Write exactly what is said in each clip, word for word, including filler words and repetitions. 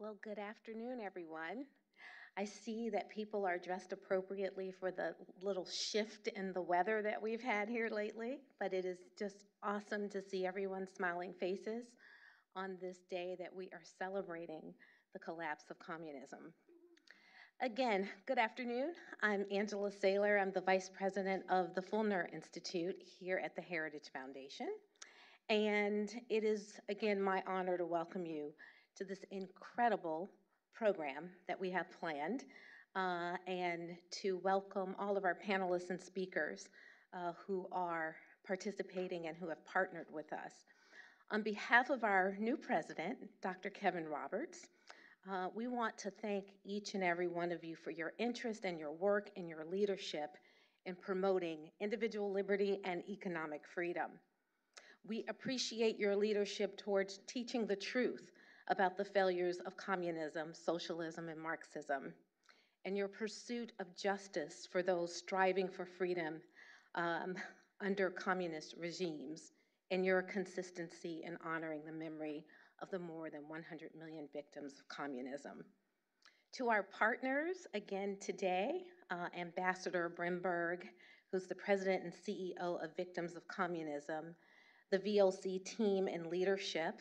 Well, good afternoon, everyone. I see that people are dressed appropriately for the little shift in the weather that we've had here lately, but it is just awesome to see everyone's smiling faces on this day that we are celebrating the collapse of communism. Again, good afternoon. I'm Angela Saylor. I'm the Vice President of the Fulner Institute here at the Heritage Foundation, and it is, again, my honor to welcome you to this incredible program that we have planned, uh, and to welcome all of our panelists and speakers uh, who are participating and who have partnered with us. On behalf of our new president, Doctor Kevin Roberts, uh, we want to thank each and every one of you for your interest and your work and your leadership in promoting individual liberty and economic freedom. We appreciate your leadership towards teaching the truth about the failures of communism, socialism, and Marxism, and your pursuit of justice for those striving for freedom um, under communist regimes, and your consistency in honoring the memory of the more than one hundred million victims of communism. To our partners, again today, uh, Ambassador Brimberg, who's the president and C E O of Victims of Communism, the V O C team and leadership,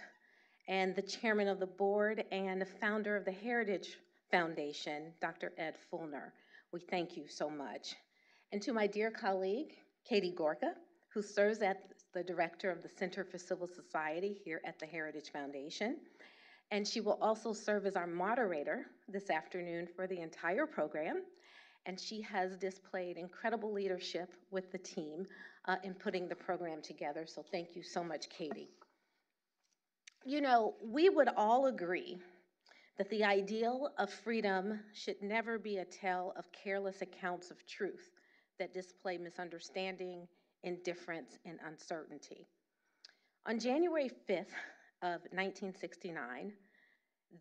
and the chairman of the board and the founder of the Heritage Foundation, Doctor Ed Fulner. We thank you so much. And to my dear colleague, Katie Gorka, who serves as the director of the Center for Civil Society here at the Heritage Foundation. And she will also serve as our moderator this afternoon for the entire program. And she has displayed incredible leadership with the team uh, in putting the program together. So thank you so much, Katie. You know, we would all agree that the ideal of freedom should never be a tale of careless accounts of truth that display misunderstanding, indifference, and uncertainty. On January fifth of nineteen sixty-nine,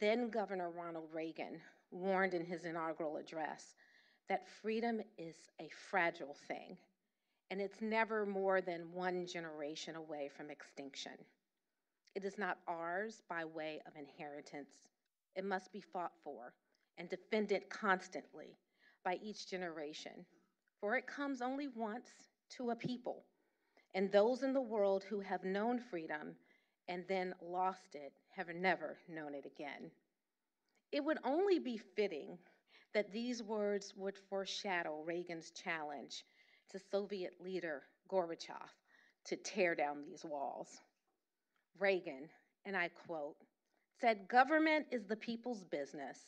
then Governor Ronald Reagan warned in his inaugural address that freedom is a fragile thing, and it's never more than one generation away from extinction. It is not ours by way of inheritance. It must be fought for and defended constantly by each generation, for it comes only once to a people, and those in the world who have known freedom and then lost it have never known it again. It would only be fitting that these words would foreshadow Reagan's challenge to Soviet leader Gorbachev to tear down these walls. Reagan, and I quote, said, "Government is the people's business,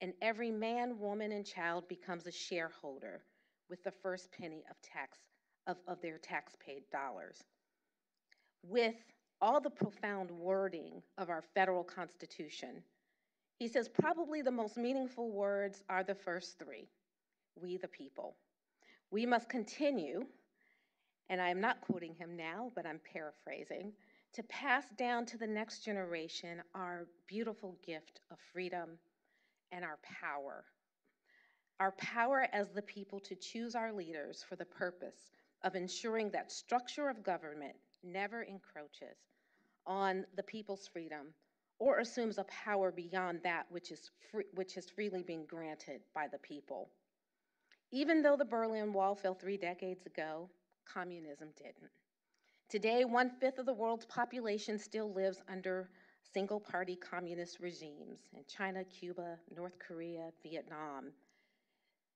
and every man, woman, and child becomes a shareholder with the first penny of tax of, of their tax-paid dollars." With all the profound wording of our federal constitution, he says probably the most meaningful words are the first three: we the people. We must continue, and I'm not quoting him now, but I'm paraphrasing, to pass down to the next generation our beautiful gift of freedom and our power. Our power as the people to choose our leaders for the purpose of ensuring that structure of government never encroaches on the people's freedom or assumes a power beyond that which is, free, which is freely being granted by the people. Even though the Berlin Wall fell three decades ago, communism didn't. Today, one-fifth of the world's population still lives under single-party communist regimes in China, Cuba, North Korea, Vietnam.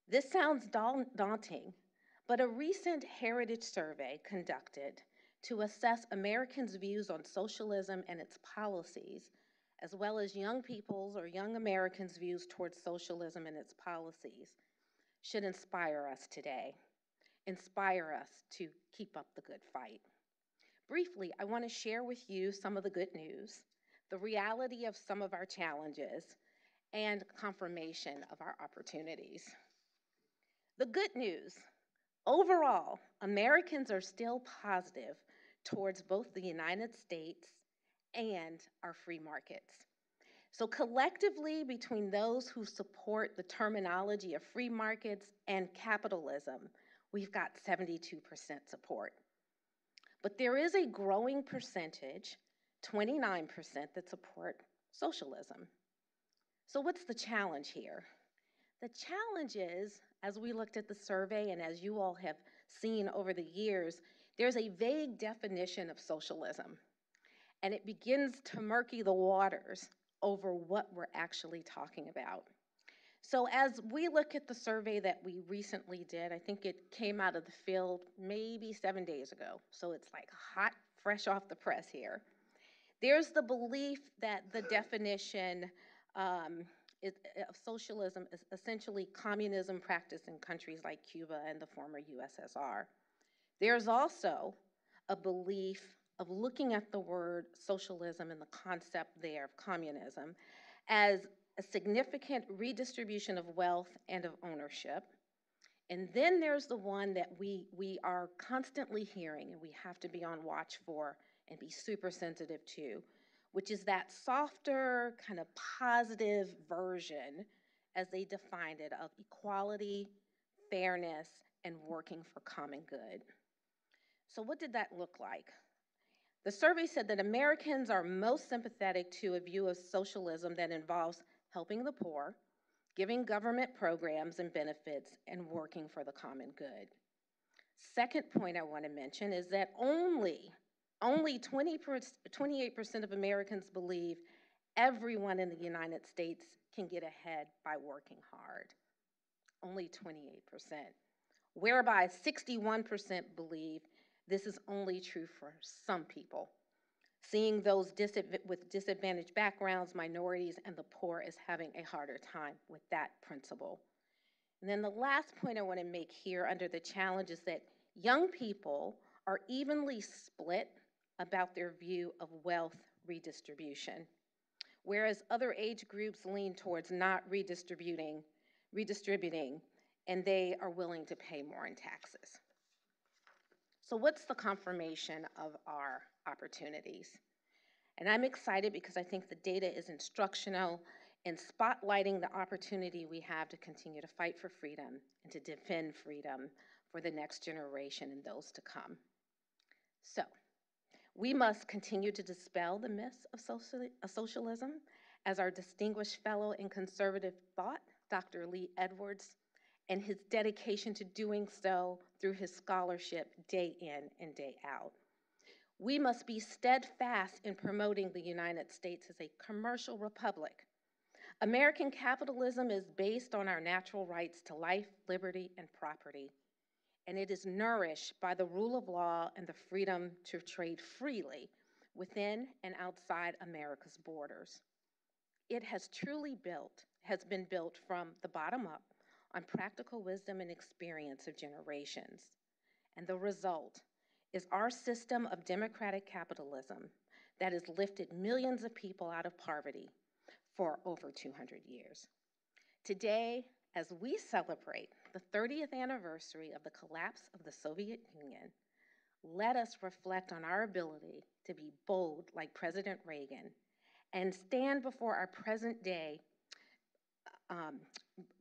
This sounds daunting, but a recent Heritage survey conducted to assess Americans' views on socialism and its policies, as well as young people's or young Americans' views towards socialism and its policies, should inspire us today, inspire us to keep up the good fight. Briefly, I want to share with you some of the good news, the reality of some of our challenges, and confirmation of our opportunities. The good news: overall, Americans are still positive towards both the United States and our free markets. So collectively, between those who support the terminology of free markets and capitalism, we've got seventy-two percent support. But there is a growing percentage, twenty-nine percent, that support socialism. So what's the challenge here? The challenge is, as we looked at the survey and as you all have seen over the years, there's a vague definition of socialism, and it begins to murky the waters over what we're actually talking about. So as we look at the survey that we recently did, I think it came out of the field maybe seven days ago, so it's like hot, fresh off the press here. There's the belief that the definition um, it, of socialism is essentially communism practiced in countries like Cuba and the former U S S R. There's also a belief of looking at the word socialism and the concept there of communism as a significant redistribution of wealth and of ownership. And then there's the one that we, we are constantly hearing and we have to be on watch for and be super sensitive to, which is that softer, kind of positive version, as they defined it, of equality, fairness, and working for common good. So what did that look like? The survey said that Americans are most sympathetic to a view of socialism that involves helping the poor, giving government programs and benefits, and working for the common good. Second point I want to mention is that only, only twenty-eight percent of Americans believe everyone in the United States can get ahead by working hard. Only twenty-eight percent. Whereby sixty-one percent believe this is only true for some people, seeing those disadv with disadvantaged backgrounds, minorities, and the poor as having a harder time with that principle. And then the last point I want to make here under the challenge is that young people are evenly split about their view of wealth redistribution, whereas other age groups lean towards not redistributing, redistributing, and they are willing to pay more in taxes. So what's the confirmation of our opportunities? And I'm excited because I think the data is instructional in spotlighting the opportunity we have to continue to fight for freedom and to defend freedom for the next generation and those to come. So we must continue to dispel the myths of, social, of socialism, as our distinguished fellow in conservative thought, Doctor Lee Edwards, and his dedication to doing so through his scholarship day in and day out. We must be steadfast in promoting the United States as a commercial republic. American capitalism is based on our natural rights to life, liberty, and property, and it is nourished by the rule of law and the freedom to trade freely within and outside America's borders. It has truly built, has been built from the bottom up, on practical wisdom and experience of generations. And the result is our system of democratic capitalism that has lifted millions of people out of poverty for over two hundred years. Today, as we celebrate the thirtieth anniversary of the collapse of the Soviet Union, let us reflect on our ability to be bold like President Reagan and stand before our present day um,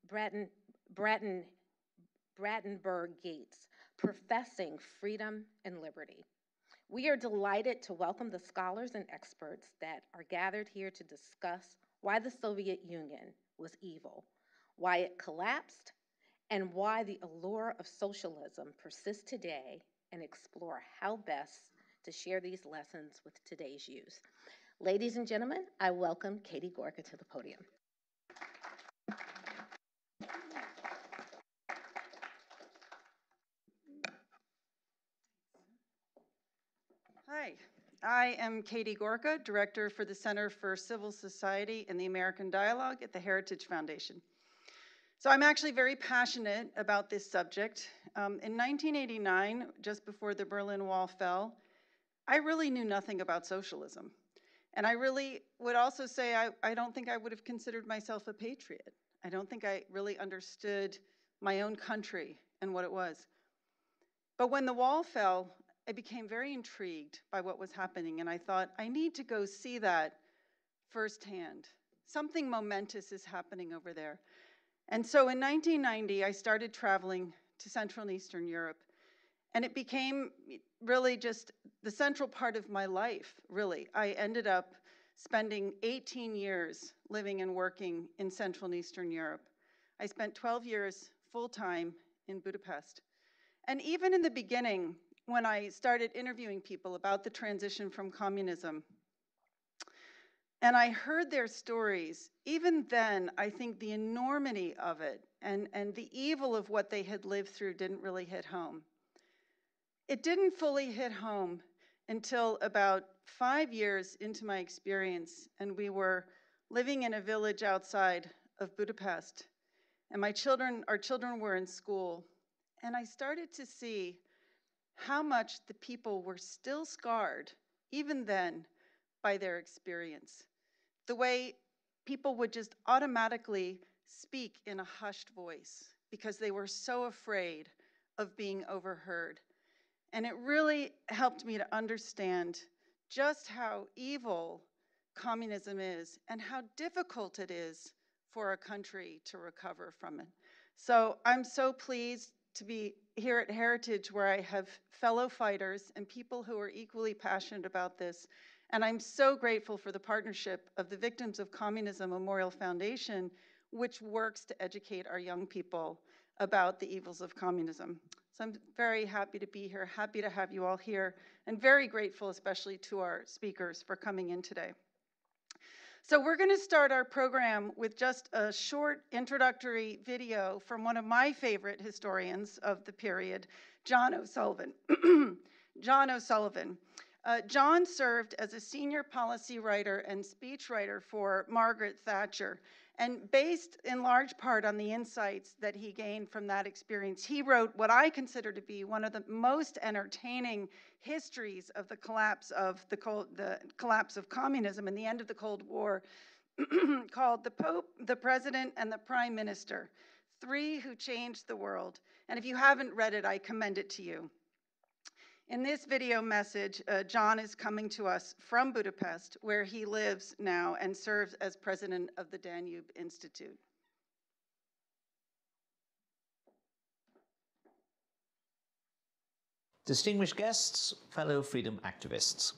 Bretton Bretton, Brandenburg Gates, professing freedom and liberty. We are delighted to welcome the scholars and experts that are gathered here to discuss why the Soviet Union was evil, why it collapsed, and why the allure of socialism persists today, and explore how best to share these lessons with today's youth. Ladies and gentlemen, I welcome Katie Gorka to the podium. Hi, I am Katie Gorka, Director for the Center for Civil Society and the American Dialogue at the Heritage Foundation. So I'm actually very passionate about this subject. Um, in nineteen eighty-nine, just before the Berlin Wall fell, I really knew nothing about socialism. And I really would also say I, I don't think I would have considered myself a patriot. I don't think I really understood my own country and what it was. But when the wall fell, I became very intrigued by what was happening, and I thought, I need to go see that firsthand. Something momentous is happening over there. And so in nineteen ninety, I started traveling to Central and Eastern Europe, and it became really just the central part of my life, really. I ended up spending eighteen years living and working in Central and Eastern Europe. I spent twelve years full-time in Budapest. And even in the beginning, when I started interviewing people about the transition from communism, and I heard their stories, even then, I think the enormity of it and, and the evil of what they had lived through didn't really hit home. It didn't fully hit home until about five years into my experience, and we were living in a village outside of Budapest, and my children, our children were in school, and I started to see how much the people were still scarred, even then, by their experience. The way people would just automatically speak in a hushed voice because they were so afraid of being overheard. And it really helped me to understand just how evil communism is and how difficult it is for a country to recover from it. So I'm so pleased to be here at Heritage, where I have fellow fighters and people who are equally passionate about this. And I'm so grateful for the partnership of the Victims of Communism Memorial Foundation, which works to educate our young people about the evils of communism. So I'm very happy to be here, happy to have you all here, and very grateful especially to our speakers for coming in today. So we're going to start our program with just a short introductory video from one of my favorite historians of the period, John O'Sullivan. John O'Sullivan. Uh, John served as a senior policy writer and speechwriter for Margaret Thatcher, and based in large part on the insights that he gained from that experience, he wrote what I consider to be one of the most entertaining histories of the collapse of the, Cold, the collapse of communism and the end of the Cold War, called "The Pope, the President, and the Prime Minister: Three Who Changed the World." And if you haven't read it, I commend it to you. In this video message, uh, John is coming to us from Budapest, where he lives now and serves as president of the Danube Institute. Distinguished guests, fellow freedom activists,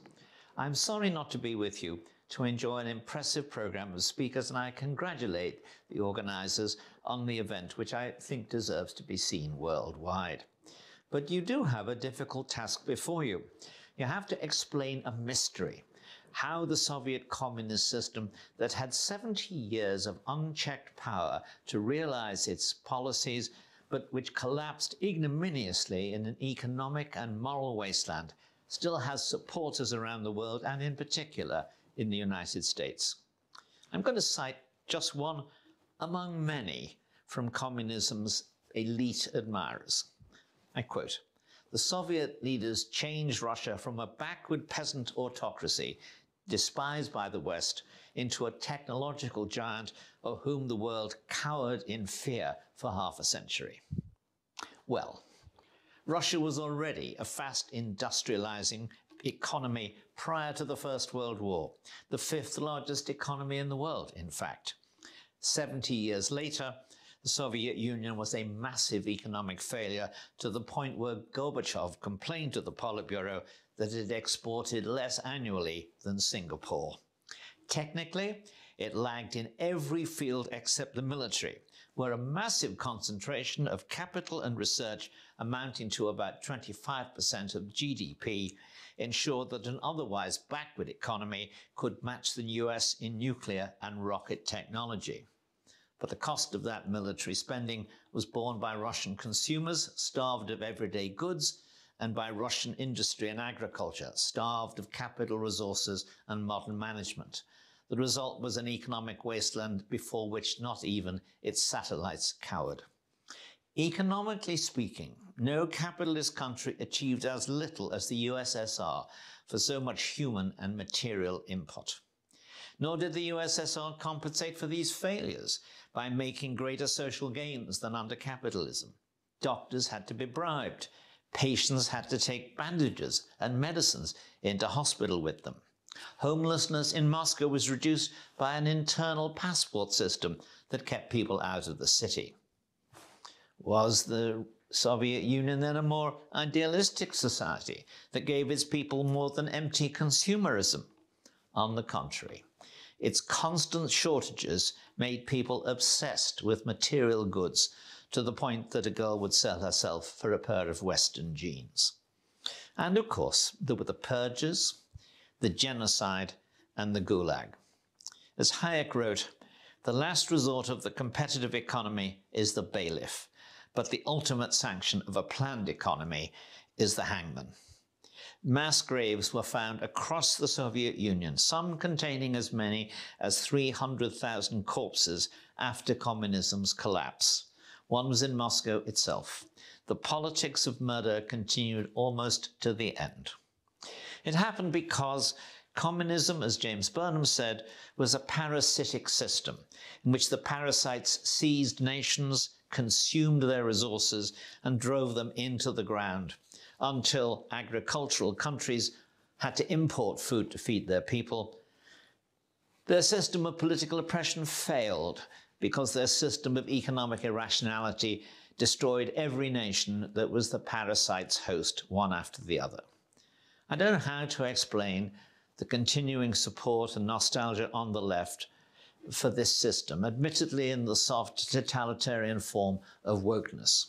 I'm sorry not to be with you to enjoy an impressive program of speakers, and I congratulate the organizers on the event, which I think deserves to be seen worldwide. But you do have a difficult task before you. You have to explain a mystery: how the Soviet communist system that had seventy years of unchecked power to realize its policies, but which collapsed ignominiously in an economic and moral wasteland, still has supporters around the world, and in particular in the United States. I'm going to cite just one among many from communism's elite admirers. I quote, "The Soviet leaders changed Russia from a backward peasant autocracy, despised by the West, into a technological giant of whom the world cowered in fear for half a century." Well, Russia was already a fast industrializing economy prior to the First World War, the fifth largest economy in the world, in fact. seventy years later, the Soviet Union was a massive economic failure, to the point where Gorbachev complained to the Politburo that it exported less annually than Singapore. Technically, it lagged in every field except the military, where a massive concentration of capital and research amounting to about twenty-five percent of G D P ensured that an otherwise backward economy could match the U S in nuclear and rocket technology. But the cost of that military spending was borne by Russian consumers, starved of everyday goods, and by Russian industry and agriculture, starved of capital resources and modern management. The result was an economic wasteland before which not even its satellites cowered. Economically speaking, no capitalist country achieved as little as the U S S R for so much human and material input. Nor did the U S S R compensate for these failures by making greater social gains than under capitalism. Doctors had to be bribed. Patients had to take bandages and medicines into hospital with them. Homelessness in Moscow was reduced by an internal passport system that kept people out of the city. Was the Soviet Union then a more idealistic society that gave its people more than empty consumerism? On the contrary, its constant shortages made people obsessed with material goods to the point that a girl would sell herself for a pair of Western jeans. And of course, there were the purges, the genocide, and the gulag. As Hayek wrote, the last resort of the competitive economy is the bailiff, but the ultimate sanction of a planned economy is the hangman. Mass graves were found across the Soviet Union, some containing as many as three hundred thousand corpses after communism's collapse. One was in Moscow itself. The politics of murder continued almost to the end. It happened because communism, as James Burnham said, was a parasitic system in which the parasites seized nations, consumed their resources, and drove them into the ground, until agricultural countries had to import food to feed their people. Their system of political oppression failed because their system of economic irrationality destroyed every nation that was the parasite's host, one after the other. I don't know how to explain the continuing support and nostalgia on the left for this system, admittedly in the soft totalitarian form of wokeness.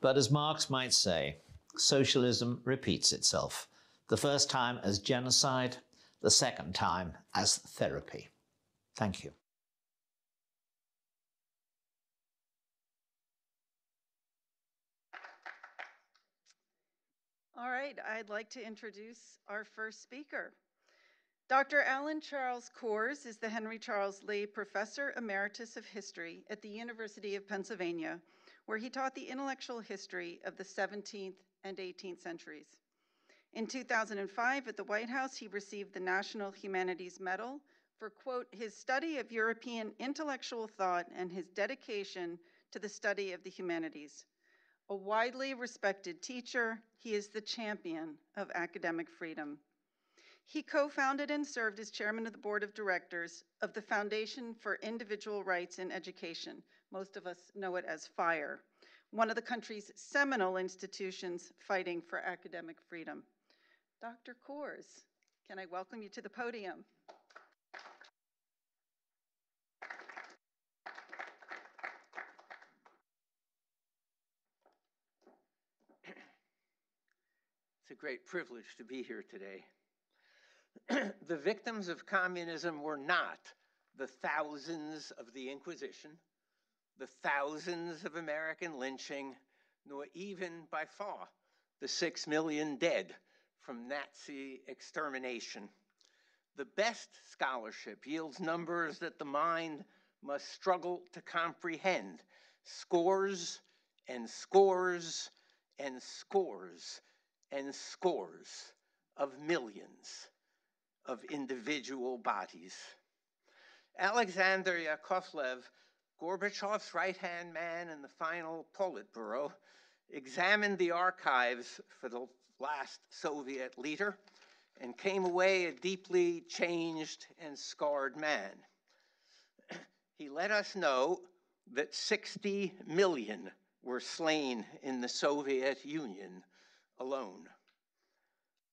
But as Marx might say, socialism repeats itself, the first time as genocide, the second time as therapy. Thank you. All right, I'd like to introduce our first speaker. Doctor Alan Charles Kors is the Henry Charles Lay Professor Emeritus of History at the University of Pennsylvania, where he taught the intellectual history of the seventeenth and eighteenth centuries. In two thousand five, at the White House, he received the National Humanities Medal for, quote, his study of European intellectual thought and his dedication to the study of the humanities. A widely respected teacher, he is the champion of academic freedom. He co-founded and served as chairman of the board of directors of the Foundation for Individual Rights in Education. Most of us know it as FIRE, one of the country's seminal institutions fighting for academic freedom. Doctor Kors, can I welcome you to the podium? It's a great privilege to be here today. The victims of communism were not the thousands of the Inquisition, the thousands of American lynching, nor even by far the six million dead from Nazi extermination. The best scholarship yields numbers that the mind must struggle to comprehend, scores and scores and scores and scores of millions of individual bodies. Alexander Yakovlev, Gorbachev's right-hand man in the final Politburo, examined the archives for the last Soviet leader and came away a deeply changed and scarred man. He let us know that sixty million were slain in the Soviet Union alone.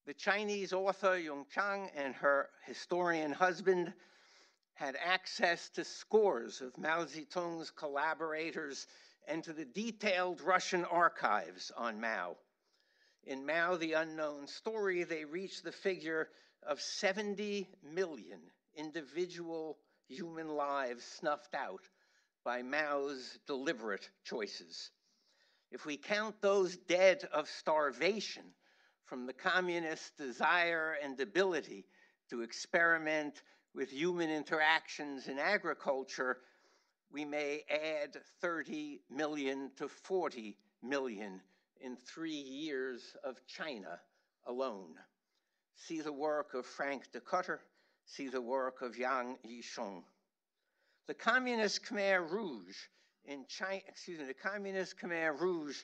The Chinese author Yung Chang and her historian husband had access to scores of Mao Zedong's collaborators and to the detailed Russian archives on Mao. In Mao, the Unknown Story, they reached the figure of seventy million individual human lives snuffed out by Mao's deliberate choices. If we count those dead of starvation from the communist desire and ability to experiment with human interactions in agriculture, we may add thirty million to forty million in three years of China alone. See the work of Frank de Cutter, see the work of Yang Yisheng. The Communist Khmer Rouge in China, excuse me, the Communist Khmer Rouge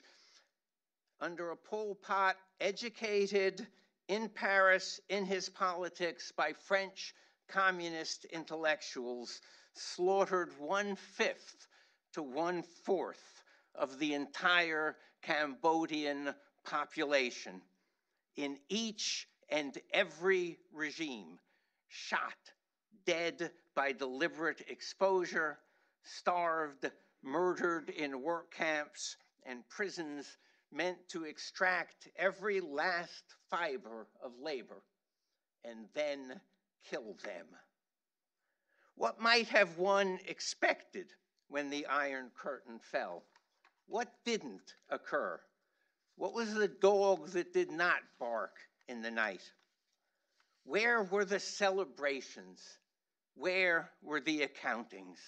under a Pol Pot, educated in Paris in his politics by French communist intellectuals, slaughtered one-fifth to one-fourth of the entire Cambodian population. In each and every regime, shot, dead by deliberate exposure, starved, murdered in work camps and prisons meant to extract every last fiber of labor and then kill them. What might have one expected when the Iron Curtain fell? What didn't occur? What was the dog that did not bark in the night? Where were the celebrations? Where were the accountings?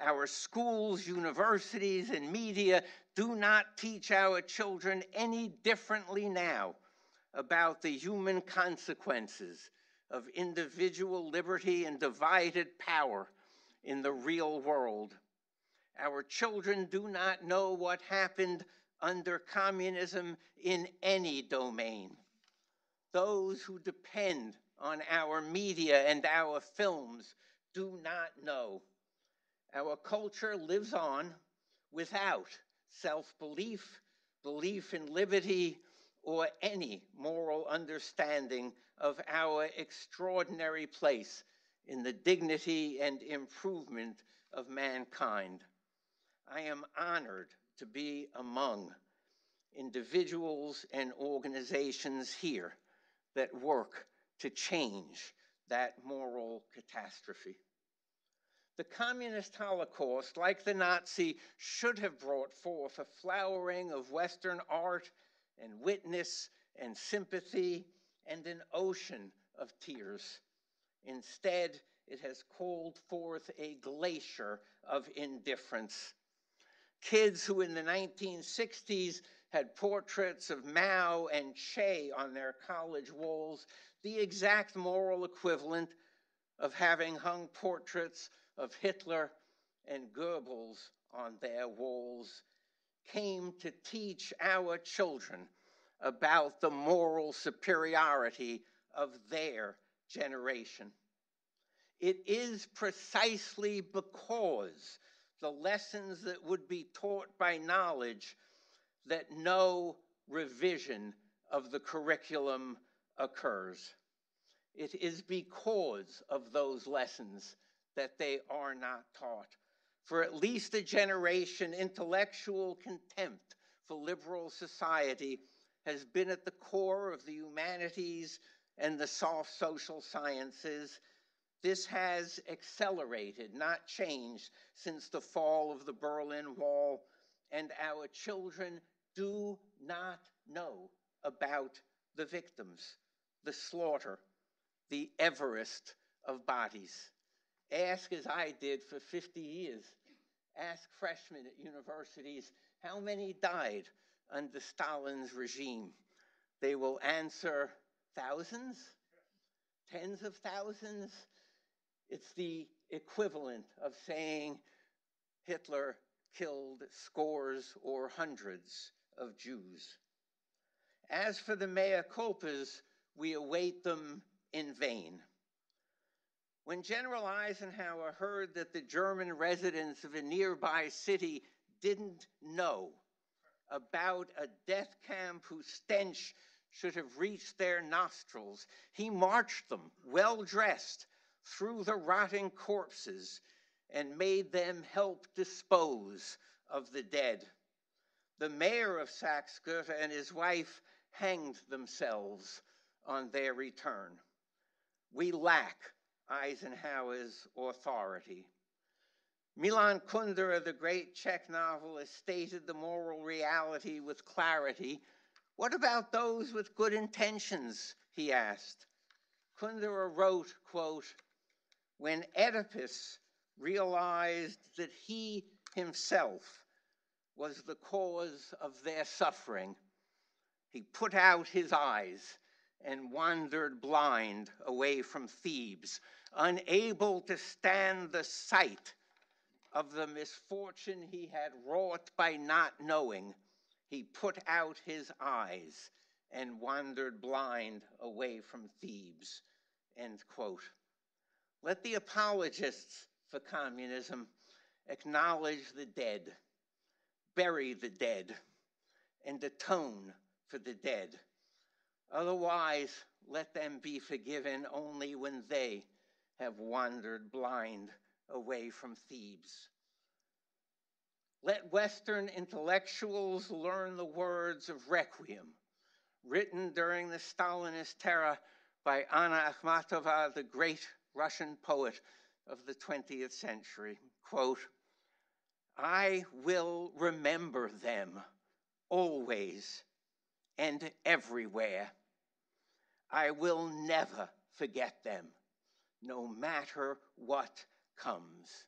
Our schools, universities, and media do not teach our children any differently now about the human consequences of individual liberty and divided power in the real world. Our children do not know what happened under communism in any domain. Those who depend on our media and our films do not know. Our culture lives on without self-belief, belief in liberty, or any moral understanding of our extraordinary place in the dignity and improvement of mankind. I am honored to be among individuals and organizations here that work to change that moral catastrophe. The communist Holocaust, like the Nazi, should have brought forth a flowering of Western art and witness and sympathy and an ocean of tears. Instead, it has called forth a glacier of indifference. Kids who in the nineteen sixties had portraits of Mao and Che on their college walls, the exact moral equivalent of having hung portraits of Hitler and Goebbels on their walls, came to teach our children about the moral superiority of their generation. It is precisely because the lessons that would be taught by knowledge that no revision of the curriculum occurs. It is because of those lessons that they are not taught. For at least a generation, intellectual contempt for liberal society has been at the core of the humanities and the soft social sciences. This has accelerated, not changed, since the fall of the Berlin Wall, and our children do not know about the victims, the slaughter, the Everest of bodies. Ask, as I did for fifty years, ask freshmen at universities how many died under Stalin's regime. They will answer thousands, tens of thousands. It's the equivalent of saying Hitler killed scores or hundreds of Jews. As for the mea culpas, we await them in vain. When General Eisenhower heard that the German residents of a nearby city didn't know about a death camp whose stench should have reached their nostrils, he marched them, well-dressed, through the rotting corpses and made them help dispose of the dead. The mayor of Saxe-Gotha and his wife hanged themselves on their return. We lack Eisenhower's authority. Milan Kundera, the great Czech novelist, stated the moral reality with clarity. What about those with good intentions, he asked. Kundera wrote, quote, "When Oedipus realized that he himself was the cause of their suffering, he put out his eyes and wandered blind away from Thebes, unable to stand the sight of the misfortune he had wrought by not knowing. He put out his eyes and wandered blind away from Thebes," end quote. Let the apologists for communism acknowledge the dead, bury the dead, and atone for the dead. Otherwise, let them be forgiven only when they have wandered blind away from Thebes. Let Western intellectuals learn the words of Requiem, written during the Stalinist terror by Anna Akhmatova, the great Russian poet of the twentieth century. Quote, "I will remember them always and everywhere. I will never forget them, no matter what comes."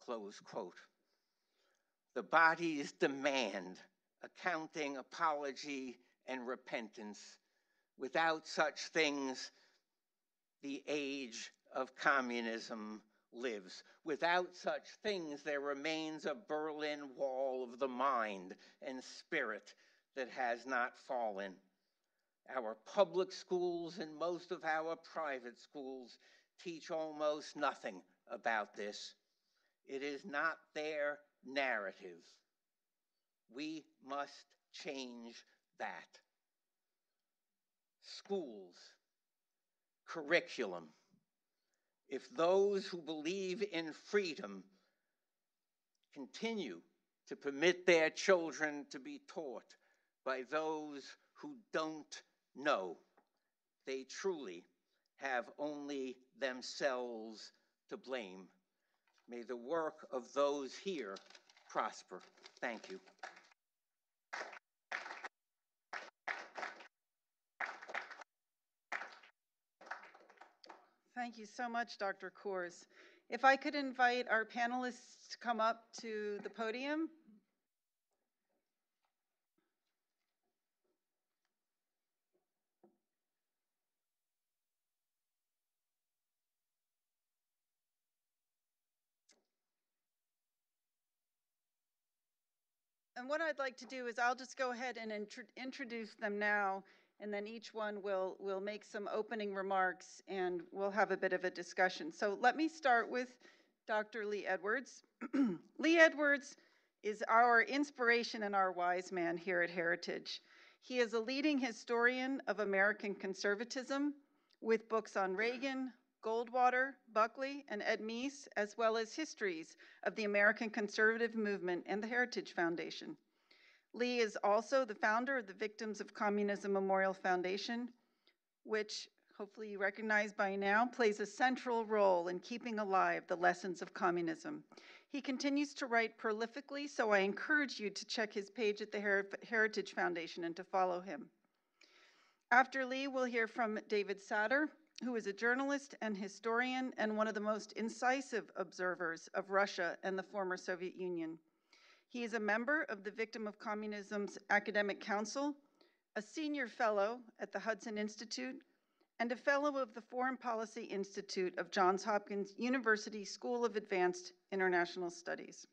Close quote. The bodies demand accounting, apology, and repentance. Without such things, the age of communism lives. Without such things, there remains a Berlin Wall of the mind and spirit that has not fallen. Our public schools and most of our private schools teach almost nothing about this. It is not there. Narrative. We must change that. Schools, curriculum. If those who believe in freedom continue to permit their children to be taught by those who don't know, they truly have only themselves to blame. May the work of those here prosper. Thank you. Thank you so much, Doctor Kors. If I could invite our panelists to come up to the podium. And what I'd like to do is I'll just go ahead and intro introduce them now, and then each one will, will make some opening remarks and we'll have a bit of a discussion. So let me start with Doctor Lee Edwards. Lee Edwards is our inspiration and our wise man here at Heritage. He is a leading historian of American conservatism with books on Reagan, Goldwater, Buckley, and Ed Meese, as well as histories of the American conservative movement and the Heritage Foundation. Lee is also the founder of the Victims of Communism Memorial Foundation, which hopefully you recognize by now, plays a central role in keeping alive the lessons of communism. He continues to write prolifically, so I encourage you to check his page at the Her- Heritage Foundation and to follow him. After Lee, we'll hear from David Satter, who is a journalist and historian and one of the most incisive observers of Russia and the former Soviet Union. He is a member of the Victim of Communism's Academic Council, a senior fellow at the Hudson Institute, and a fellow of the Foreign Policy Institute of Johns Hopkins University School of Advanced International Studies.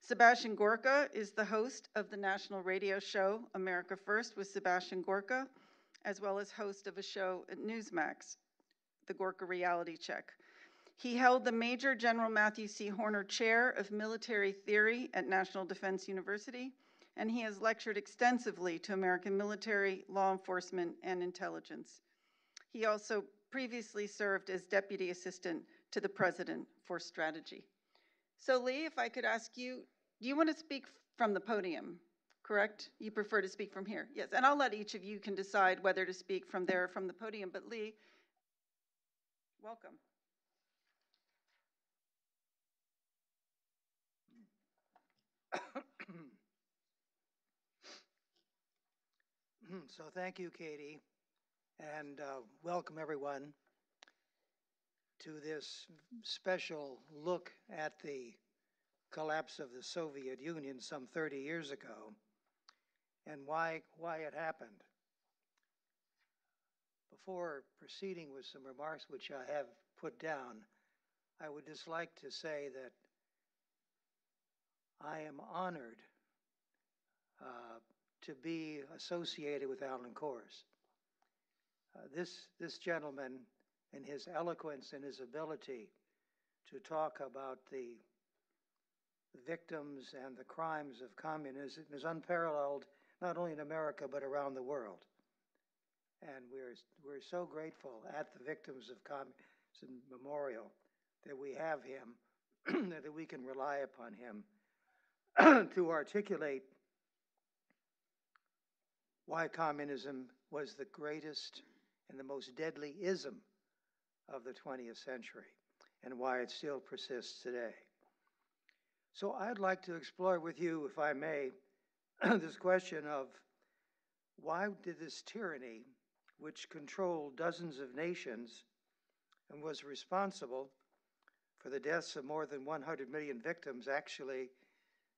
Sebastian Gorka is the host of the national radio show America First with Sebastian Gorka, as well as host of a show at Newsmax, the Gorka Reality Check. He held the Major General Matthew C. Horner Chair of Military Theory at National Defense University, and he has lectured extensively to American military, law enforcement, and intelligence. He also previously served as Deputy Assistant to the President for Strategy. So Lee, if I could ask you, do you want to speak from the podium? Correct? You prefer to speak from here? Yes, and I'll let each of you can decide whether to speak from there or from the podium, but Lee, welcome. So thank you, Katie, and uh, welcome everyone to this special look at the collapse of the Soviet Union some thirty years ago, and why, why it happened. Before proceeding with some remarks which I have put down, I would just like to say that I am honored uh, to be associated with Alan Kors. Uh, this, this gentleman and his eloquence and his ability to talk about the victims and the crimes of communism is unparalleled, not only in America, but around the world. And we're, we're so grateful at the Victims of Communism Memorial that we have him, that we can rely upon him to articulate why communism was the greatest and the most deadly ism of the twentieth century and why it still persists today. So I'd like to explore with you, if I may, this question of why did this tyranny, which controlled dozens of nations and was responsible for the deaths of more than one hundred million victims, actually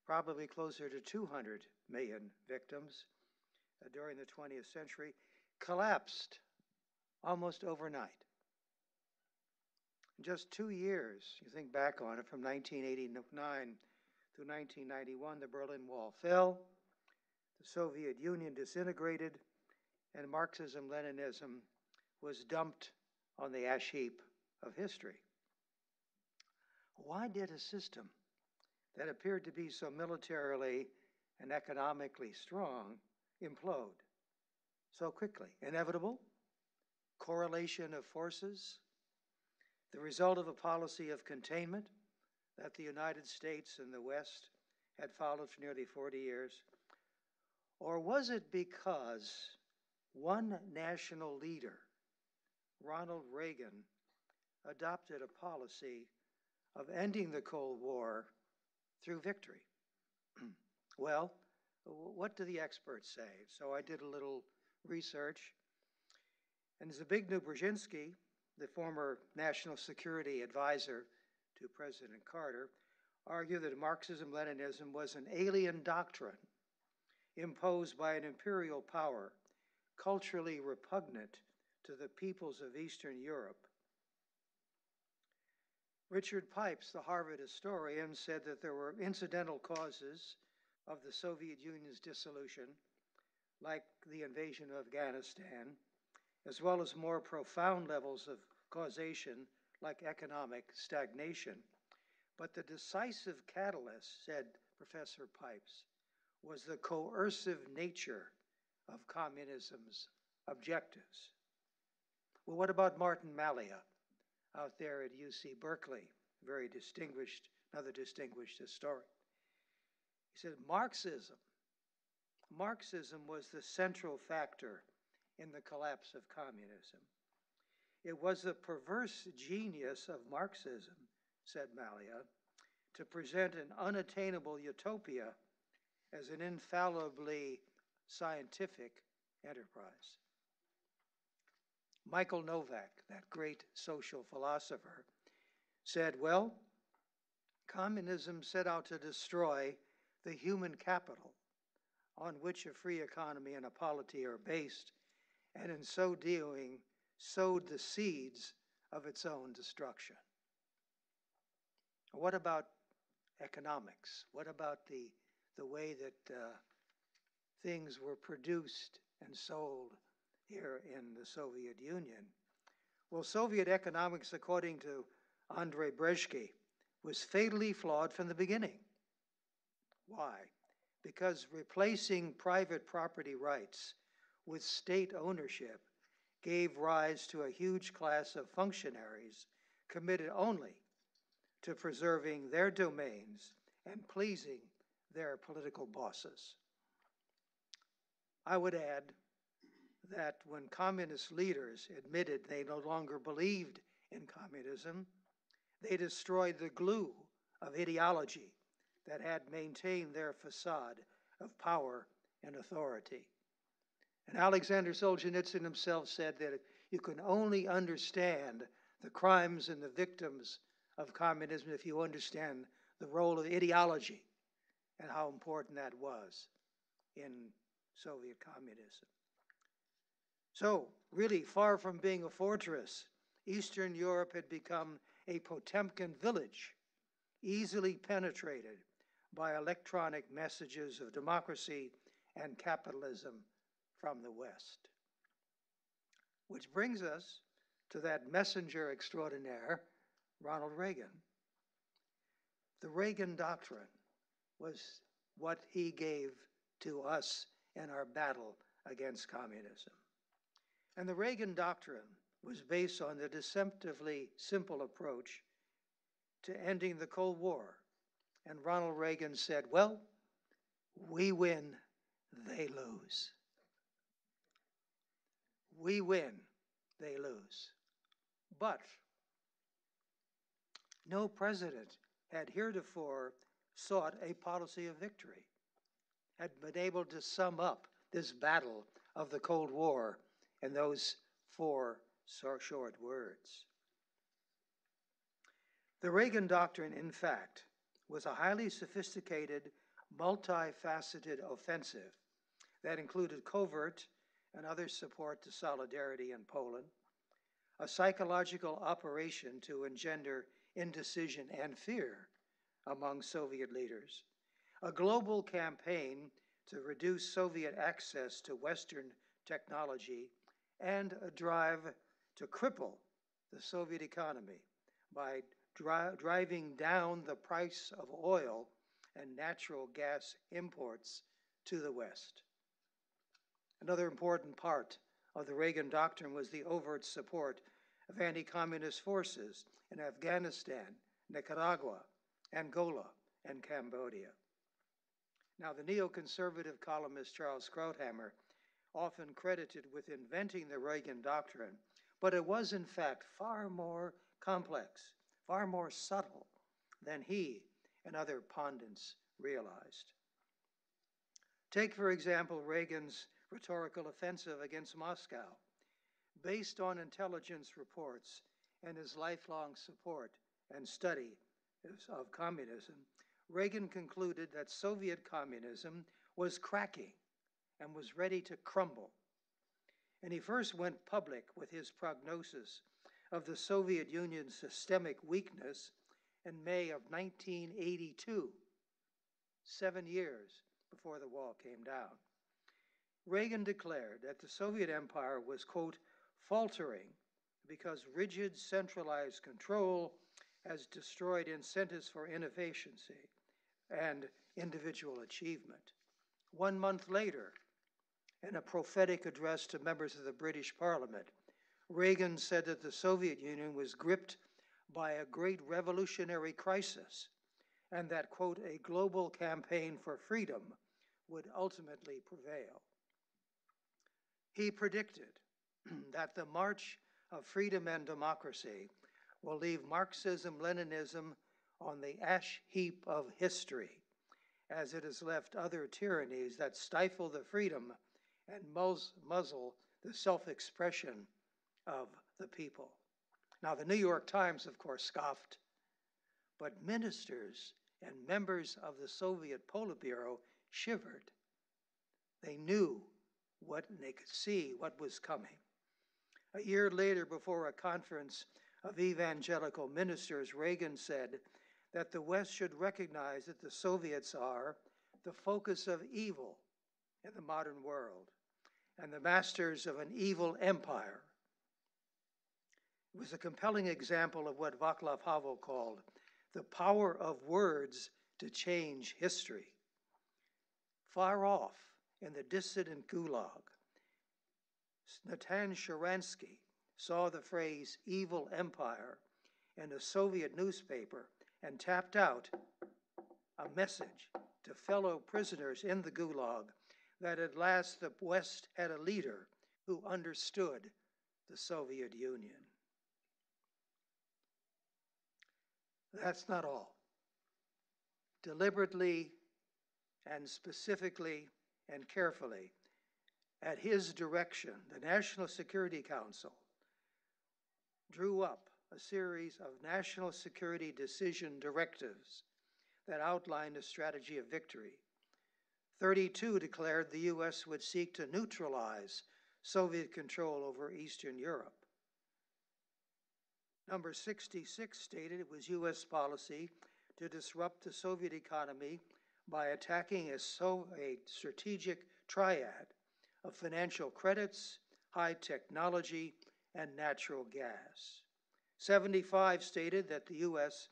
probably closer to two hundred million victims uh, during the twentieth century, collapsed almost overnight. In just two years, you think back on it, from nineteen eighty-nine through nineteen ninety-one, the Berlin Wall fell, the Soviet Union disintegrated, and Marxism-Leninism was dumped on the ash heap of history. Why did a system that appeared to be so militarily and economically strong implode so quickly? Inevitable? Correlation of forces? The result of a policy of containment that the United States and the West had followed for nearly forty years? Or was it because one national leader, Ronald Reagan, adopted a policy of ending the Cold War through victory? Well, what do the experts say? So I did a little research. And Zbigniew Brzezinski, the former national security advisor to President Carter, argued that Marxism-Leninism was an alien doctrine imposed by an imperial power culturally repugnant to the peoples of Eastern Europe. Richard Pipes, the Harvard historian, said that there were incidental causes of the Soviet Union's dissolution, like the invasion of Afghanistan, as well as more profound levels of causation, like economic stagnation. But the decisive catalyst, said Professor Pipes, was the coercive nature of communism's objectives. Well, what about Martin Malia out there at U C Berkeley, very distinguished, another distinguished historian? He said, Marxism, Marxism was the central factor in the collapse of communism. It was the perverse genius of Marxism, said Malia, to present an unattainable utopia as an infallibly scientific enterprise. Michael Novak, that great social philosopher, said, well, communism set out to destroy the human capital on which a free economy and a polity are based, and in so doing, sowed the seeds of its own destruction. What about economics? What about the, the way that uh, things were produced and sold here in the Soviet Union? Well, Soviet economics, according to Andrei Brezhnev, was fatally flawed from the beginning. Why? Because replacing private property rights with state ownership gave rise to a huge class of functionaries committed only to preserving their domains and pleasing their political bosses. I would add that when communist leaders admitted they no longer believed in communism, they destroyed the glue of ideology that had maintained their facade of power and authority. And Alexander Solzhenitsyn himself said that you can only understand the crimes and the victims of communism if you understand the role of ideology and how important that was in Soviet communism. So, really, far from being a fortress, Eastern Europe had become a Potemkin village, easily penetrated by electronic messages of democracy and capitalism from the West. Which brings us to that messenger extraordinaire, Ronald Reagan. The Reagan Doctrine was what he gave to us in our battle against communism. And the Reagan Doctrine was based on the deceptively simple approach to ending the Cold War. And Ronald Reagan said, well, we win, they lose. We win, they lose. But no president had heretofore sought a policy of victory, had been able to sum up this battle of the Cold War in those four short words. The Reagan Doctrine, in fact, was a highly sophisticated, multifaceted offensive that included covert and other support to solidarity in Poland, a psychological operation to engender indecision and fear among Soviet leaders, a global campaign to reduce Soviet access to Western technology, and a drive to cripple the Soviet economy by dri- driving down the price of oil and natural gas imports to the West. Another important part of the Reagan Doctrine was the overt support of anti-communist forces in Afghanistan, Nicaragua, Angola, and Cambodia. Now, the neoconservative columnist Charles Krauthammer, often credited with inventing the Reagan Doctrine, but it was in fact far more complex, far more subtle than he and other pundits realized. Take, for example, Reagan's rhetorical offensive against Moscow, based on intelligence reports and his lifelong support and study of communism. Reagan concluded that Soviet communism was cracking and was ready to crumble. And he first went public with his prognosis of the Soviet Union's systemic weakness in May of nineteen eighty-two, seven years before the wall came down. Reagan declared that the Soviet Empire was, quote, faltering because rigid centralized control has destroyed incentives for innovation and individual achievement. One month later, in a prophetic address to members of the British Parliament, Reagan said that the Soviet Union was gripped by a great revolutionary crisis and that, quote, a global campaign for freedom would ultimately prevail. He predicted that the march of freedom and democracy will leave Marxism-Leninism on the ash heap of history, as it has left other tyrannies that stifle the freedom and muzzle the self-expression of the people. Now, the New York Times, of course, scoffed, but ministers and members of the Soviet Politburo shivered. They knew what, and they could see what was coming. A year later, before a conference of evangelical ministers, Reagan said that the West should recognize that the Soviets are the focus of evil in the modern world and the masters of an evil empire. It was a compelling example of what Václav Havel called the power of words to change history. Far off in the dissident gulag, Natan Sharansky saw the phrase evil empire in a Soviet newspaper and tapped out a message to fellow prisoners in the gulag that at last the West had a leader who understood the Soviet Union. That's not all. Deliberately and specifically and carefully, at his direction, the National Security Council drew up a series of national security decision directives that outlined a strategy of victory. thirty-two declared the U S would seek to neutralize Soviet control over Eastern Europe. Number sixty-six stated it was U S policy to disrupt the Soviet economy by attacking a, so, a strategic triad of financial credits, high technology, and natural gas. seventy-five stated that the U S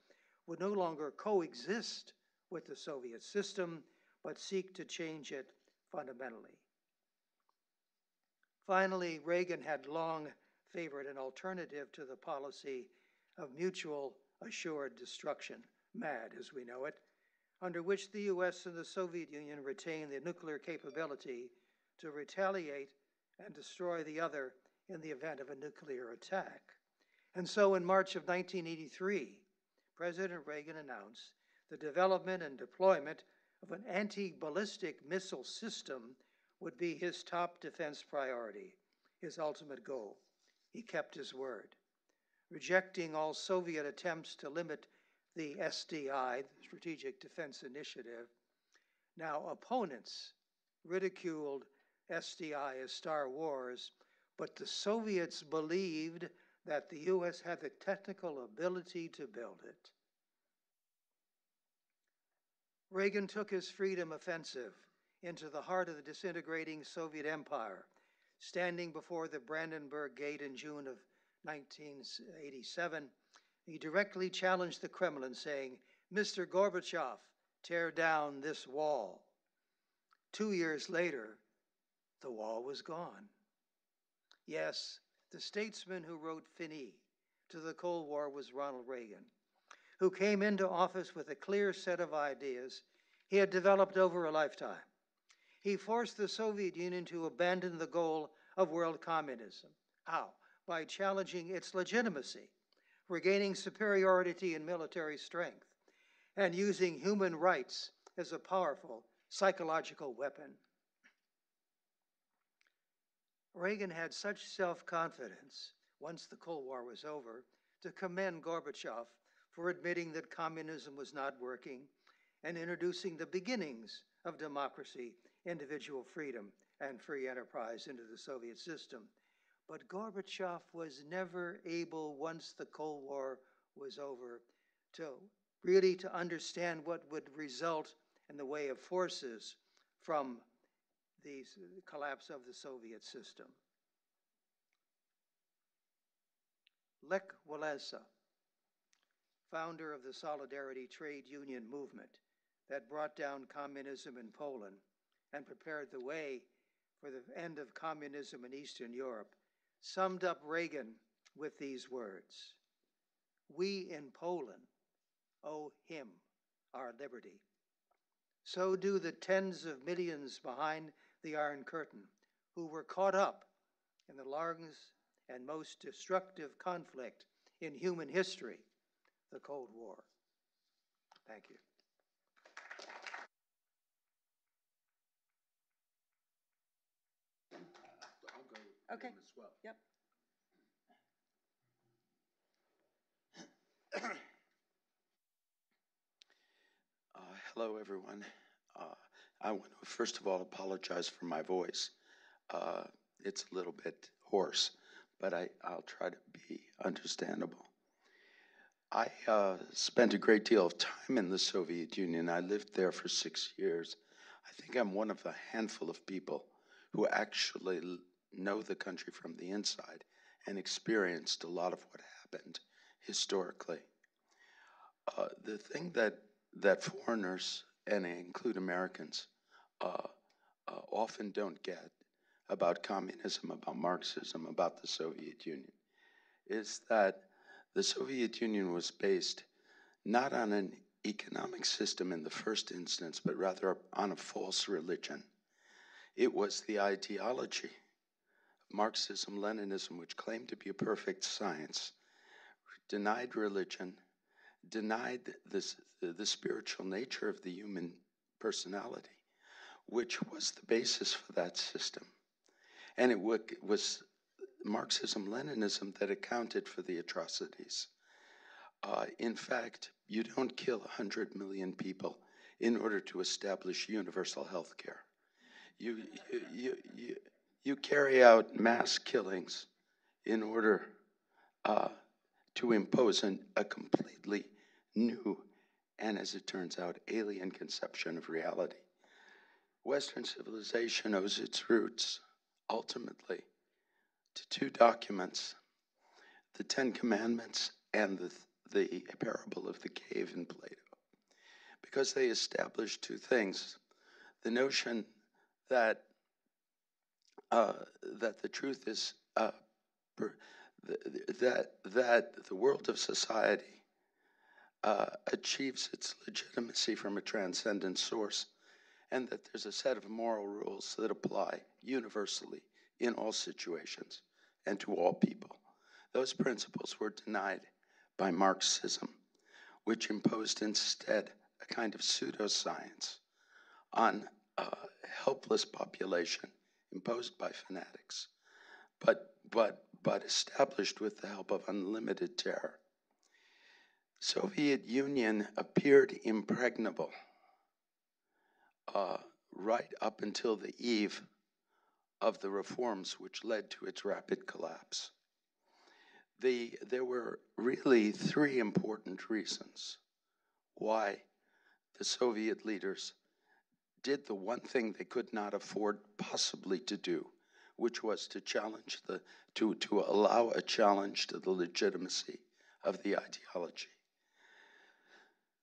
would no longer coexist with the Soviet system, but seek to change it fundamentally. Finally, Reagan had long favored an alternative to the policy of mutual assured destruction, MAD as we know it, under which the U S and the Soviet Union retained the nuclear capability to retaliate and destroy the other in the event of a nuclear attack. And so in March of nineteen eighty-three, President Reagan announced the development and deployment of an anti-ballistic missile system would be his top defense priority, his ultimate goal. He kept his word, rejecting all Soviet attempts to limit the S D I, the Strategic Defense Initiative. Now opponents ridiculed S D I as Star Wars, but the Soviets believed that the U S had the technical ability to build it. Reagan took his freedom offensive into the heart of the disintegrating Soviet Empire, standing before the Brandenburg Gate in June of nineteen eighty-seven. He directly challenged the Kremlin, saying, "Mister Gorbachev, tear down this wall." Two years later, the wall was gone. Yes, the statesman who wrote Finis to the Cold War was Ronald Reagan, who came into office with a clear set of ideas he had developed over a lifetime. He forced the Soviet Union to abandon the goal of world communism. How? By challenging its legitimacy, regaining superiority in military strength, and using human rights as a powerful psychological weapon. Reagan had such self-confidence, once the Cold War was over, to commend Gorbachev for admitting that communism was not working and introducing the beginnings of democracy, individual freedom, and free enterprise into the Soviet system. But Gorbachev was never able, once the Cold War was over, to really to understand what would result in the way of forces from the collapse of the Soviet system. Lech Walesa, founder of the Solidarity Trade Union movement that brought down communism in Poland and prepared the way for the end of communism in Eastern Europe, summed up Reagan with these words: "We in Poland owe him our liberty. So do the tens of millions behind the Iron Curtain who were caught up in the largest and most destructive conflict in human history, the Cold War." Thank you. I'll go with him as well. Yep. Uh, hello, everyone. Uh, I want to first of all apologize for my voice. Uh, it's a little bit hoarse, but I, I'll try to be understandable. I uh, spent a great deal of time in the Soviet Union. I lived there for six years. I think I'm one of a handful of people who actually know the country from the inside and experienced a lot of what happened historically. Uh, the thing that, that foreigners, and I include Americans, uh, uh, often don't get about communism, about Marxism, about the Soviet Union, is that the Soviet Union was based not on an economic system in the first instance, but rather on a false religion. It was the ideology of Marxism, Leninism, which claimed to be a perfect science, denied religion, denied this, the spiritual nature of the human personality, which was the basis for that system. And it was Marxism, Leninism that accounted for the atrocities. Uh, in fact, you don't kill one hundred million people in order to establish universal health care. You, you, you, you, you carry out mass killings in order uh, to impose an, a completely new and, as it turns out, alien conception of reality. Western civilization owes its roots, ultimately, to two documents, the Ten Commandments and the, the parable of the cave in Plato, because they establish two things: the notion that uh, that the truth is uh, per, th that that the world of society uh, achieves its legitimacy from a transcendent source, and that there's a set of moral rules that apply universally in all situations and to all people. Those principles were denied by Marxism, which imposed instead a kind of pseudoscience on a helpless population imposed by fanatics, but, but, but established with the help of unlimited terror. Soviet Union appeared impregnable uh, right up until the eve of the reforms which led to its rapid collapse. The, there were really three important reasons why the Soviet leaders did the one thing they could not afford possibly to do, which was to challenge the, to, to allow a challenge to the legitimacy of the ideology.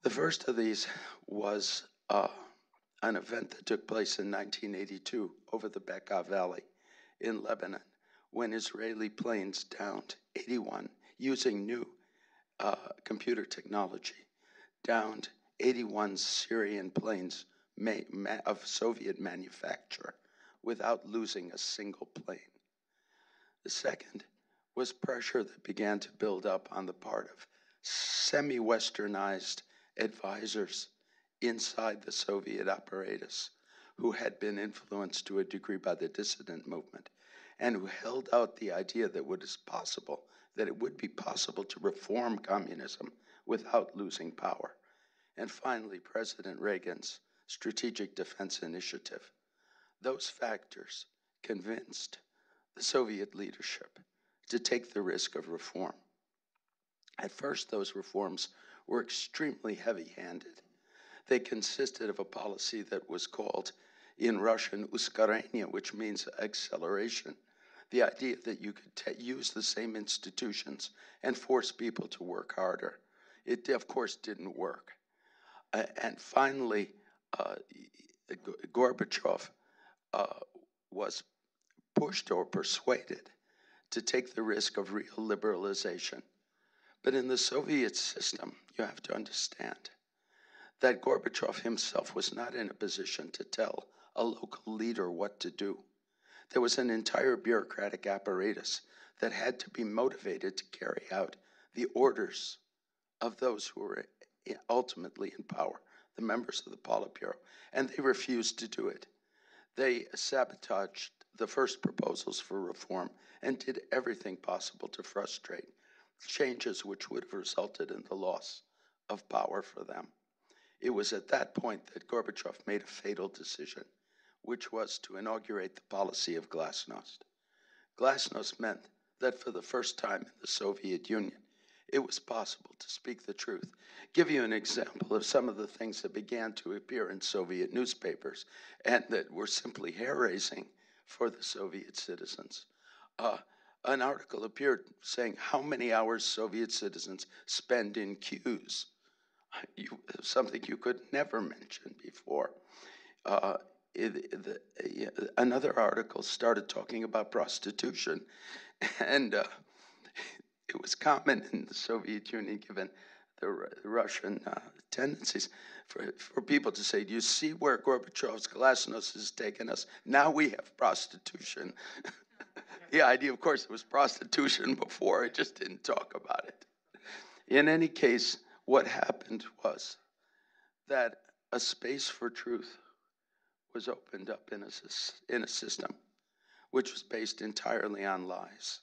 The first of these was uh, an event that took place in nineteen eighty-two over the Bekaa Valley in Lebanon, when Israeli planes downed eighty-one, using new uh, computer technology, downed eighty-one Syrian planes ma ma of Soviet manufacture without losing a single plane. The second was pressure that began to build up on the part of semi-Westernized advisors inside the Soviet apparatus who had been influenced to a degree by the dissident movement, and who held out the idea that it was possible, that it would be possible to reform communism without losing power. And finally, President Reagan's Strategic Defense Initiative. Those factors convinced the Soviet leadership to take the risk of reform. At first, those reforms were extremely heavy-handed. They consisted of a policy that was called, in Russian, uskarenia, which means acceleration. The idea that you could t use the same institutions and force people to work harder. It, of course, didn't work. Uh, and finally, uh, Gorbachev uh, was pushed or persuaded to take the risk of real liberalization. But in the Soviet system, you have to understand that Gorbachev himself was not in a position to tell a local leader what to do. There was an entire bureaucratic apparatus that had to be motivated to carry out the orders of those who were ultimately in power, the members of the Politburo, and they refused to do it. They sabotaged the first proposals for reform and did everything possible to frustrate changes which would have resulted in the loss of power for them. It was at that point that Gorbachev made a fatal decision, which was to inaugurate the policy of glasnost. Glasnost meant that for the first time in the Soviet Union, it was possible to speak the truth. Give you an example of some of the things that began to appear in Soviet newspapers and that were simply hair-raising for the Soviet citizens. Uh, an article appeared saying how many hours Soviet citizens spend in queues. You, something you could never mention before. Uh, it, the, uh, another article started talking about prostitution, and uh, it was common in the Soviet Union, given the R Russian uh, tendencies, for, for people to say, do you see where Gorbachev's glasnost has taken us? Now we have prostitution. The idea, of course, it was prostitution before, I just didn't talk about it. In any case, what happened was that a space for truth was opened up in a, in a system which was based entirely on lies,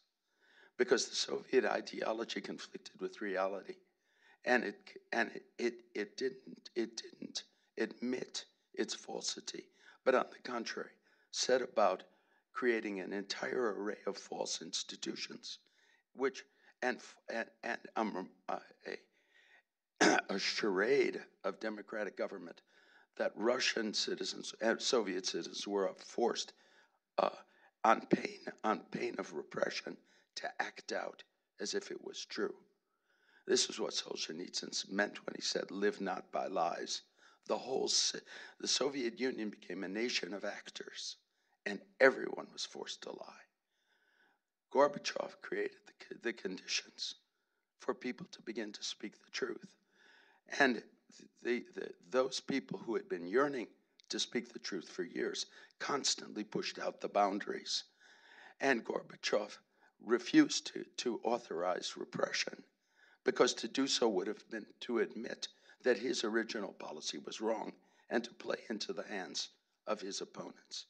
because the Soviet ideology conflicted with reality, and it and it it, it didn't it didn't admit its falsity, but on the contrary set about creating an entire array of false institutions, which and and and um, uh, a a charade of democratic government that Russian citizens and Soviet citizens were forced uh, on pain, on pain of repression to act out as if it was true. This is what Solzhenitsyn meant when he said, live not by lies. The whole, the Soviet Union became a nation of actors, and everyone was forced to lie. Gorbachev created the, the conditions for people to begin to speak the truth. And the, the, those people who had been yearning to speak the truth for years constantly pushed out the boundaries. And Gorbachev refused to, to authorize repression, because to do so would have been to admit that his original policy was wrong and to play into the hands of his opponents.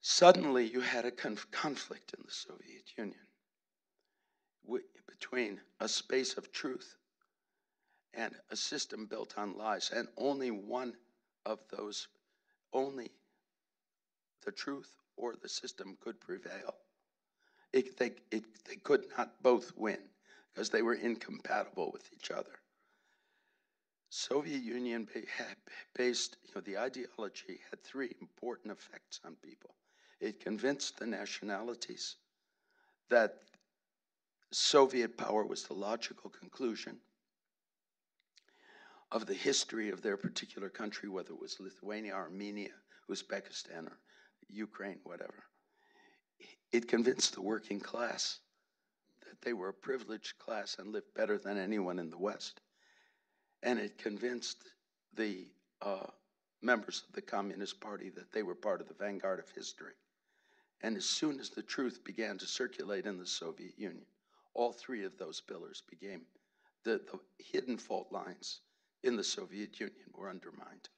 Suddenly, you had a conf conflict in the Soviet Union w between a space of truth and a system built on lies, and only one of those, only the truth or the system could prevail. It, they, it, they could not both win because they were incompatible with each other. Soviet Union based, you know, the ideology had three important effects on people. It convinced the nationalities that Soviet power was the logical conclusion of the history of their particular country, whether it was Lithuania, Armenia, Uzbekistan, or Ukraine, whatever. It convinced the working class that they were a privileged class and lived better than anyone in the West. And it convinced the uh, members of the Communist Party that they were part of the vanguard of history. And as soon as the truth began to circulate in the Soviet Union, all three of those pillars became, the, the hidden fault lines in the Soviet Union were undermined,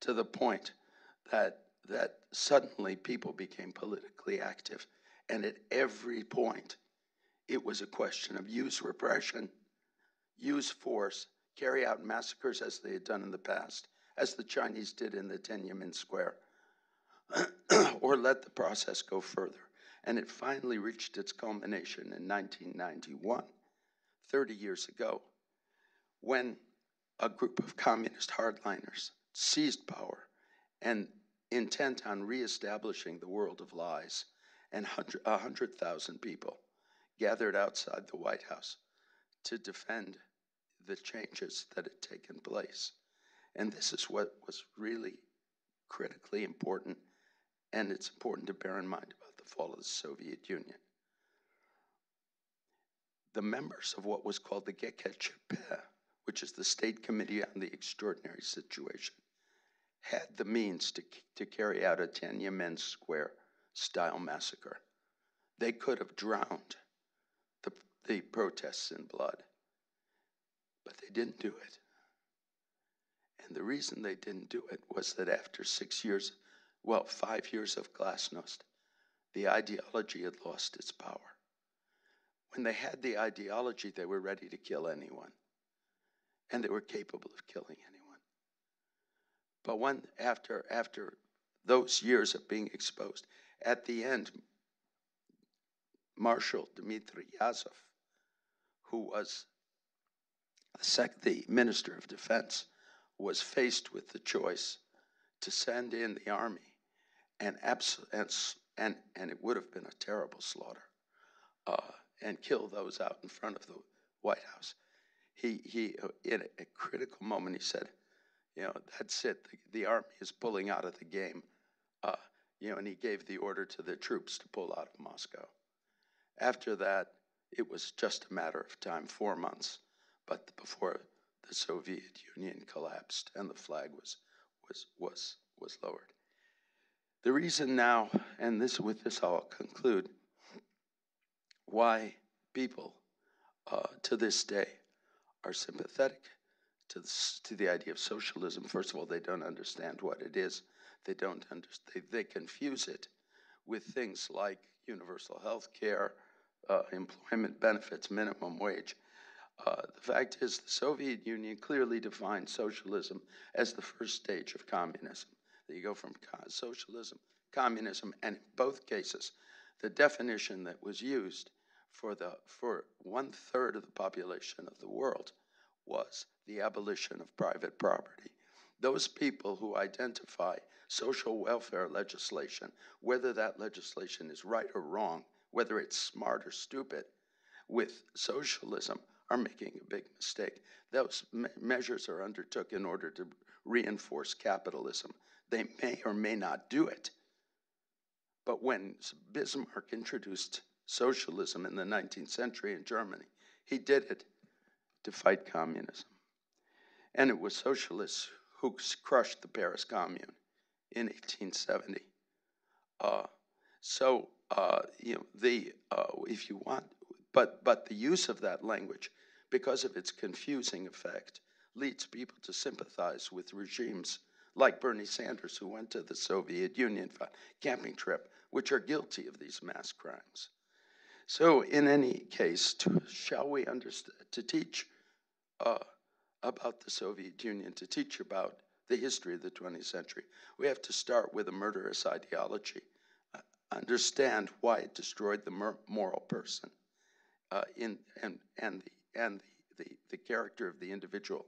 to the point that that suddenly people became politically active. And at every point, it was a question of use repression, use force, carry out massacres as they had done in the past, as the Chinese did in the Tiananmen Square, or let the process go further. And it finally reached its culmination in nineteen ninety-one, thirty years ago, when a group of communist hardliners seized power and intent on reestablishing the world of lies, and one hundred thousand people gathered outside the White House to defend the changes that had taken place. And this is what was really critically important, and it's important to bear in mind about the fall of the Soviet Union. The members of what was called the G K C P, which is the State Committee on the Extraordinary Situation, had the means to, to carry out a Tiananmen Square-style massacre. They could have drowned the, the protests in blood, but they didn't do it. And the reason they didn't do it was that after six years, well, five years of glasnost, the ideology had lost its power. When they had the ideology, they were ready to kill anyone, and they were capable of killing anyone. But when, after, after those years of being exposed, at the end, Marshal Dmitry Yazov, who was the Minister of Defense, was faced with the choice to send in the army, and and, and, and it would have been a terrible slaughter, uh, and kill those out in front of the White House. He, he uh, in a, a critical moment, he said, you know, that's it, the, the army is pulling out of the game, uh, you know, and he gave the order to the troops to pull out of Moscow. After that, it was just a matter of time, four months, but before the Soviet Union collapsed and the flag was, was, was, was lowered. The reason now, and this, with this I'll conclude, why people uh, to this day are sympathetic to the, to the idea of socialism. First of all, they don't understand what it is. They don't understand, they, they confuse it with things like universal health care, uh, employment benefits, minimum wage. Uh, the fact is, the Soviet Union clearly defined socialism as the first stage of communism. You go from co- socialism, communism, and in both cases, the definition that was used for, the, for one third of the population of the world was the abolition of private property. Those people who identify social welfare legislation, whether that legislation is right or wrong, whether it's smart or stupid, with socialism, are making a big mistake. Those me measures are undertook in order to reinforce capitalism. They may or may not do it, But when Bismarck introduced socialism in the nineteenth century in Germany, he did it to fight communism. And it was socialists who crushed the Paris Commune in eighteen seventy. Uh, so uh, you know, the uh, if you want, but but the use of that language, because of its confusing effect, leads people to sympathize with regimes like Bernie Sanders, who went to the Soviet Union for a camping trip, which are guilty of these mass crimes. So in any case, to, shall we understand, to teach uh, about the Soviet Union, to teach about the history of the twentieth century, we have to start with a murderous ideology, uh, understand why it destroyed the moral person uh, in, and, and, the, and the, the, the character of the individual,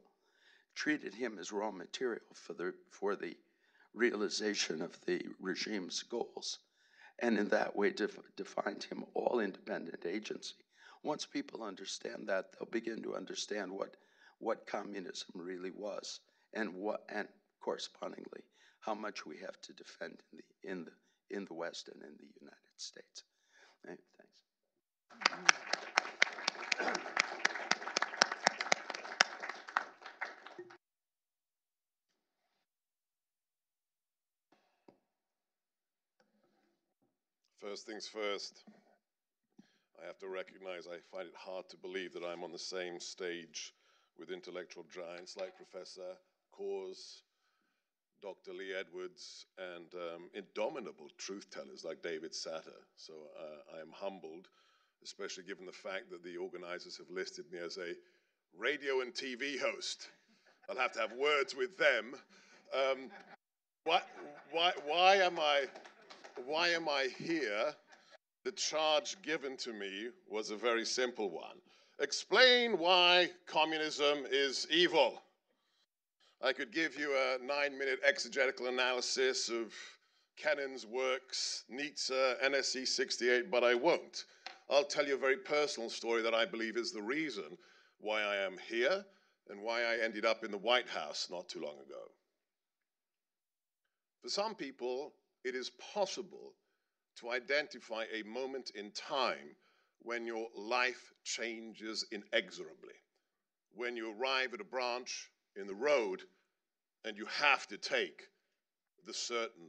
treated him as raw material for the, for the realization of the regime's goals, and in that way def defined him all independent agency. Once people understand that, they'll begin to understand what, what communism really was, and what, and correspondingly, how much we have to defend in the, in the, in the West and in the United States. Right, thanks. First things first, I have to recognize I find it hard to believe that I'm on the same stage with intellectual giants like Professor Coors, Doctor Lee Edwards, and um, indomitable truth-tellers like David Satter. So uh, I am humbled, especially given the fact that the organizers have listed me as a radio and T V host. I'll have to have words with them. Um, why, why, why am I... Why am I here? The charge given to me was a very simple one. Explain why communism is evil. I could give you a nine-minute exegetical analysis of Kenan's works, Nietzsche, N S C sixty-eight, but I won't. I'll tell you a very personal story that I believe is the reason why I am here and why I ended up in the White House not too long ago. For some people, it is possible to identify a moment in time when your life changes inexorably, when you arrive at a branch in the road and you have to take the certain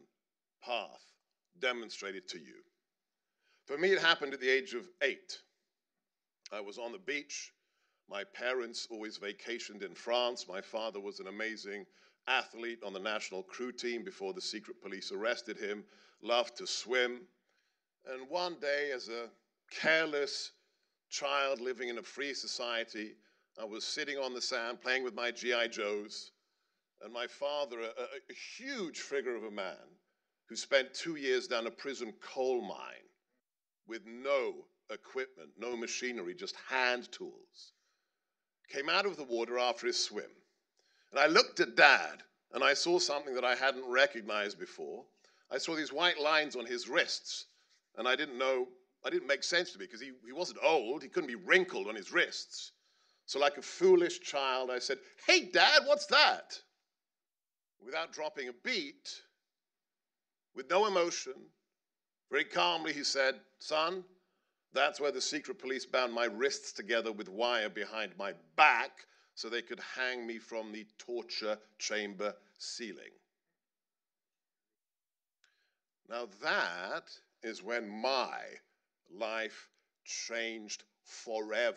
path demonstrated to you. For me, it happened at the age of eight. I was on the beach. My parents always vacationed in France. My father was an amazing athlete on the national crew team before the secret police arrested him, loved to swim. And one day, as a careless child living in a free society, I was sitting on the sand playing with my G I Joes, and my father, a, a huge figure of a man who spent two years down a prison coal mine with no equipment, no machinery, just hand tools, came out of the water after his swim. And I looked at Dad, and I saw something that I hadn't recognized before. I saw these white lines on his wrists, and I didn't know, I didn't make sense to me, because he, he wasn't old, he couldn't be wrinkled on his wrists. So like a foolish child, I said, "Hey, Dad, what's that?" Without dropping a beat, with no emotion, very calmly he said, "Son, that's where the secret police bound my wrists together with wire behind my back, so they could hang me from the torture chamber ceiling." Now that is when my life changed forever,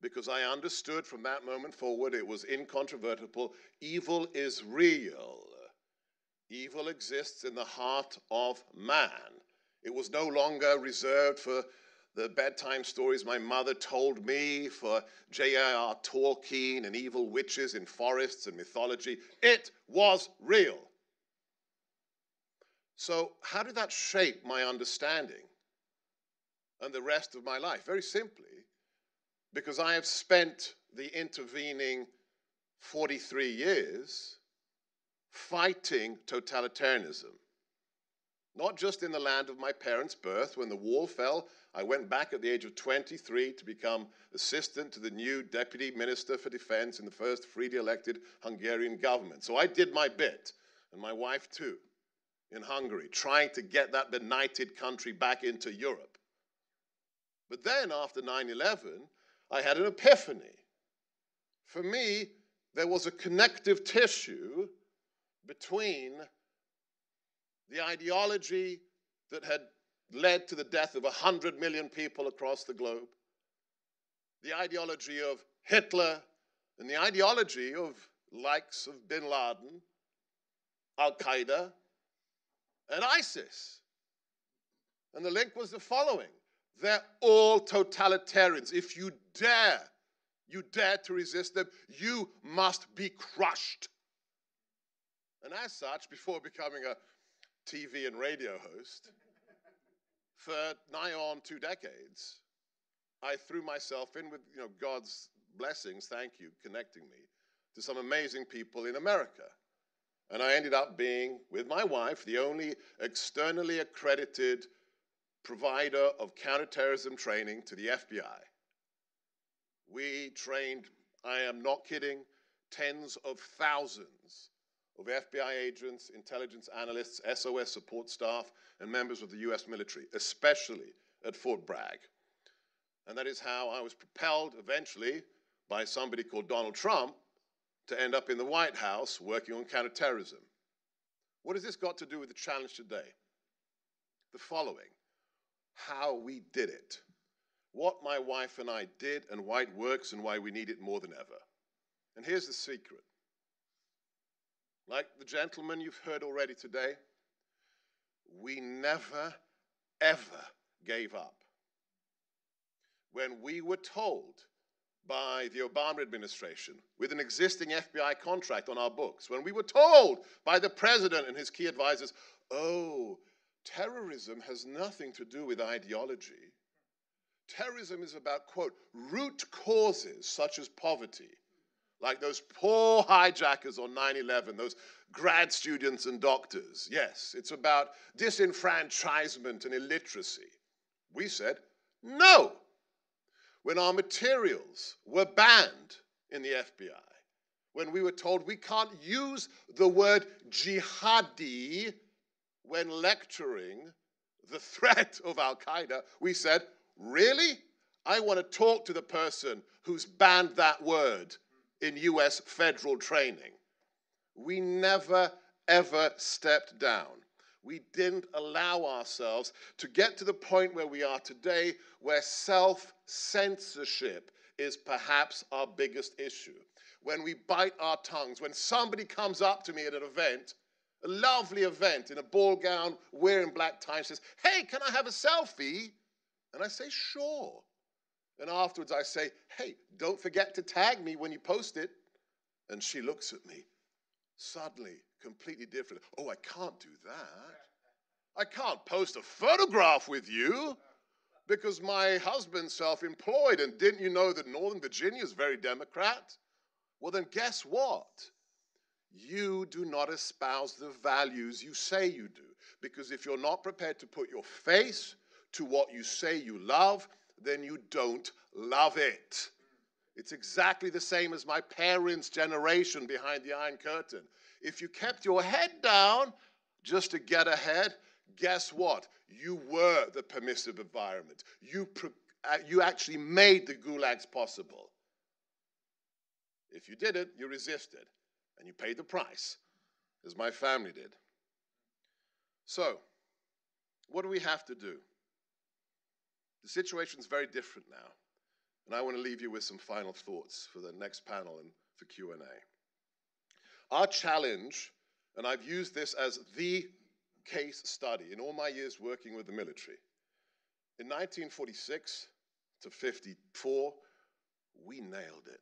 because I understood from that moment forward, it was incontrovertible, evil is real. Evil exists in the heart of man. It was no longer reserved for the bedtime stories my mother told me, for J R R Tolkien and evil witches in forests and mythology. It was real. So how did that shape my understanding and the rest of my life? Very simply, because I have spent the intervening forty-three years fighting totalitarianism. Not just in the land of my parents' birth. When the wall fell, I went back at the age of twenty-three to become assistant to the new Deputy Minister for Defense in the first freely elected Hungarian government. So I did my bit, and my wife too, in Hungary, trying to get that benighted country back into Europe. But then after nine eleven, I had an epiphany. For me, there was a connective tissue between the ideology that had led to the death of one hundred million people across the globe, the ideology of Hitler, and the ideology of likes of bin Laden, Al-Qaeda, and ISIS. And the link was the following. They're all totalitarians. If you dare, you dare to resist them, you must be crushed. And as such, before becoming a T V and radio host, for nigh on two decades, I threw myself in with, you know, God's blessings, thank you, connecting me to some amazing people in America. And I ended up being, with my wife, the only externally accredited provider of counterterrorism training to the F B I. We trained, I am not kidding, tens of thousands of F B I agents, intelligence analysts, S O S support staff, and members of the U S military, especially at Fort Bragg. And that is how I was propelled eventually by somebody called Donald Trump to end up in the White House working on counterterrorism. What has this got to do with the challenge today? The following: how we did it, what my wife and I did, and why it works and why we need it more than ever. And here's the secret. Like the gentleman you've heard already today, we never, ever gave up. When we were told by the Obama administration, with an existing F B I contract on our books, when we were told by the president and his key advisors, oh, terrorism has nothing to do with ideology. Terrorism is about, quote, root causes such as poverty, like those poor hijackers on nine eleven, those grad students and doctors. Yes, it's about disenfranchisement and illiteracy. We said, no. When our materials were banned in the F B I, when we were told we can't use the word jihadi when lecturing the threat of Al-Qaeda, we said, really? I want to talk to the person who's banned that word in U S federal training. We never, ever stepped down. We didn't allow ourselves to get to the point where we are today, where self-censorship is perhaps our biggest issue. When we bite our tongues, when somebody comes up to me at an event, a lovely event, in a ball gown, wearing black tie, says, hey, can I have a selfie? And I say, sure. And afterwards I say, hey, don't forget to tag me when you post it. And she looks at me, suddenly, completely different. Oh, I can't do that. I can't post a photograph with you because my husband's self-employed, and didn't you know that Northern Virginia is very Democrat? Well, then guess what? You do not espouse the values you say you do, because if you're not prepared to put your face to what you say you love, then you don't love it. It's exactly the same as my parents' generation behind the Iron Curtain. If you kept your head down just to get ahead, guess what? You were the permissive environment. You, uh, you actually made the gulags possible. If you didn't, you resisted, and you paid the price, as my family did. So, what do we have to do? The situation's very different now, and I want to leave you with some final thoughts for the next panel and for Q and A. Our challenge, and I've used this as the case study in all my years working with the military, in nineteen forty-six to fifty-four, we nailed it.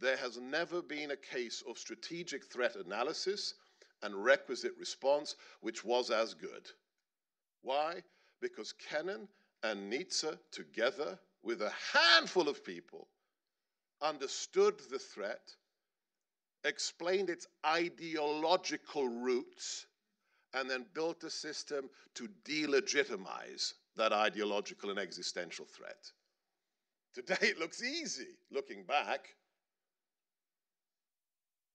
There has never been a case of strategic threat analysis and requisite response which was as good. Why? Because Kennan and Nietzsche, together with a handful of people, understood the threat, explained its ideological roots, and then built a system to delegitimize that ideological and existential threat. Today it looks easy, looking back.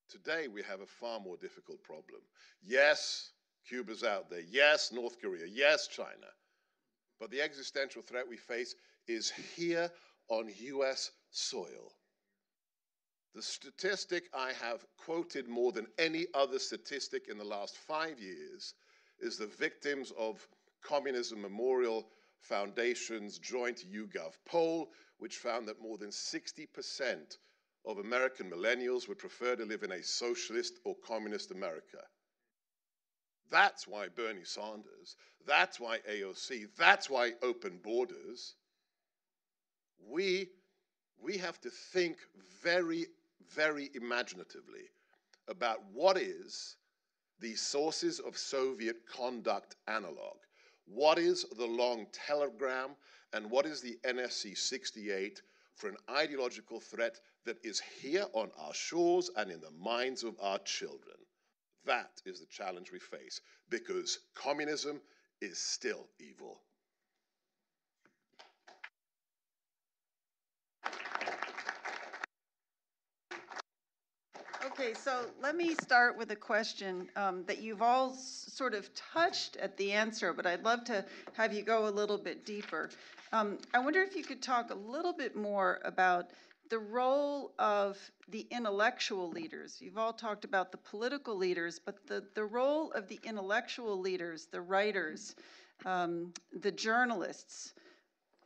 Today we have a far more difficult problem. Yes, Cuba's out there. Yes, North Korea. Yes, China. But the existential threat we face is here on U S soil. The statistic I have quoted more than any other statistic in the last five years is the victims of Communism Memorial Foundation's joint YouGov poll, which found that more than sixty percent of American millennials would prefer to live in a socialist or communist America. That's why Bernie Sanders, that's why A O C, that's why open borders. We, we have to think very, very imaginatively about what is the sources of Soviet conduct analog. What is the long telegram and what is the N S C sixty-eight for an ideological threat that is here on our shores and in the minds of our children? That is the challenge we face, because communism is still evil. Okay, so let me start with a question um, that you've all sort of touched at the answer, but I'd love to have you go a little bit deeper. Um, I wonder if you could talk a little bit more about the role of the intellectual leaders. You've all talked about the political leaders, but the, the role of the intellectual leaders, the writers, um, the journalists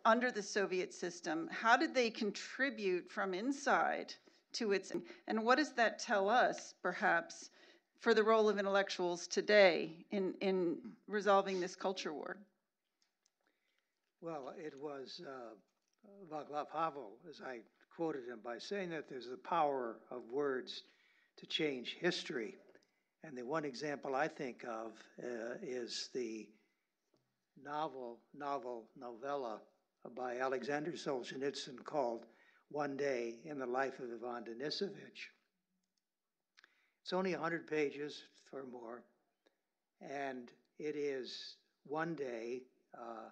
under the Soviet system, how did they contribute from inside to its, and what does that tell us, perhaps, for the role of intellectuals today in, in resolving this culture war? Well, it was uh, Vaclav Havel, as I quoted him, by saying that there's the power of words to change history. And the one example I think of uh, is the novel, novel, novella by Alexander Solzhenitsyn called One Day in the Life of Ivan Denisovich. It's only one hundred pages or more, and it is one day uh,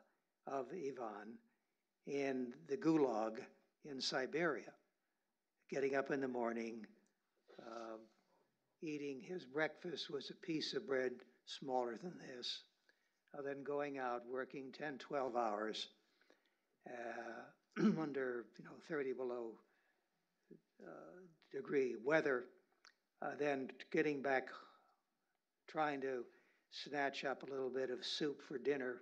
of Ivan in the gulag in Siberia, getting up in the morning, uh, eating his breakfast was a piece of bread smaller than this, uh, then going out, working ten, twelve hours uh, under you know thirty below uh, degree weather, uh, then getting back, trying to snatch up a little bit of soup for dinner,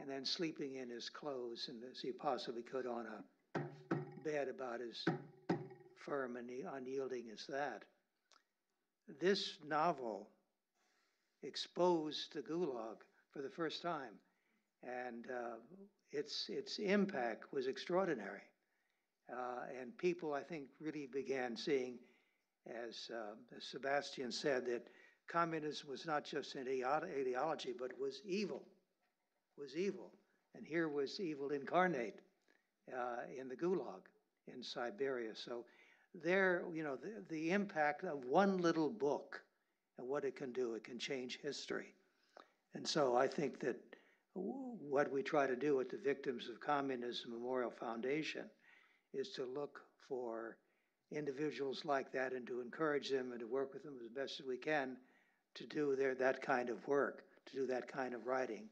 and then sleeping in his clothes and as he possibly could on a bed about as firm and unyielding as that. This novel exposed the gulag for the first time, and uh, its its impact was extraordinary. Uh, and people, I think, really began seeing, as, uh, as Sebastian said, that communism was not just an ideology, but was evil, was evil. And here was evil incarnate uh, in the gulag in Siberia. So there, you know, the, the impact of one little book and what it can do, it can change history. And so I think that what we try to do at the Victims of Communism Memorial Foundation is to look for individuals like that and to encourage them and to work with them as best as we can to do their, that kind of work, to do that kind of writing.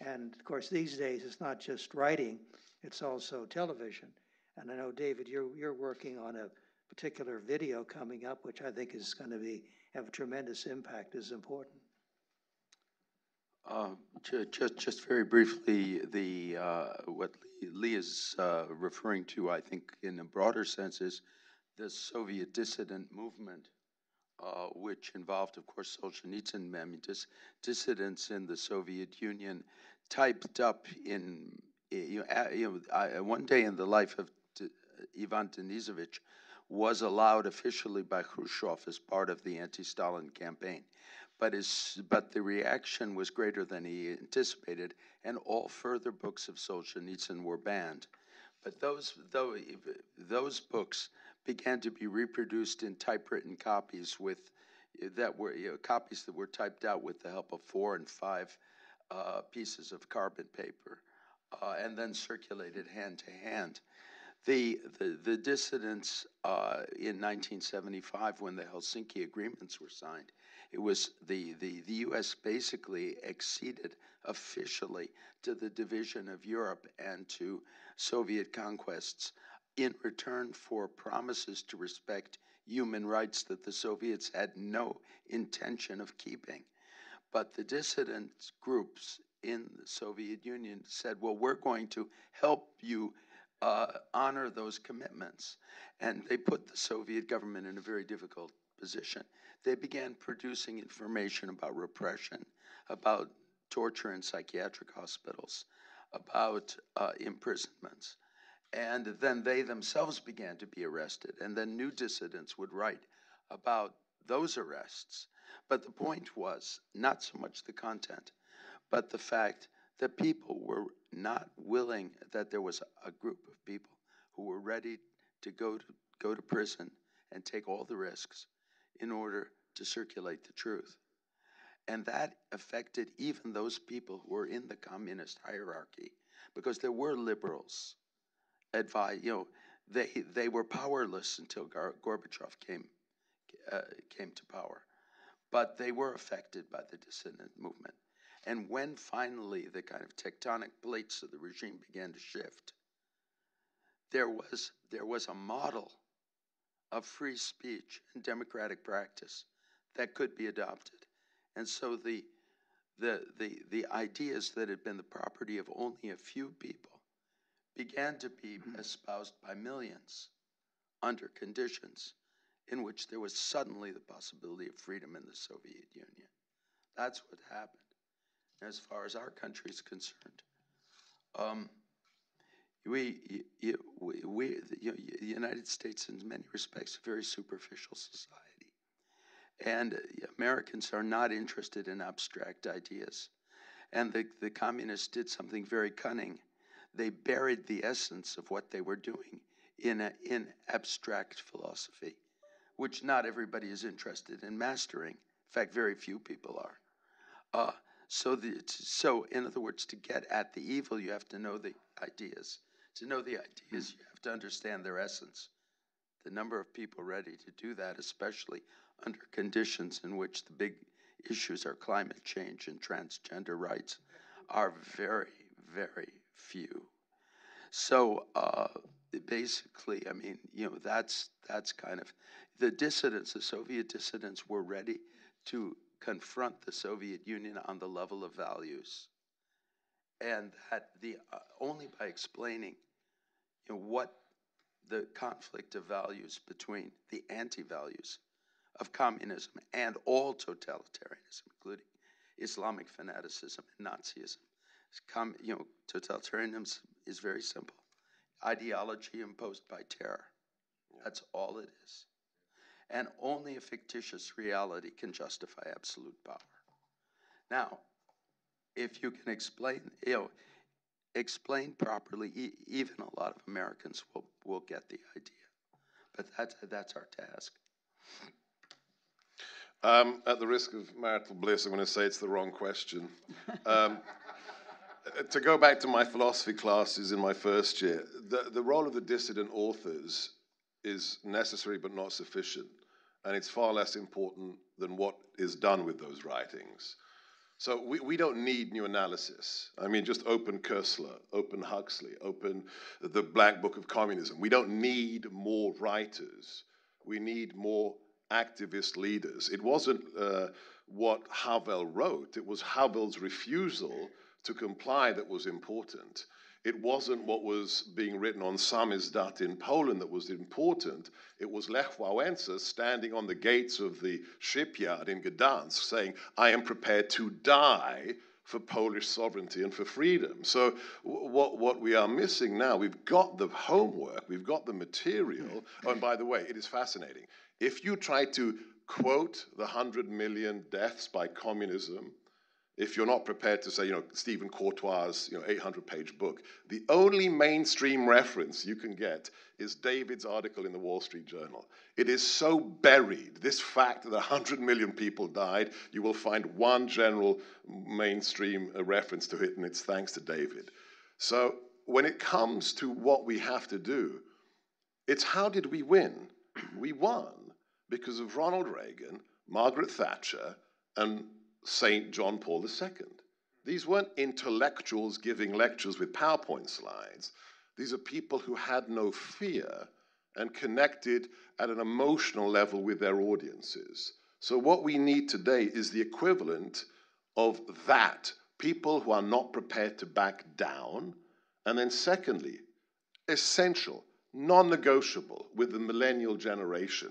And of course, these days, it's not just writing, it's also television. And I know, David, you're, you're working on a particular video coming up, which I think is going to be, have a tremendous impact, is important. Uh, just, just very briefly, the, uh, what Lee is uh, referring to, I think, in a broader sense, is the Soviet dissident movement, uh, which involved, of course, Solzhenitsyn, I mean, dis dissidents in the Soviet Union, typed up in You know, you know, I, One Day in the Life of D Ivan Denisovich was allowed officially by Khrushchev as part of the anti-Stalin campaign, but his, but the reaction was greater than he anticipated, and all further books of Solzhenitsyn were banned. But those though those books began to be reproduced in typewritten copies with that were you know, copies that were typed out with the help of four and five uh, pieces of carbon paper. Uh, and then circulated hand to hand. The, the, the dissidents uh, in nineteen seventy-five, when the Helsinki agreements were signed, it was the, the, the U S basically acceded officially to the division of Europe and to Soviet conquests in return for promises to respect human rights that the Soviets had no intention of keeping. But the dissident groups in the Soviet Union said, well, we're going to help you Uh, honor those commitments. And they put the Soviet government in a very difficult position. They began producing information about repression, about torture in psychiatric hospitals, about uh, imprisonments. And then they themselves began to be arrested. And then new dissidents would write about those arrests. But the point was not so much the content, but the fact that people were not willing, that there was a group of people who were ready to go to go to prison and take all the risks in order to circulate the truth. And that affected even those people who were in the communist hierarchy, because there were liberals. Advi- you know, they they were powerless until Gar- Gorbachev came uh, came to power, but they were affected by the dissident movement. And when finally the kind of tectonic plates of the regime began to shift, there was, there was a model of free speech and democratic practice that could be adopted. And so the, the, the, the ideas that had been the property of only a few people began to be espoused by millions under conditions in which there was suddenly the possibility of freedom in the Soviet Union. That's what happened. As far as our country is concerned, um, we, we, we, the United States, in many respects, a very superficial society, and Americans are not interested in abstract ideas. And the, the communists did something very cunning. They buried the essence of what they were doing in a, in abstract philosophy, which not everybody is interested in mastering. In fact, very few people are. Uh, So, the, so in other words, to get at the evil, you have to know the ideas. To know the ideas, you have to understand their essence. The number of people ready to do that, especially under conditions in which the big issues are climate change and transgender rights, are very, very few. So uh, basically, I mean, you know, that's, that's kind of, the dissidents, the Soviet dissidents were ready to confront the Soviet Union on the level of values, and that the uh, only by explaining, you know, what the conflict of values between the anti-values of communism and all totalitarianism, including Islamic fanaticism and Nazism. Com you know, totalitarianism is very simple: ideology imposed by terror. That's all it is. And only a fictitious reality can justify absolute power. Now, if you can explain, you know, explain properly, e even a lot of Americans will, will get the idea. But that's, that's our task. Um, at the risk of marital bliss, I'm going to say it's the wrong question. Um, to go back to my philosophy classes in my first year, the, the role of the dissident authors is necessary but not sufficient. And it's far less important than what is done with those writings. So we, we don't need new analysis. I mean, just open Koestler, open Huxley, open the Black Book of Communism. We don't need more writers. We need more activist leaders. It wasn't uh, what Havel wrote. It was Havel's refusal to comply that was important. It wasn't what was being written on Samizdat in Poland that was important. It was Lech Wałęsa standing on the gates of the shipyard in Gdansk saying, I am prepared to die for Polish sovereignty and for freedom. So what, what we are missing now, we've got the homework, we've got the material. Oh, and by the way, it is fascinating. If you try to quote the one hundred million deaths by communism, if you're not prepared to say, you know, Stephen Courtois' you know, eight hundred page book, the only mainstream reference you can get is David's article in the Wall Street Journal. It is so buried, this fact that one hundred million people died, you will find one general mainstream reference to it, and it's thanks to David. So when it comes to what we have to do, It's how did we win? We won because of Ronald Reagan, Margaret Thatcher, and Saint John Paul the Second. These weren't intellectuals giving lectures with PowerPoint slides. These are people who had no fear and connected at an emotional level with their audiences. So what we need today is the equivalent of that, people who are not prepared to back down. And then secondly, essential, non-negotiable with the millennial generation.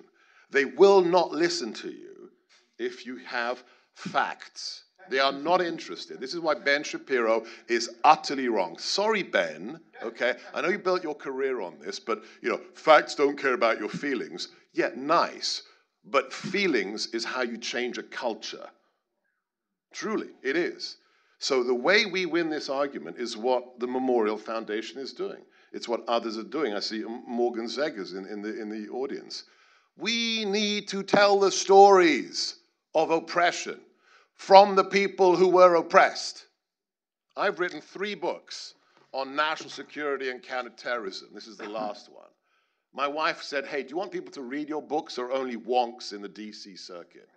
They will not listen to you if you have facts. They are not interested. This is why Ben Shapiro is utterly wrong. Sorry, Ben, okay? I know you built your career on this, but you know, facts don't care about your feelings. Yeah, nice, but feelings is how you change a culture. Truly, it is. So the way we win this argument is what the Memorial Foundation is doing. It's what others are doing. I see Morgan Zegers in, in, the, in the audience. We need to tell the stories of oppression from the people who were oppressed. I've written three books on national security and counterterrorism. This is the last one. My wife said, hey, do you want people to read your books or only wonks in the D C circuit?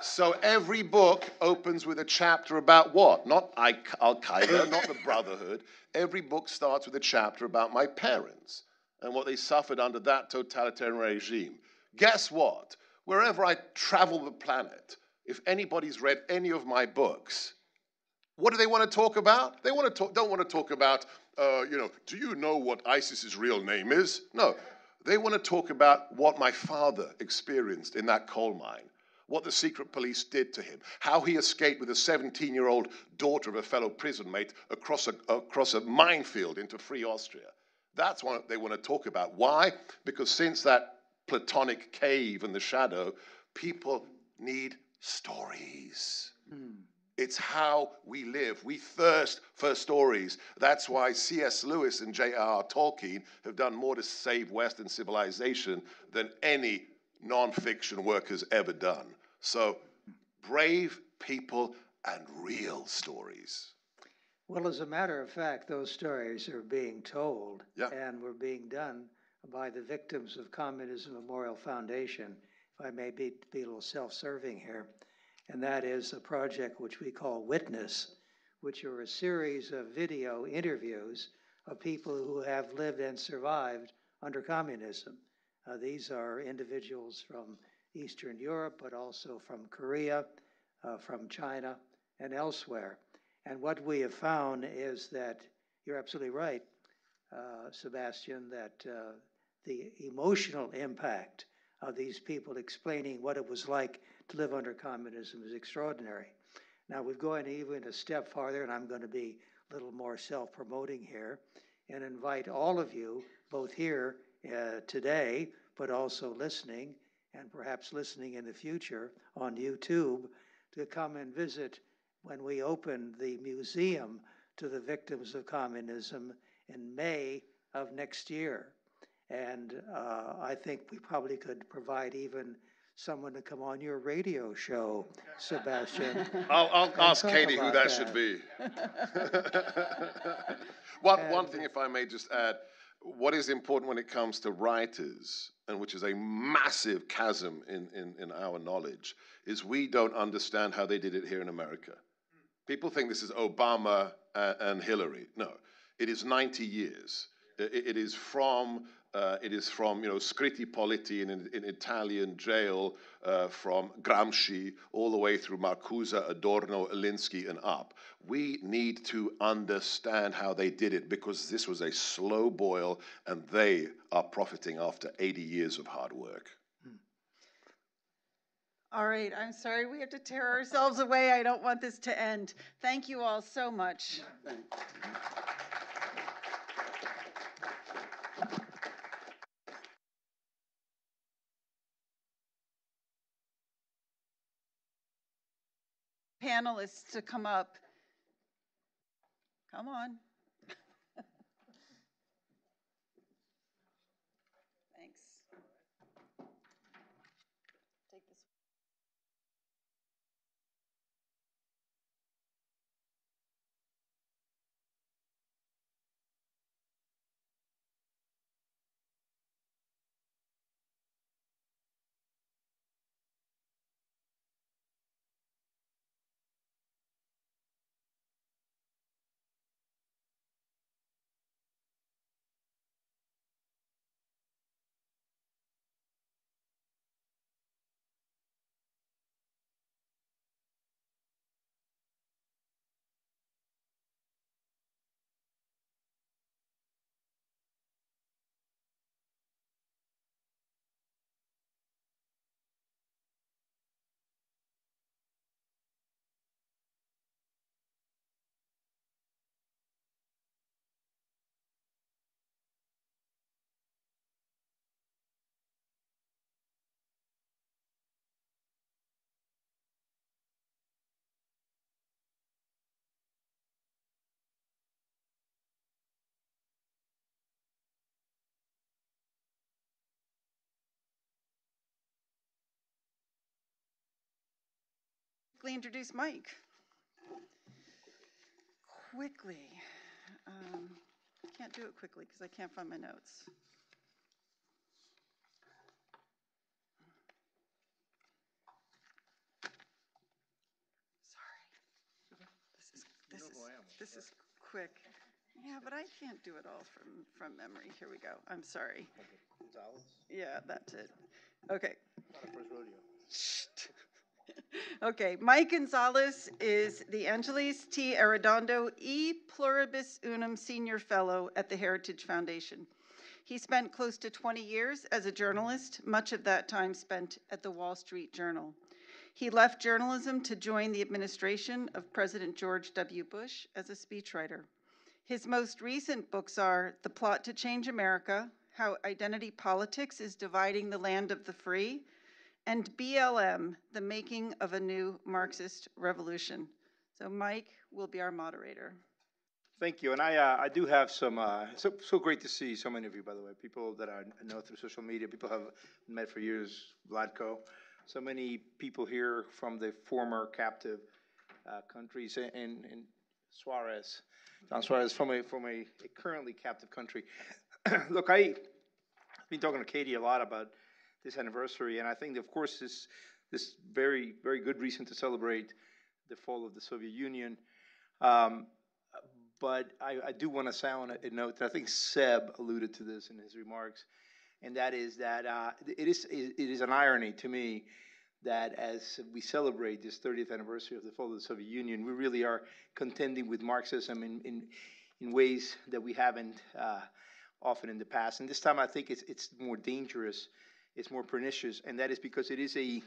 So every book opens with a chapter about what? Not Al-Qaeda, not the Brotherhood. Every book starts with a chapter about my parents and what they suffered under that totalitarian regime. Guess what? Wherever I travel the planet, if anybody's read any of my books, what do they want to talk about? They want to talk, don't want to talk about, uh, you know, do you know what ISIS's real name is? No, they want to talk about what my father experienced in that coal mine, what the secret police did to him, how he escaped with a seventeen-year-old daughter of a fellow prison mate across a, across a minefield into free Austria. That's what they want to talk about. Why? Because since that Platonic cave and the shadow, people need stories. Mm. It's how we live. We thirst for stories. That's why C S Lewis and J R R Tolkien have done more to save Western civilization than any non-fiction work has ever done. So brave people and real stories. Well, as a matter of fact, those stories are being told, yeah, and were being done by the victims of Communism Memorial Foundation, if I may be, be a little self-serving here, and that is a project which we call Witness, which are a series of video interviews of people who have lived and survived under communism. Uh, these are individuals from Eastern Europe, but also from Korea, uh, from China, and elsewhere. And what we have found is that, you're absolutely right, uh, Sebastian, that uh, the emotional impact of these people explaining what it was like to live under communism is extraordinary. Now, we've gone even a step farther, and I'm going to be a little more self-promoting here, and invite all of you, both here Uh, today, but also listening, and perhaps listening in the future on YouTube, to come and visit when we open the museum to the victims of communism in May of next year. And uh, I think we probably could provide even someone to come on your radio show, Sebastian. I'll, I'll ask Katie who that, that should be. one, and, one thing, if I may just add, what is important when it comes to writers, and which is a massive chasm in, in, in our knowledge, is we don't understand how they did it here in America. People think this is Obama uh, and Hillary. No, it is ninety years. It, it is from, uh, it is from you know, Scritti Politti in an Italian jail, uh, from Gramsci all the way through Marcuse, Adorno, Elinsky, and up. We need to understand how they did it, because this was a slow boil, and they are profiting after eighty years of hard work. All right, I'm sorry we have to tear ourselves away. I don't want this to end. Thank you all so much. Panelists to come up. Come on. Thanks. Take this. quickly introduce Mike. Quickly. Um, I can't do it quickly because I can't find my notes. Sorry. This is, this is, this is quick. Yeah, but I can't do it all from, from memory. Here we go. I'm sorry. Yeah, that's it. Okay. Not a first rodeo. Okay, Mike Gonzalez is the Angeles T. Arredondo E. Pluribus Unum Senior Fellow at the Heritage Foundation. He spent close to twenty years as a journalist, much of that time spent at the Wall Street Journal. He left journalism to join the administration of President George W. Bush as a speechwriter. His most recent books are The Plot to Change America, How Identity Politics is Dividing the Land of the Free, and B L M, The Making of a New Marxist Revolution. So Mike will be our moderator. Thank you, and I, uh, I do have some, uh, so, so great to see so many of you, by the way, people that I know through social media, people have met for years, Vladko, so many people here from the former captive uh, countries, and, and Suarez, Don Suarez from a, from a, a currently captive country. Look, I, I've been talking to Katie a lot about this anniversary, and I think, of course, this this very, very good reason to celebrate the fall of the Soviet Union. Um, but I, I do want to sound a note that I think Seb alluded to this in his remarks, and that is that uh, it is it is an irony to me that as we celebrate this thirtieth anniversary of the fall of the Soviet Union, we really are contending with Marxism in in, in ways that we haven't uh, often in the past. And this time, I think it's it's more dangerous. It's more pernicious, and that is because it is a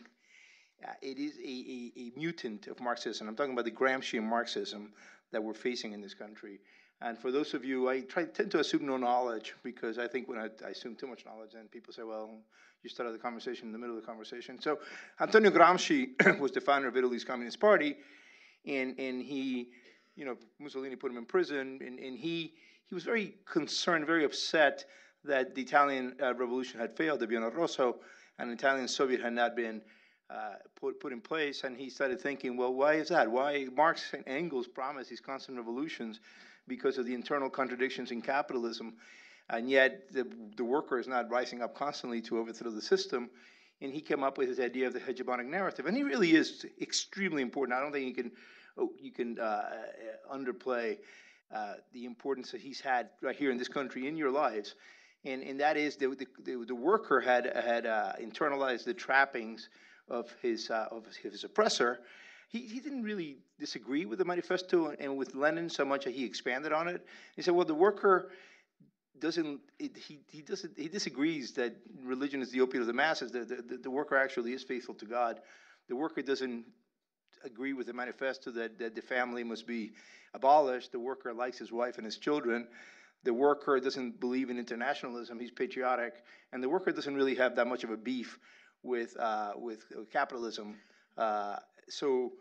uh, it is a, a, a mutant of Marxism. I'm talking about the Gramscian Marxism that we're facing in this country. And for those of you, I try, tend to assume no knowledge, because I think when I, I assume too much knowledge, then people say, well, you started the conversation in the middle of the conversation. So Antonio Gramsci was the founder of Italy's Communist Party, and, and he, you know, Mussolini put him in prison, and, and he, he was very concerned, very upset that the Italian uh, revolution had failed, the Bianco Rosso, and the Italian Soviet had not been uh, put, put in place, and he started thinking, well, why is that? Why Marx and Engels promised these constant revolutions because of the internal contradictions in capitalism, and yet the, the worker is not rising up constantly to overthrow the system, and he came up with his idea of the hegemonic narrative, and he really is extremely important. I don't think you can, oh, you can uh, underplay uh, the importance that he's had right here in this country in your lives. And, and that is the, the, the worker had, had uh, internalized the trappings of his, uh, of his oppressor. He, he didn't really disagree with the manifesto and with Lenin so much that he expanded on it. He said, well, the worker doesn't, it, he, he, doesn't he disagrees that religion is the opiate of the masses. The, the, the worker actually is faithful to God. The worker doesn't agree with the manifesto that, that the family must be abolished. The worker likes his wife and his children. The worker doesn't believe in internationalism, he's patriotic, and the worker doesn't really have that much of a beef with, uh, with capitalism. Uh, so,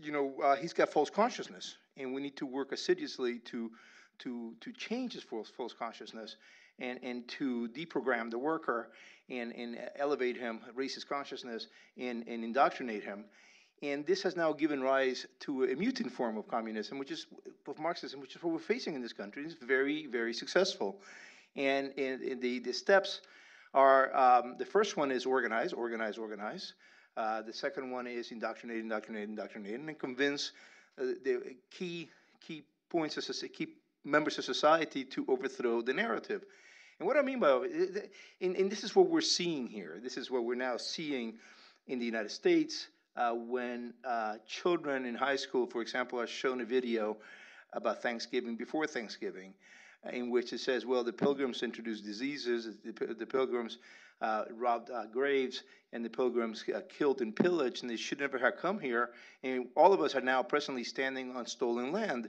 you know, uh, he's got false consciousness, and we need to work assiduously to, to, to change his false, false consciousness and, and to deprogram the worker and, and elevate him, raise his consciousness, and, and indoctrinate him. And this has now given rise to a mutant form of communism, which is of Marxism, which is what we're facing in this country. It's very, very successful. And, and, and the, the steps are, um, the first one is organize, organize, organize. Uh, the second one is indoctrinate, indoctrinate, indoctrinate, and convince uh, the key, key points of society, key members of society to overthrow the narrative. And what I mean by, and, and this is what we're seeing here. This is what we're now seeing in the United States. Uh, when uh, children in high school, for example, are shown a video about Thanksgiving before Thanksgiving, in which it says, well, the pilgrims introduced diseases, the, the pilgrims uh, robbed uh, graves, and the pilgrims uh, killed and pillaged, and they should never have come here, and all of us are now presently standing on stolen land.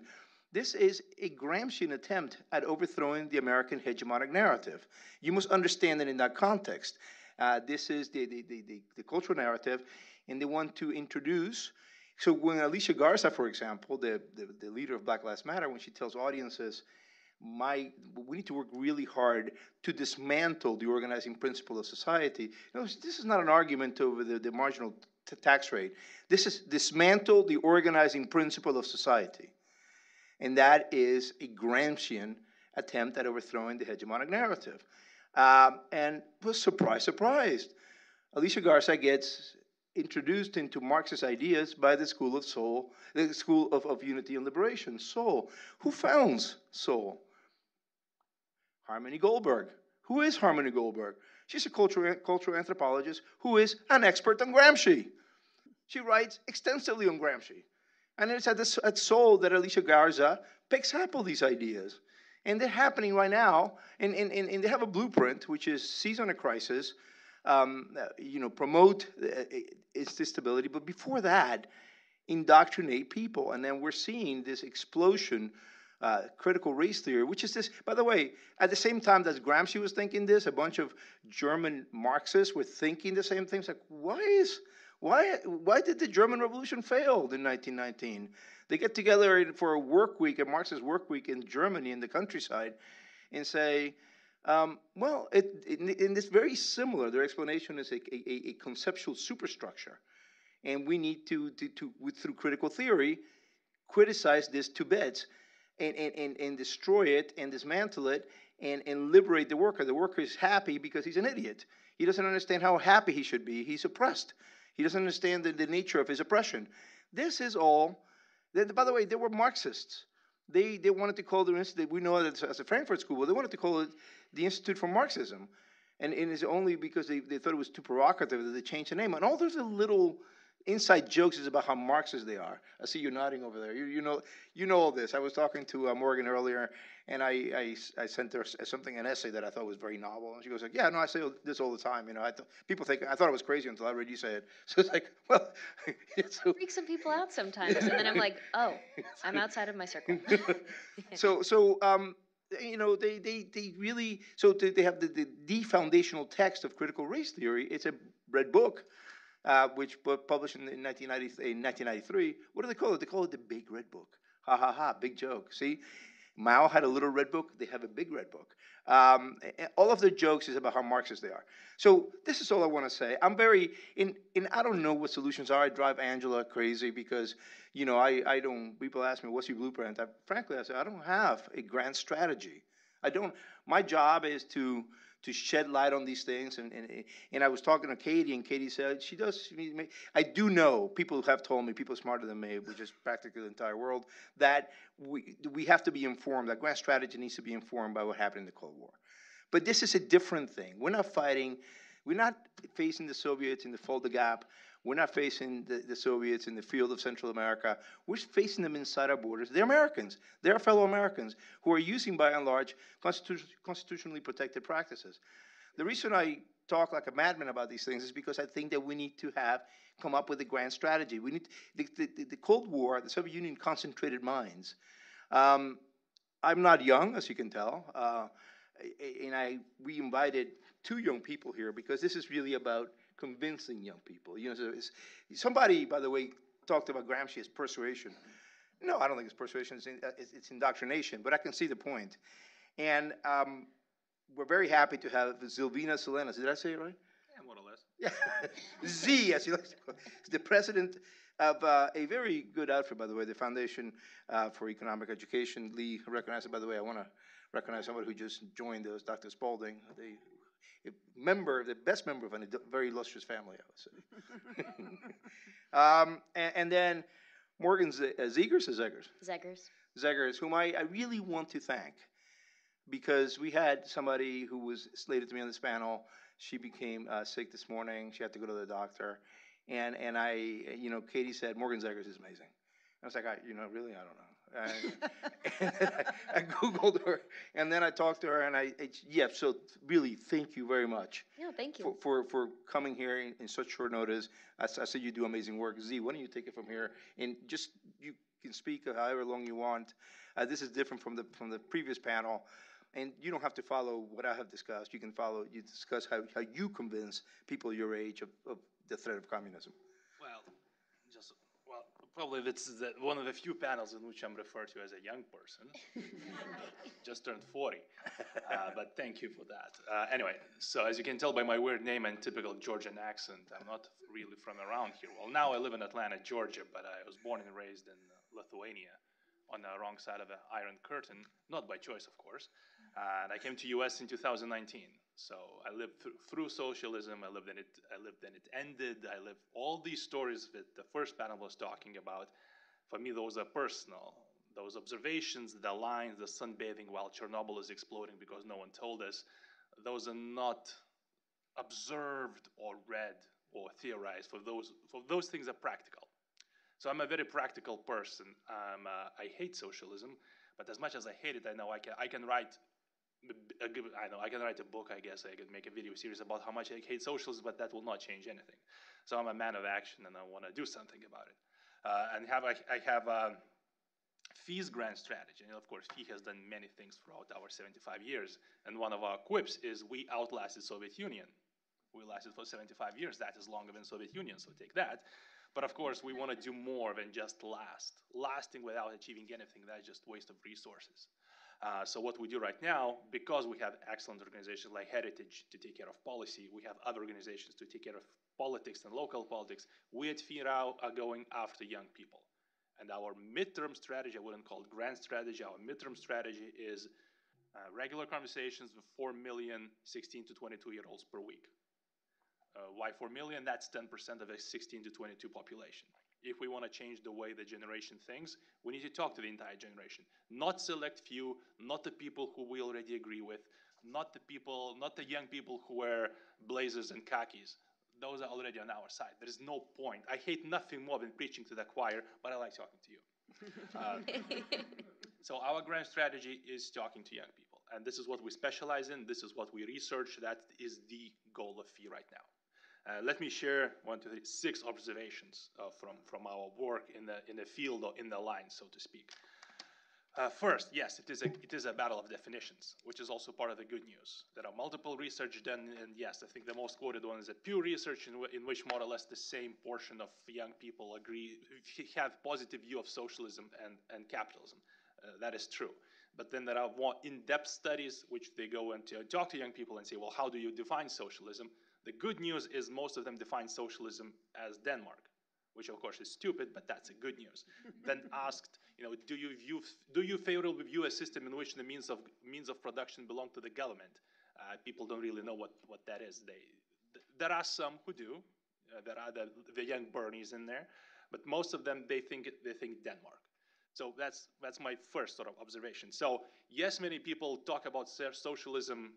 This is a Gramscian attempt at overthrowing the American hegemonic narrative. You must understand it in that context. Uh, this is the, the, the, the, the cultural narrative, and they want to introduce. So when Alicia Garza, for example, the, the, the leader of Black Lives Matter, when she tells audiences, "My, we need to work really hard to dismantle the organizing principle of society," you know, this is not an argument over the, the marginal t tax rate. This is dismantle the organizing principle of society. And that is a Gramscian attempt at overthrowing the hegemonic narrative. Um, and was surprise, surprised. Alicia Garza gets introduced into Marxist ideas by the School of Soul, the School of, of Unity and Liberation, Soul. Who founds Soul? Harmony Goldberg. Who is Harmony Goldberg? She's a cultural, cultural anthropologist who is an expert on Gramsci. She writes extensively on Gramsci. And it's at, this, at Soul that Alicia Garza picks up all these ideas. And they're happening right now, and, and, and they have a blueprint, which is seize on a crisis, um, you know, promote its stability, but before that, indoctrinate people. And then we're seeing this explosion, uh, critical race theory, which is this, by the way, at the same time that Gramsci was thinking this, a bunch of German Marxists were thinking the same things, like, why is... Why, why did the German Revolution fail in nineteen nineteen? They get together for a work week, a Marxist work week in Germany, in the countryside, and say, um, well, it, it, and it's very similar. Their explanation is a, a, a conceptual superstructure. And we need to, to, to with, through critical theory, criticize this to bits and, and, and, and destroy it and dismantle it and, and liberate the worker. The worker is happy because he's an idiot. He doesn't understand how happy he should be. He's oppressed. He doesn't understand the, the nature of his oppression. This is all, they, by the way, they were Marxists. They, they wanted to call their institute, we know it as a Frankfurt School, but they wanted to call it the Institute for Marxism. And, and it's only because they, they thought it was too provocative that they changed the name. And all those little inside jokes is about how Marxist they are. I see you nodding over there. You, you, know, you know all this. I was talking to uh, Morgan earlier, and I, I, I sent her something, an essay that I thought was very novel. And she goes, like, yeah, no, I say this all the time. You know, I th people think, I thought it was crazy until I read you say it. So it's like, well. So, freak some people out sometimes. And then I'm like, oh, I'm outside of my circle. so, so um, you know, they, they, they really, so they, they have the, the, the foundational text of critical race theory. It's a red book. Uh, which was published in, in nineteen ninety-three. What do they call it? They call it the Big Red Book. Ha ha ha, big joke. See, Mao had a little red book. They have a big red book. Um, all of their jokes is about how Marxist they are. So this is all I want to say. I'm very, in, in, I don't know what solutions are. I drive Angela crazy because, you know, I, I don't, people ask me, what's your blueprint? I, frankly, I say, I don't have a grand strategy. I don't, my job is to, to shed light on these things, and, and and I was talking to Katie, and Katie said she does. I do know people have told me, people smarter than me, which is practically the entire world, that we we have to be informed. That grand strategy needs to be informed by what happened in the Cold War, but this is a different thing. We're not fighting, we're not facing the Soviets in the Fall of the Gap. We're not facing the, the Soviets in the field of Central America. We're facing them inside our borders. They're Americans. They're fellow Americans who are using, by and large, constitu constitutionally protected practices. The reason I talk like a madman about these things is because I think that we need to have come up with a grand strategy. We need the, the, the Cold War, the Soviet Union concentrated minds. Um, I'm not young, as you can tell, uh, and I we invited two young people here because this is really about convincing young people. You know, so it's, somebody, by the way, talked about Gramsci as persuasion. No, I don't think it's persuasion. It's, in, it's, it's indoctrination, but I can see the point. And um, we're very happy to have Silvina Selenas. Did I say it right? Yeah, more or less. Yeah. Z, as you like to call it. The president of uh, a very good outfit, by the way, the Foundation uh, for Economic Education. Lee recognized it, by the way. I want to recognize somebody who just joined us, Doctor Spalding. They, A member, the best member of a very illustrious family, I would say. um, and, and then Morgan Z uh, Zegers or Zegers? Zegers. Zegers, whom I, I really want to thank because we had somebody who was slated to be on this panel. She became uh, sick this morning. She had to go to the doctor. And, and I, you know, Katie said, Morgan Zegers is amazing. I was like, I, you know, really? I don't know. I, I Googled her, and then I talked to her, and I, it, yeah, so really, thank you very much. Yeah, thank you. For, for, for coming here in, in such short notice. I, I said you do amazing work. Z, why don't you take it from here, and just, you can speak however long you want. Uh, this is different from the, from the previous panel, and you don't have to follow what I have discussed. You can follow, you discuss how, how you convince people your age of, of the threat of communism. Well, just Well, probably this is the, one of the few panels in which I'm referred to as a young person. Just turned forty, uh, but thank you for that. Uh, anyway, so as you can tell by my weird name and typical Georgian accent, I'm not really from around here. Well, now I live in Atlanta, Georgia, but I was born and raised in Lithuania, on the wrong side of the Iron Curtain, not by choice, of course. Uh, and I came to U S in two thousand nineteen. So I lived th through socialism, I lived in it, I lived and it ended, I lived all these stories that the first panel was talking about. For me, those are personal. Those observations, the lines, the sunbathing while Chernobyl is exploding because no one told us, those are not observed or read or theorized. For those, for those things are practical. So I'm a very practical person. Um, uh, I hate socialism, but as much as I hate it, I know I can, I can write I know I can write a book, I guess I could make a video series about how much I hate socialism, but that will not change anything. So I'm a man of action, and I want to do something about it. Uh, and have I, I have um, Fee's grand strategy, and of course Fee has done many things throughout our seventy-five years. And one of our quips is we outlasted Soviet Union. We lasted for seventy-five years. That is longer than Soviet Union, so take that. But of course, we want to do more than just last. Lasting without achieving anything, that's just waste of resources. Uh, so what we do right now, because we have excellent organizations like Heritage to take care of policy, we have other organizations to take care of politics and local politics, we at FIRAO are going after young people. And our midterm strategy, I wouldn't call it grand strategy, our midterm strategy is uh, regular conversations with four million sixteen to twenty-two year olds per week. Uh, why four million? That's ten percent of the sixteen to twenty-two population. If we want to change the way the generation thinks, we need to talk to the entire generation. Not select few, not the people who we already agree with, not the people, not the young people who wear blazers and khakis. Those are already on our side. There is no point. I hate nothing more than preaching to the choir, but I like talking to you. Uh, so our grand strategy is talking to young people. And this is what we specialize in. This is what we research. That is the goal of FEE right now. Uh, let me share one, two, three, six observations uh, from, from our work in the, in the field or in the line, so to speak. Uh, first, yes, it is, a, it is a battle of definitions, which is also part of the good news. There are multiple research done, and yes, I think the most quoted one is a Pew research in, in which more or less the same portion of young people agree, have positive view of socialism and, and capitalism. Uh, that is true. But then there are more in-depth studies which they go and talk to young people and say, well, how do you define socialism? The good news is most of them define socialism as Denmark, which of course is stupid, but that's the good news. Then asked, you know, do you view, do you favorably view a system in which the means of means of production belong to the government? Uh, people don't really know what what that is. They th there are some who do. Uh, there are the, the young Bernies in there, but most of them they think they think Denmark. So that's that's my first sort of observation. So yes, many people talk about socialism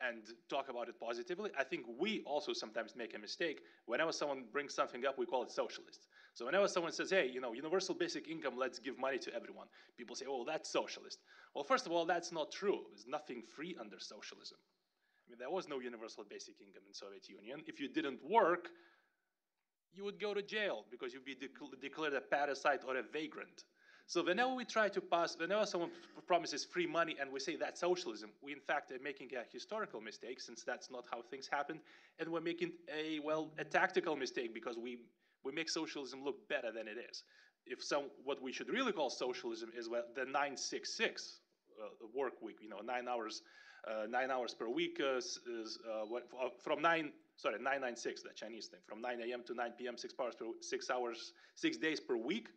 and talk about it positively. I think we also sometimes make a mistake. Whenever someone brings something up, we call it socialist. So whenever someone says, hey, you know, universal basic income, let's give money to everyone, people say, oh, that's socialist. Well, first of all, that's not true. There's nothing free under socialism. I mean, there was no universal basic income in Soviet Union. If you didn't work, you would go to jail because you'd be dec- declared a parasite or a vagrant. So whenever we try to pass, whenever someone promises free money and we say that's socialism, we in fact are making a historical mistake since that's not how things happened, and we're making a, well, a tactical mistake because we, we make socialism look better than it is. If some, what we should really call socialism is well, the nine six six uh, work week, you know, nine hours, uh, nine hours per week uh, is uh, what, from nine, sorry, nine nine six, the Chinese thing, from nine A M to nine P M, six hours per, six hours, six days per week,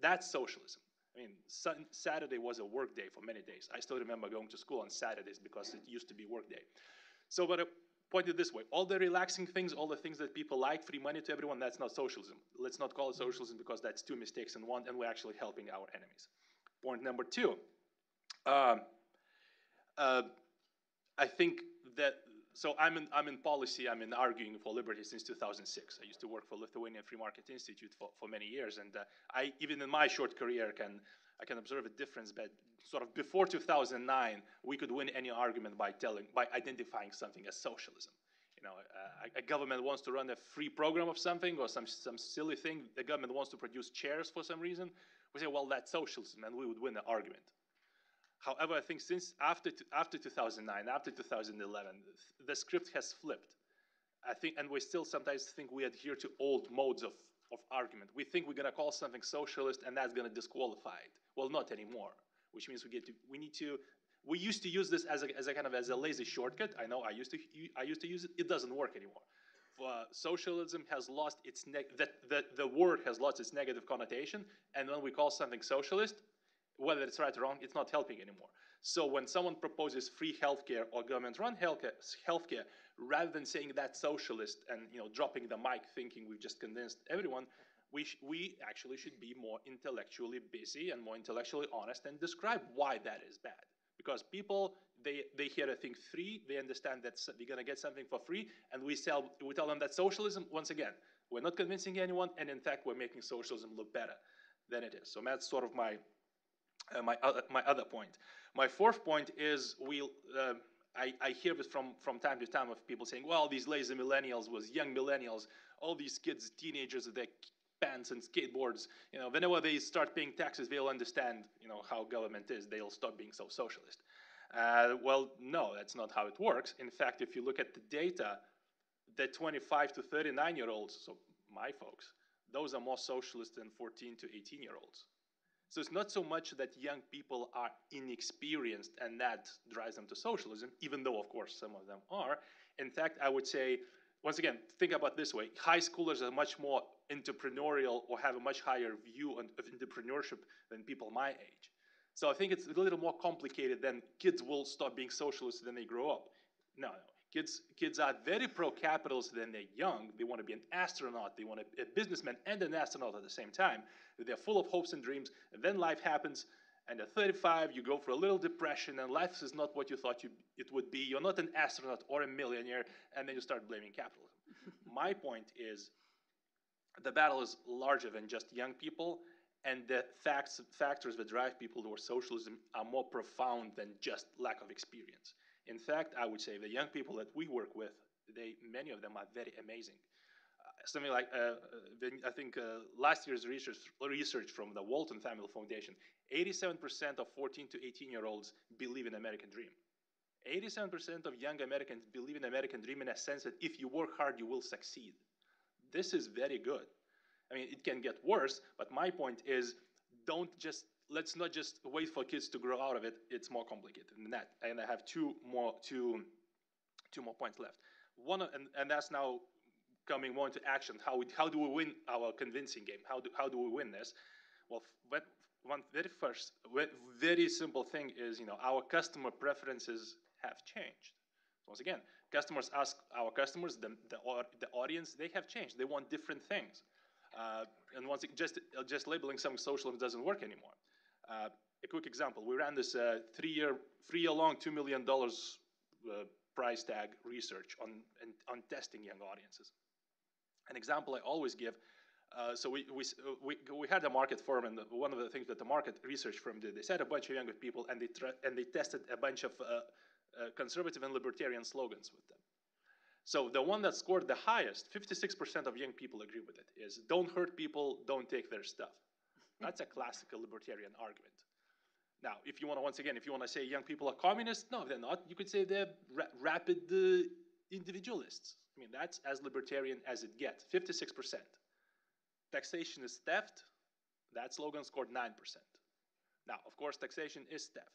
that's socialism. I mean, sun, Saturday was a work day for many days. I still remember going to school on Saturdays because it used to be work day. So, but I pointed this way, all the relaxing things, all the things that people like, free money to everyone, that's not socialism. Let's not call it socialism because that's two mistakes in one and we're actually helping our enemies. Point number two, um, uh, I think that, so I'm in, I'm in policy, I'm in arguing for liberty since two thousand six. I used to work for Lithuanian Free Market Institute for, for many years, and uh, I, even in my short career, can, I can observe a difference, but sort of before two thousand nine, we could win any argument by telling, by identifying something as socialism. You know, a, a government wants to run a free program of something or some, some silly thing, the government wants to produce chairs for some reason, we say, well, that's socialism, and we would win the argument. However, I think since after, after two thousand nine, after two thousand eleven, the script has flipped. I think, and we still sometimes think we adhere to old modes of, of argument. We think we're going to call something socialist and that's going to disqualify it. Well, not anymore, which means we get to, we need to, we used to use this as a, as a kind of as a lazy shortcut. I know I used to, I used to use it. It doesn't work anymore. Uh, socialism has lost its, neg the, the, the word has lost its negative connotation, and when we call something socialist, whether it's right or wrong, it's not helping anymore. So when someone proposes free healthcare or government-run healthcare, rather than saying that's socialist and you know dropping the mic thinking we've just convinced everyone, we, sh we actually should be more intellectually busy and more intellectually honest and describe why that is bad. Because people, they, they hear a thing free, they understand that they're gonna get something for free, and we, sell, we tell them that socialism, once again, we're not convincing anyone, and in fact, we're making socialism look better than it is. So that's sort of my, uh, my, other, my other point. My fourth point is, we, uh, I, I hear this from, from time to time of people saying, well, these lazy millennials was young millennials, all these kids, teenagers, they're pants and skateboards, you know, whenever they start paying taxes, they'll understand, you know, how government is, they'll stop being so socialist. Uh, well, no, that's not how it works. In fact, if you look at the data, the twenty-five to thirty-nine year olds, so my folks, those are more socialist than fourteen to eighteen year olds. So it's not so much that young people are inexperienced and that drives them to socialism, even though, of course, some of them are. In fact, I would say, once again, think about this way. High schoolers are much more entrepreneurial or have a much higher view on, of entrepreneurship than people my age. So I think it's a little more complicated than kids will stop being socialists when they grow up. No, no. Kids, kids are very pro-capitalist when they're young. They want to be an astronaut. They want to be a businessman and an astronaut at the same time. They're full of hopes and dreams. And then life happens. And at thirty-five, you go for a little depression, and life is not what you thought you, it would be. You're not an astronaut or a millionaire, and then you start blaming capitalism. My point is, the battle is larger than just young people, and the facts, factors that drive people towards socialism are more profound than just lack of experience. In fact, I would say the young people that we work with, they, many of them are very amazing. Something like, uh, I think uh, last year's research, research from the Walton Family Foundation, eighty-seven percent of fourteen to eighteen year olds believe in the American dream. eighty-seven percent of young Americans believe in the American dream in a sense that if you work hard, you will succeed. This is very good. I mean, it can get worse, but my point is, don't just, let's not just wait for kids to grow out of it. It's more complicated than that. And I have two more, two, two more points left. One, and, and that's now, coming more into action, how, we, how do we win our convincing game? How do, how do we win this? Well, one very first, very simple thing is, you know, our customer preferences have changed. Once again, customers ask our customers, the, the, or, the audience, they have changed. They want different things. Uh, and once it, just, just labeling something socialism doesn't work anymore. Uh, a quick example, we ran this uh, three-year, three-year-long two million dollars uh, price tag research on, on testing young audiences. An example I always give, uh, so we, we, we, we had a market forum, and one of the things that the market research firm did, they sat a bunch of younger people and they, and they tested a bunch of uh, uh, conservative and libertarian slogans with them. So the one that scored the highest, fifty-six percent of young people agree with it, is don't hurt people, don't take their stuff. That's a classical libertarian argument. Now, if you want to, once again, if you want to say young people are communists, no, they're not. You could say they're ra rapid uh, individualists. I mean, that's as libertarian as it gets, fifty-six percent. Taxation is theft, that slogan scored nine percent. Now, of course, taxation is theft.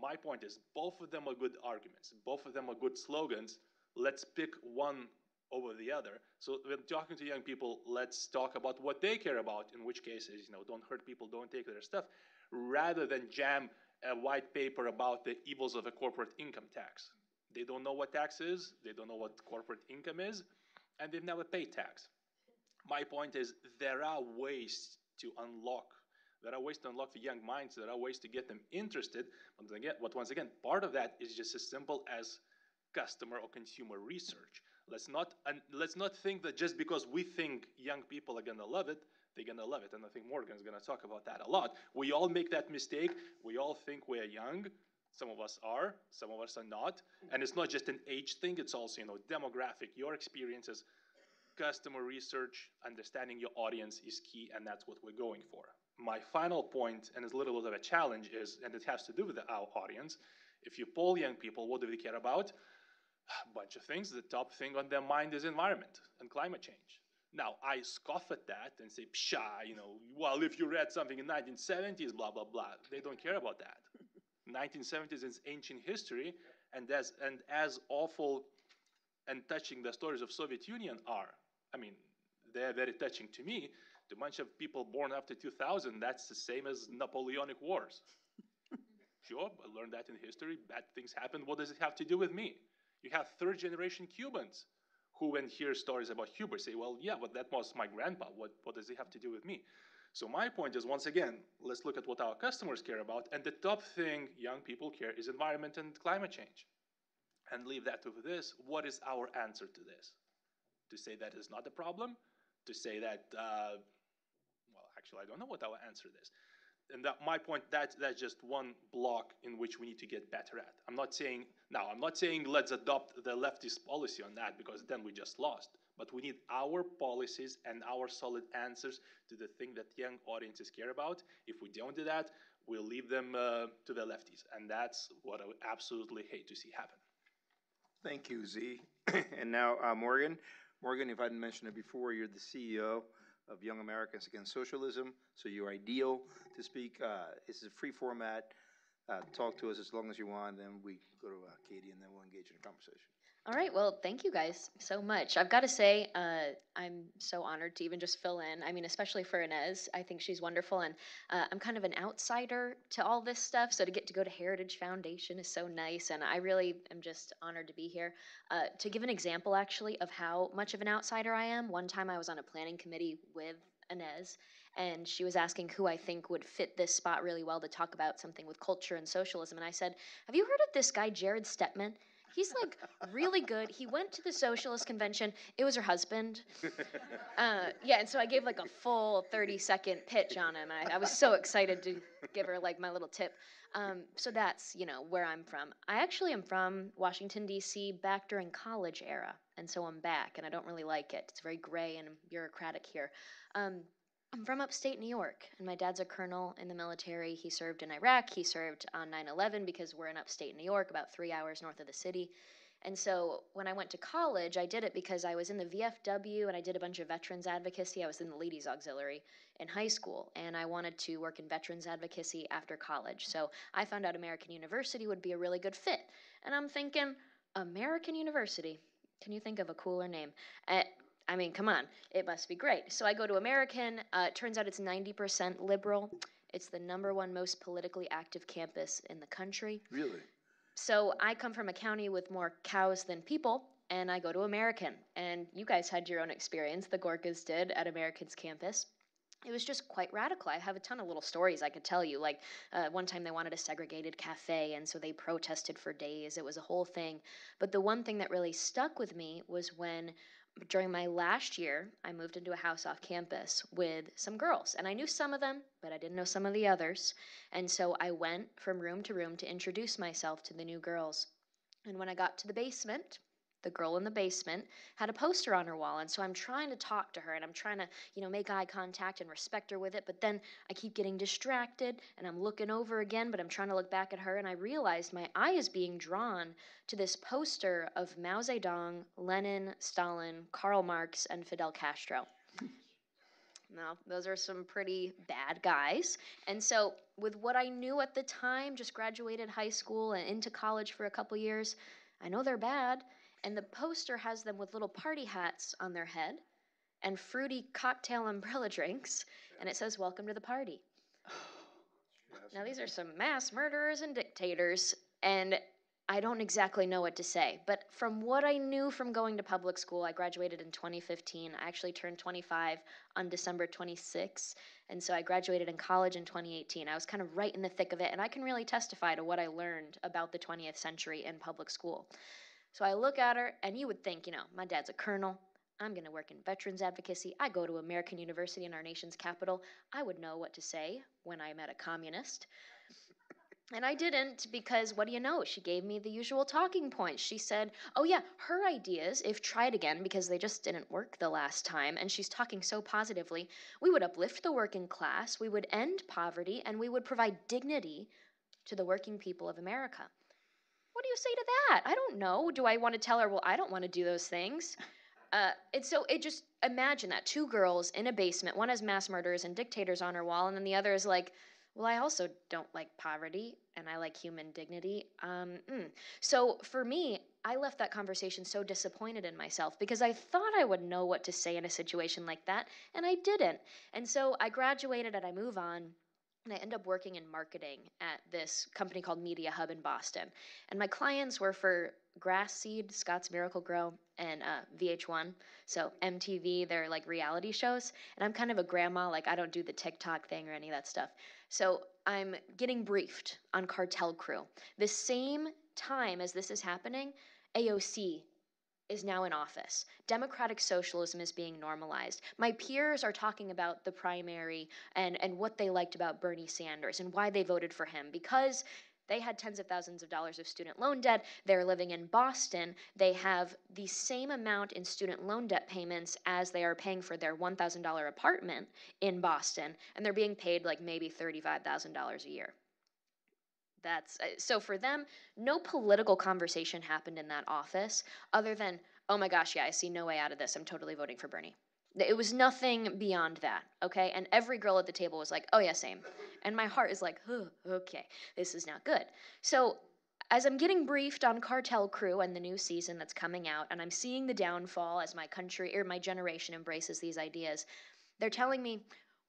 My point is, both of them are good arguments, both of them are good slogans. Let's pick one over the other. So when talking to young people, let's talk about what they care about, in which case is, you know, don't hurt people, don't take their stuff, rather than jam a white paper about the evils of a corporate income tax. They don't know what tax is, they don't know what corporate income is, and they've never paid tax. My point is, there are ways to unlock, there are ways to unlock the young minds, there are ways to get them interested, but once again, part of that is just as simple as customer or consumer research. Let's not, and let's not think that just because we think young people are gonna love it, they're gonna love it, and I think Morgan's gonna talk about that a lot. We all make that mistake, we all think we're young, some of us are, some of us are not. And it's not just an age thing, it's also, you know, demographic, your experiences, customer research, understanding your audience is key, and that's what we're going for. My final point, and it's a little bit of a challenge is, and it has to do with our audience, if you poll young people, what do they care about? A bunch of things. The top thing on their mind is environment and climate change. Now, I scoff at that and say, psha, you know, well, if you read something in nineteen seventies, blah, blah, blah. They don't care about that. nineteen seventies is ancient history, and as, and as awful and touching the stories of Soviet Union are, I mean, they're very touching to me. To a bunch of people born after two thousand, that's the same as Napoleonic Wars. Sure, I learned that in history, bad things happened. What does it have to do with me? You have third generation Cubans who, when hear stories about Cuba, say, well, yeah, but that was my grandpa. What, what does it have to do with me? So my point is, once again, let's look at what our customers care about. And the top thing young people care is environment and climate change. And leave that to this. What is our answer to this? To say that is not a problem? To say that, uh, well, actually, I don't know what our answer is. And that, my point, that, that's just one block in which we need to get better at. I'm not saying, now, I'm not saying let's adopt the leftist policy on that, because then we just lost. But we need our policies and our solid answers to the thing that young audiences care about. If we don't do that, we'll leave them uh, to the lefties. And that's what I would absolutely hate to see happen. Thank you, Z. And now, uh, Morgan. Morgan, if I didn't mention it before, you're the C E O of Young Americans Against Socialism, so you're ideal to speak. Uh, this is a free format. Uh, talk to us as long as you want, then we go to uh, Katie, and then we'll engage in a conversation. All right. Well, thank you guys so much. I've got to say, uh, I'm so honored to even just fill in. I mean, especially for Inez. I think she's wonderful, and uh, I'm kind of an outsider to all this stuff, so to get to go to Heritage Foundation is so nice, and I really am just honored to be here. Uh, to give an example, actually, of how much of an outsider I am, one time I was on a planning committee with Inez, and she was asking who I think would fit this spot really well to talk about something with culture and socialism, and I said, have you heard of this guy, Jared Stettman? He's like really good. He went to the socialist convention. It was her husband. Uh, yeah, and so I gave like a full thirty second pitch on him. I, I was so excited to give her like my little tip. Um, so that's, you know, where I'm from. I actually am from Washington, D C back during college era. And so I'm back, and I don't really like it. It's very gray and bureaucratic here. Um, I'm from upstate New York, and my dad's a colonel in the military. He served in Iraq. He served on nine eleven because we're in upstate New York, about three hours north of the city. And so when I went to college, I did it because I was in the V F W, and I did a bunch of veterans advocacy. I was in the ladies auxiliary in high school, and I wanted to work in veterans advocacy after college. So I found out American University would be a really good fit. And I'm thinking, American University, can you think of a cooler name? Uh, I mean, come on, it must be great. So I go to American. Uh, it turns out it's ninety percent liberal. It's the number one most politically active campus in the country. Really? So I come from a county with more cows than people, and I go to American. And you guys had your own experience, the Gorkas did, at American's campus. It was just quite radical. I have a ton of little stories I could tell you. Like uh, one time they wanted a segregated cafe, and so they protested for days. It was a whole thing. But the one thing that really stuck with me was when, during my last year, I moved into a house off campus with some girls. And I knew some of them, but I didn't know some of the others. And so I went from room to room to introduce myself to the new girls. And when I got to the basement, the girl in the basement had a poster on her wall, and so I'm trying to talk to her, and I'm trying to, you know, make eye contact and respect her with it, but then I keep getting distracted, and I'm looking over again, but I'm trying to look back at her, and I realized my eye is being drawn to this poster of Mao Zedong, Lenin, Stalin, Karl Marx, and Fidel Castro. No, those are some pretty bad guys. And so with what I knew at the time, just graduated high school and into college for a couple years, I know they're bad. And the poster has them with little party hats on their head and fruity cocktail umbrella drinks, and it says, welcome to the party. Now, these are some mass murderers and dictators, and I don't exactly know what to say. But from what I knew from going to public school, I graduated in twenty fifteen. I actually turned twenty-five on December twenty-sixth, and so I graduated in college in twenty eighteen. I was kind of right in the thick of it, and I can really testify to what I learned about the twentieth century in public school. So I look at her, and you would think, you know, my dad's a colonel. I'm going to work in veterans advocacy. I go to American University in our nation's capital. I would know what to say when I met a communist. And I didn't, because what do you know? She gave me the usual talking points. She said, oh, yeah, her ideas, if tried again, because they just didn't work the last time, and she's talking so positively, we would uplift the working class, we would end poverty, and we would provide dignity to the working people of America. What do you say to that? I don't know. Do I want to tell her, well, I don't want to do those things? Uh, and so it just, imagine that, two girls in a basement, one has mass murderers and dictators on her wall, and then the other is like, well, I also don't like poverty, and I like human dignity. Um, mm. So for me, I left that conversation so disappointed in myself because I thought I would know what to say in a situation like that, and I didn't. And so I graduated and I move on, and I end up working in marketing at this company called Media Hub in Boston. And my clients were for Grass Seed, Scott's Miracle-Gro, and uh, V H one, so M T V, they're like reality shows. And I'm kind of a grandma, like I don't do the TikTok thing or any of that stuff. So I'm getting briefed on Cartel Crew. The same time as this is happening, A O C is now in office. Democratic socialism is being normalized. My peers are talking about the primary and, and what they liked about Bernie Sanders and why they voted for him, because they had tens of thousands of dollars of student loan debt. They're living in Boston. They have the same amount in student loan debt payments as they are paying for their one thousand dollar apartment in Boston, and they're being paid like maybe thirty-five thousand dollars a year. That's, so for them, no political conversation happened in that office other than, oh my gosh, yeah, I see no way out of this. I'm totally voting for Bernie. It was nothing beyond that, okay? And every girl at the table was like, oh yeah, same. And my heart is like, oh, okay, this is not good. So as I'm getting briefed on Cartel Crew and the new season that's coming out, and I'm seeing the downfall as my country or my generation embraces these ideas, they're telling me,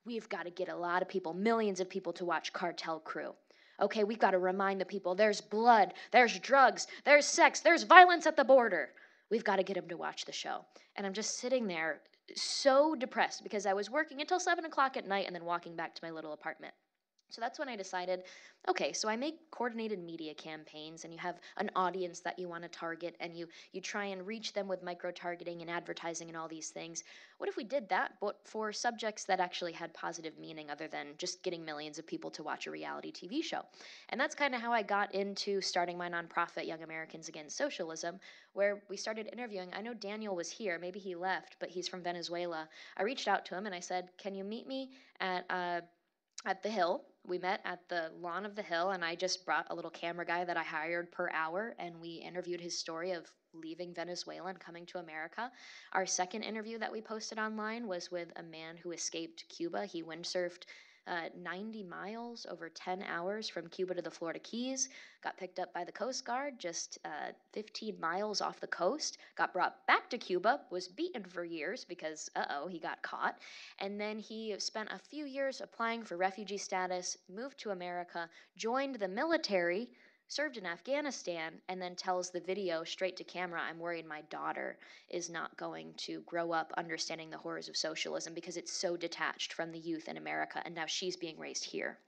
we've got to get a lot of people, millions of people to watch Cartel Crew. Okay, we've got to remind the people there's blood, there's drugs, there's sex, there's violence at the border. We've got to get them to watch the show. And I'm just sitting there so depressed because I was working until seven o'clock at night and then walking back to my little apartment. So that's when I decided, okay, so I make coordinated media campaigns, and you have an audience that you want to target, and you, you try and reach them with micro-targeting and advertising and all these things. What if we did that, but for subjects that actually had positive meaning other than just getting millions of people to watch a reality T V show? And that's kind of how I got into starting my nonprofit, Young Americans Against Socialism, where we started interviewing. I know Daniel was here. Maybe he left, but he's from Venezuela. I reached out to him, and I said, can you meet me at uh, at the Hill? We met at the lawn of the Hill, and I just brought a little camera guy that I hired per hour, and we interviewed his story of leaving Venezuela and coming to America. Our second interview that we posted online was with a man who escaped Cuba. He windsurfed uh, ninety miles over ten hours from Cuba to the Florida Keys, got picked up by the Coast Guard just uh, fifteen miles off the coast, got brought back to Cuba, was beaten for years because, uh-oh, he got caught. And then he spent a few years applying for refugee status, moved to America, joined the military, served in Afghanistan, and then tells the video straight to camera, I'm worried my daughter is not going to grow up understanding the horrors of socialism because it's so detached from the youth in America, and now she's being raised here.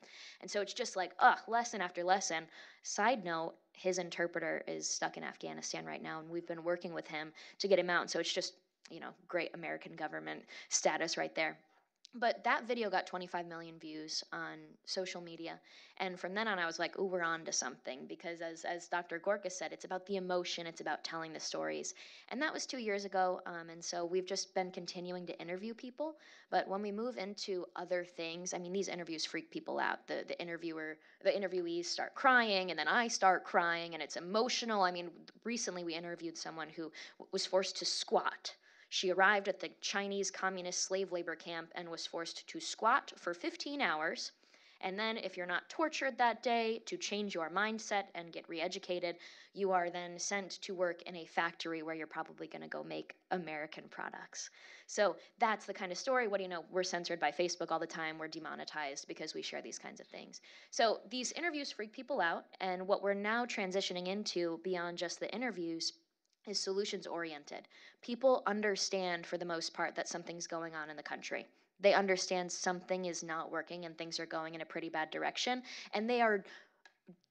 And so it's just like, ugh, lesson after lesson. Side note, his interpreter is stuck in Afghanistan right now, and we've been working with him to get him out. And so it's just, you know, great American government status right there. But that video got twenty-five million views on social media. And from then on, I was like, ooh, we're on to something. Because as, as Doctor Gorka said, it's about the emotion. It's about telling the stories. And that was two years ago. Um, and so we've just been continuing to interview people. But when we move into other things, I mean, these interviews freak people out. The, the interviewer, the interviewees start crying, and then I start crying, and it's emotional. I mean, recently we interviewed someone who w- was forced to squat. She arrived at the Chinese communist slave labor camp and was forced to squat for fifteen hours. And then if you're not tortured that day, to change your mindset and get re-educated, you are then sent to work in a factory where you're probably going to go make American products. So that's the kind of story. What do you know? We're censored by Facebook all the time. We're demonetized because we share these kinds of things. So these interviews freak people out. And what we're now transitioning into beyond just the interviews is solutions-oriented. People understand, for the most part, that something's going on in the country. They understand something is not working and things are going in a pretty bad direction, and they are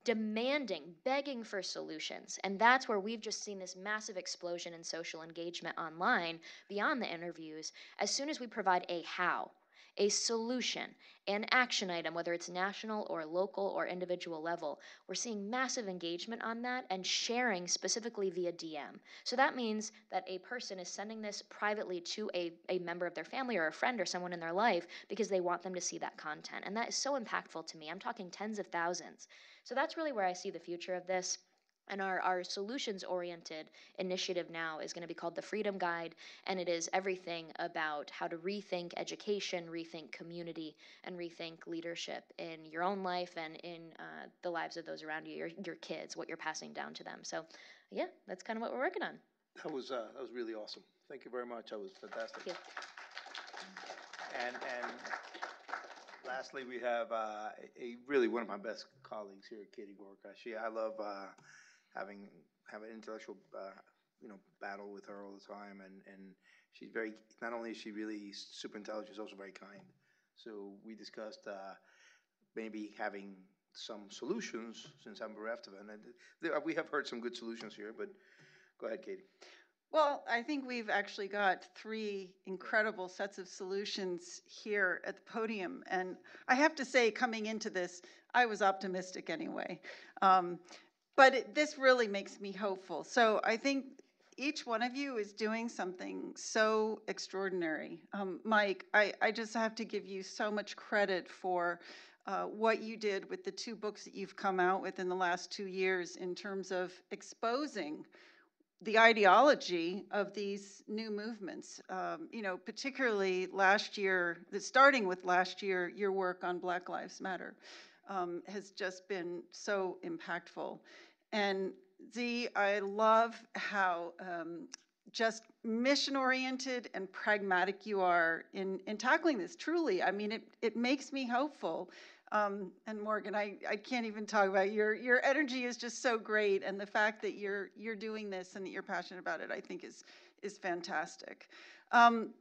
demanding, begging for solutions. And that's where we've just seen this massive explosion in social engagement online beyond the interviews. As soon as we provide a how, a solution, an action item, whether it's national or local or individual level, we're seeing massive engagement on that and sharing specifically via D M. So that means that a person is sending this privately to a, a member of their family or a friend or someone in their life because they want them to see that content. And that is so impactful to me. I'm talking tens of thousands. So that's really where I see the future of this. And our, our solutions-oriented initiative now is going to be called the Freedom Guide, and it is everything about how to rethink education, rethink community, and rethink leadership in your own life and in uh, the lives of those around you, your, your kids, what you're passing down to them. So, yeah, that's kind of what we're working on. That was uh, that was really awesome. Thank you very much. That was fantastic. Thank you. And and lastly, we have uh, a really one of my best colleagues here, Katie Gorka. She I love. Uh, having have an intellectual uh, you know battle with her all the time, and, and she's very, not only is she really super intelligent, she's also very kind. So we discussed uh, maybe having some solutions, since I'm bereft of it. And there, we have heard some good solutions here, but go ahead, Katie. Well, I think we've actually got three incredible sets of solutions here at the podium. And I have to say, coming into this, I was optimistic anyway. Um, But it, this really makes me hopeful. So I think each one of you is doing something so extraordinary. Um, Mike, I, I just have to give you so much credit for uh, what you did with the two books that you've come out with in the last two years in terms of exposing the ideology of these new movements. Um, you know, particularly last year, starting with last year, your work on Black Lives Matter. Um, has just been so impactful. And Z, I love how um, just mission-oriented and pragmatic you are in, in tackling this, truly. I mean, it, it makes me hopeful. Um, and Morgan, I, I can't even talk about it. Your, your energy is just so great, and the fact that you're, you're doing this and that you're passionate about it, I think is, is fantastic. Um,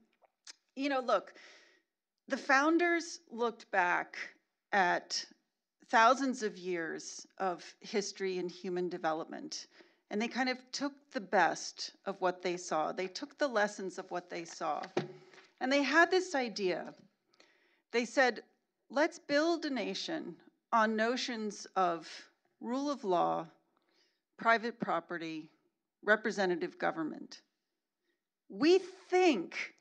you know, look, the founders looked back at thousands of years of history and human development. And they kind of took the best of what they saw. They took the lessons of what they saw. And they had this idea. They said, let's build a nation on notions of rule of law, private property, representative government. We think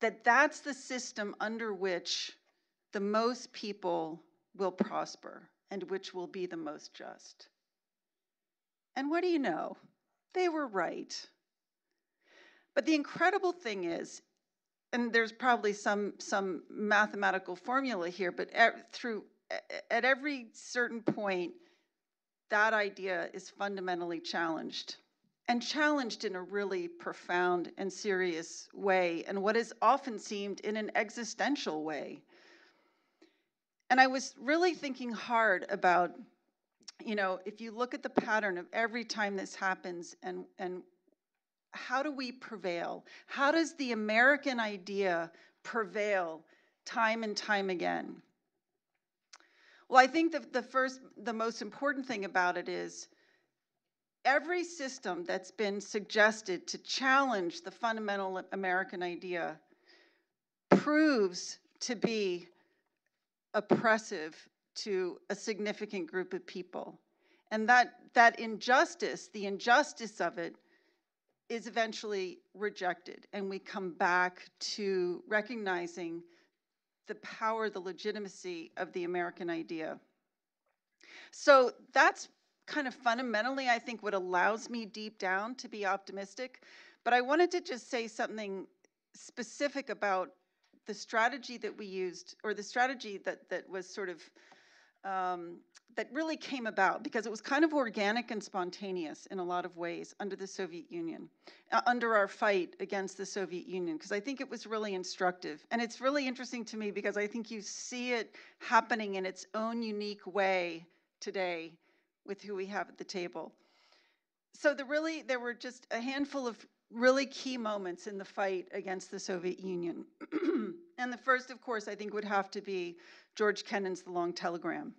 that that's the system under which the most people will prosper, and which will be the most just. And what do you know? They were right. But the incredible thing is, and there's probably some, some mathematical formula here, but at, through, at every certain point, that idea is fundamentally challenged, and challenged in a really profound and serious way, and what is often seemed in an existential way. And I was really thinking hard about, you know, if you look at the pattern of every time this happens, and, and how do we prevail? How does the American idea prevail time and time again? Well, I think that the first, the most important thing about it is every system that's been suggested to challenge the fundamental American idea proves to be oppressive to a significant group of people. And that, that injustice, the injustice of it, is eventually rejected. And we come back to recognizing the power, the legitimacy of the American idea. So that's kind of fundamentally, I think, what allows me deep down to be optimistic. But I wanted to just say something specific about the strategy that we used, or the strategy that, that was sort of, um, that really came about, because it was kind of organic and spontaneous in a lot of ways under the Soviet Union, uh, under our fight against the Soviet Union, because I think it was really instructive. And it's really interesting to me because I think you see it happening in its own unique way today with who we have at the table. So the really, there were just a handful of really key moments in the fight against the Soviet Union. And the first, of course, I think would have to be George Kennan's The Long Telegram.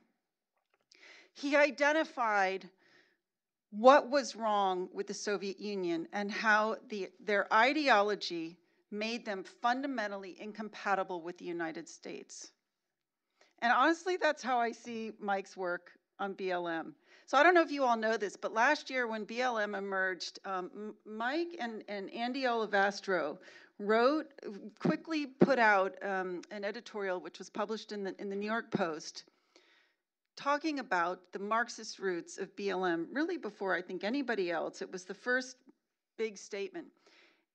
He identified what was wrong with the Soviet Union and how the, their ideology made them fundamentally incompatible with the United States. And honestly, that's how I see Mike's work on B L M. So I don't know if you all know this, but last year when B L M emerged, um, Mike and, and Andy Olivastro wrote, quickly put out um, an editorial which was published in the, in the New York Post talking about the Marxist roots of B L M really before I think anybody else. It was the first big statement.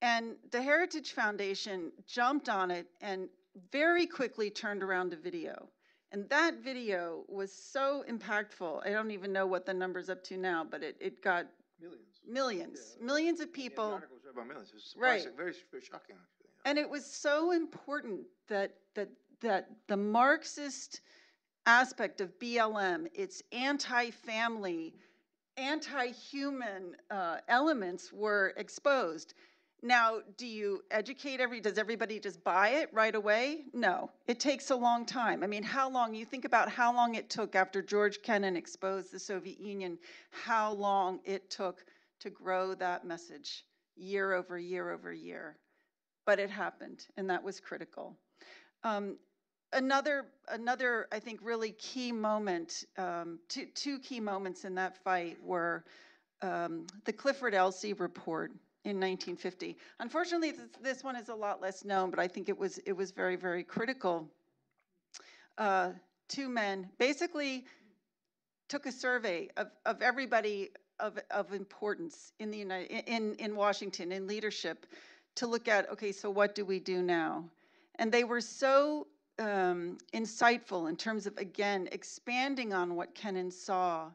And the Heritage Foundation jumped on it and very quickly turned around a video. And that video was so impactful. I don't even know what the number's up to now, but it, it got millions, millions, yeah. millions of people. Yeah, the article was about millions. It was surprising, right. very, very shocking, actually. Yeah. And it was so important that, that, that the Marxist aspect of B L M, its anti-family, anti-human uh, elements were exposed. Now, do you educate every, does everybody just buy it right away? No, it takes a long time. I mean, how long, you think about how long it took after George Kennan exposed the Soviet Union, how long it took to grow that message year over year over year. But it happened, and that was critical. Um, another, another, I think, really key moment, um, two, two key moments in that fight were um, the Clifford Elsey report in nineteen fifty. Unfortunately, this, this one is a lot less known, but I think it was it was very, very critical. Uh, two men basically took a survey of, of everybody of, of importance in the United in, in Washington, in leadership, to look at, okay, so what do we do now? And they were so um, insightful in terms of, again, expanding on what Kennan saw,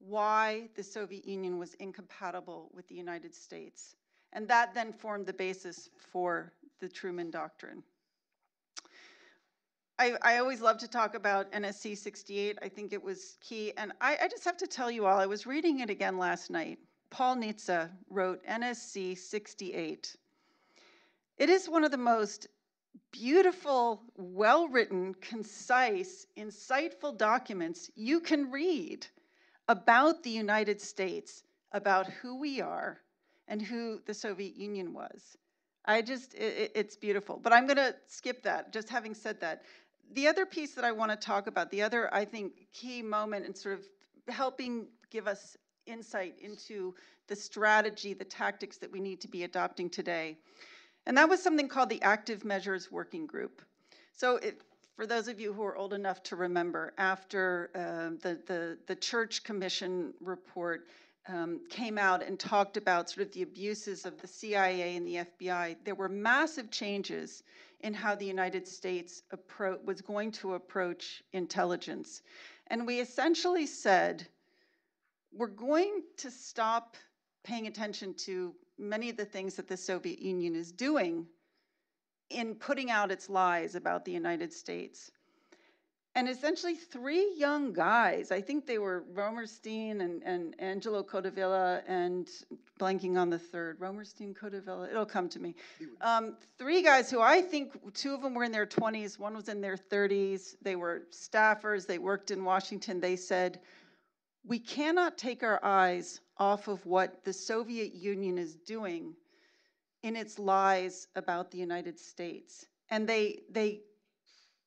why the Soviet Union was incompatible with the United States. And that then formed the basis for the Truman Doctrine. I, I always love to talk about N S C sixty-eight. I think it was key. And I, I just have to tell you all, I was reading it again last night. Paul Nitze wrote N S C sixty-eight. It is one of the most beautiful, well-written, concise, insightful documents you can read about the United States, about who we are, and who the Soviet Union was. I just, it, it's beautiful. But I'm gonna skip that, just having said that. The other piece that I wanna talk about, the other, I think, key moment in sort of helping give us insight into the strategy, the tactics that we need to be adopting today. And that was something called the Active Measures Working Group. So it, for those of you who are old enough to remember, after um, the, the, the Church Commission report um, came out and talked about sort of the abuses of the C I A and the F B I, there were massive changes in how the United States appro- was going to approach intelligence. And we essentially said, we're going to stop paying attention to many of the things that the Soviet Union is doing in putting out its lies about the United States. And essentially three young guys, I think they were Romerstein and, and Angelo Codavilla and blanking on the third, Romerstein, Codavilla, it'll come to me. Um, three guys who I think, two of them were in their twenties, one was in their thirties, they were staffers, they worked in Washington, they said, we cannot take our eyes off of what the Soviet Union is doing in its lies about the United States. And they, they,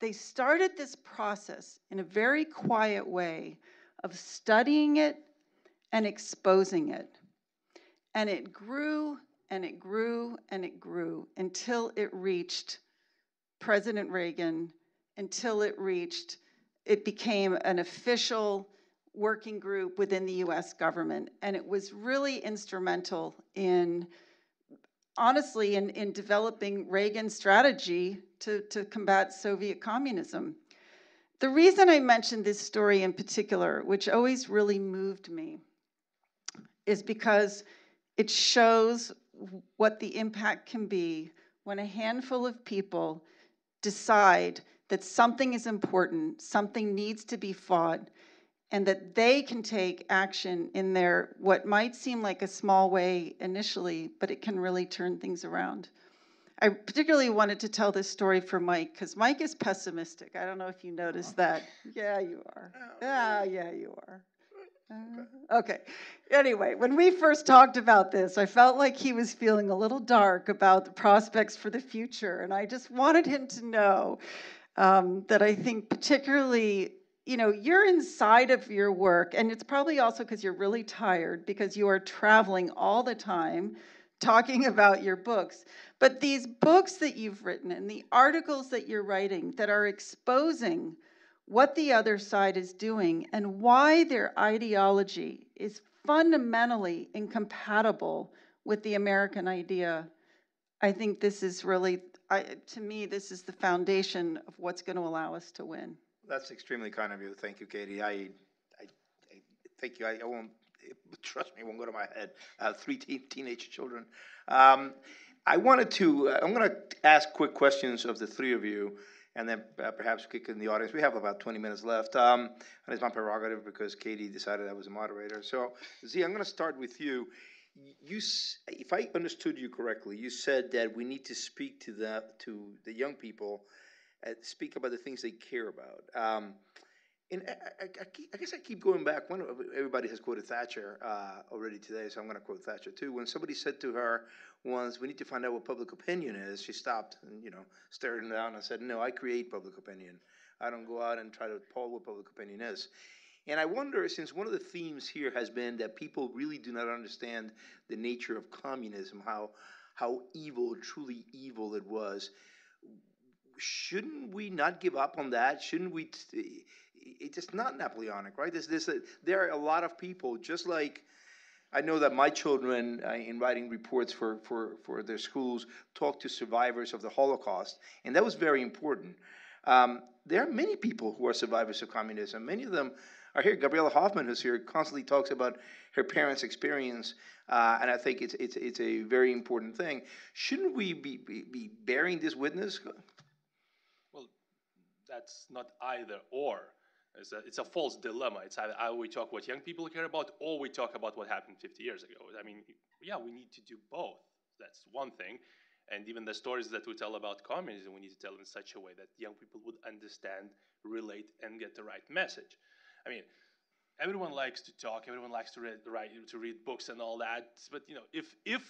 they started this process in a very quiet way of studying it and exposing it. And it grew and it grew and it grew until it reached President Reagan, until it reached, it became an official working group within the U S government. And it was really instrumental in honestly, in, in developing Reagan's strategy to, to combat Soviet communism. The reason I mentioned this story in particular, which always really moved me, is because it shows what the impact can be when a handful of people decide that something is important, something needs to be fought, and that they can take action in their, what might seem like a small way initially, but it can really turn things around. I particularly wanted to tell this story for Mike, because Mike is pessimistic. I don't know if you noticed that. Yeah, you are. Yeah, yeah, you are. Uh, okay, anyway, when we first talked about this, I felt like he was feeling a little dark about the prospects for the future, and I just wanted him to know um, that I think particularly, you know, you're inside of your work, and it's probably also because you're really tired because you are traveling all the time talking about your books. But these books that you've written and the articles that you're writing that are exposing what the other side is doing and why their ideology is fundamentally incompatible with the American idea. I think this is really, I, to me, this is the foundation of what's going to allow us to win. That's extremely kind of you. Thank you, Katie. I, I, I thank you. I, I won't, trust me, it won't go to my head. Uh, three te- teenage children. Um, I wanted to, uh, I'm going to ask quick questions of the three of you, and then uh, perhaps kick in the audience. We have about twenty minutes left. Um, and it's my prerogative because Katie decided I was a moderator. So, Zia, I'm going to start with you. You, if I understood you correctly, you said that we need to speak to the to the young people, uh, speak about the things they care about. Um, and I, I, I, keep, I guess I keep going back. When everybody has quoted Thatcher uh, already today, so I'm going to quote Thatcher too. When somebody said to her once, "We need to find out what public opinion is," she stopped and you know stared him down and said, "No, I create public opinion. I don't go out and try to poll what public opinion is." And I wonder, since one of the themes here has been that people really do not understand the nature of communism, how how evil, truly evil it was, shouldn't we not give up on that? Shouldn't we? T- it's just not Napoleonic, right? There's, there's a, there are a lot of people, just like I know that my children, uh, in writing reports for, for, for their schools, talk to survivors of the Holocaust, and that was very important. Um, there are many people who are survivors of communism, many of them are here. Gabriela Hoffman, who's here, constantly talks about her parents' experience, uh, and I think it's it's it's a very important thing. Shouldn't we be, be, be bearing this witness? Well, that's not either or. It's a, it's a false dilemma. It's either we talk what young people care about, or we talk about what happened fifty years ago. I mean, yeah, we need to do both. That's one thing. And even the stories that we tell about communism, we need to tell in such a way that young people would understand, relate, and get the right message. I mean, everyone likes to talk, everyone likes to read, write, to read books and all that, but you know, if if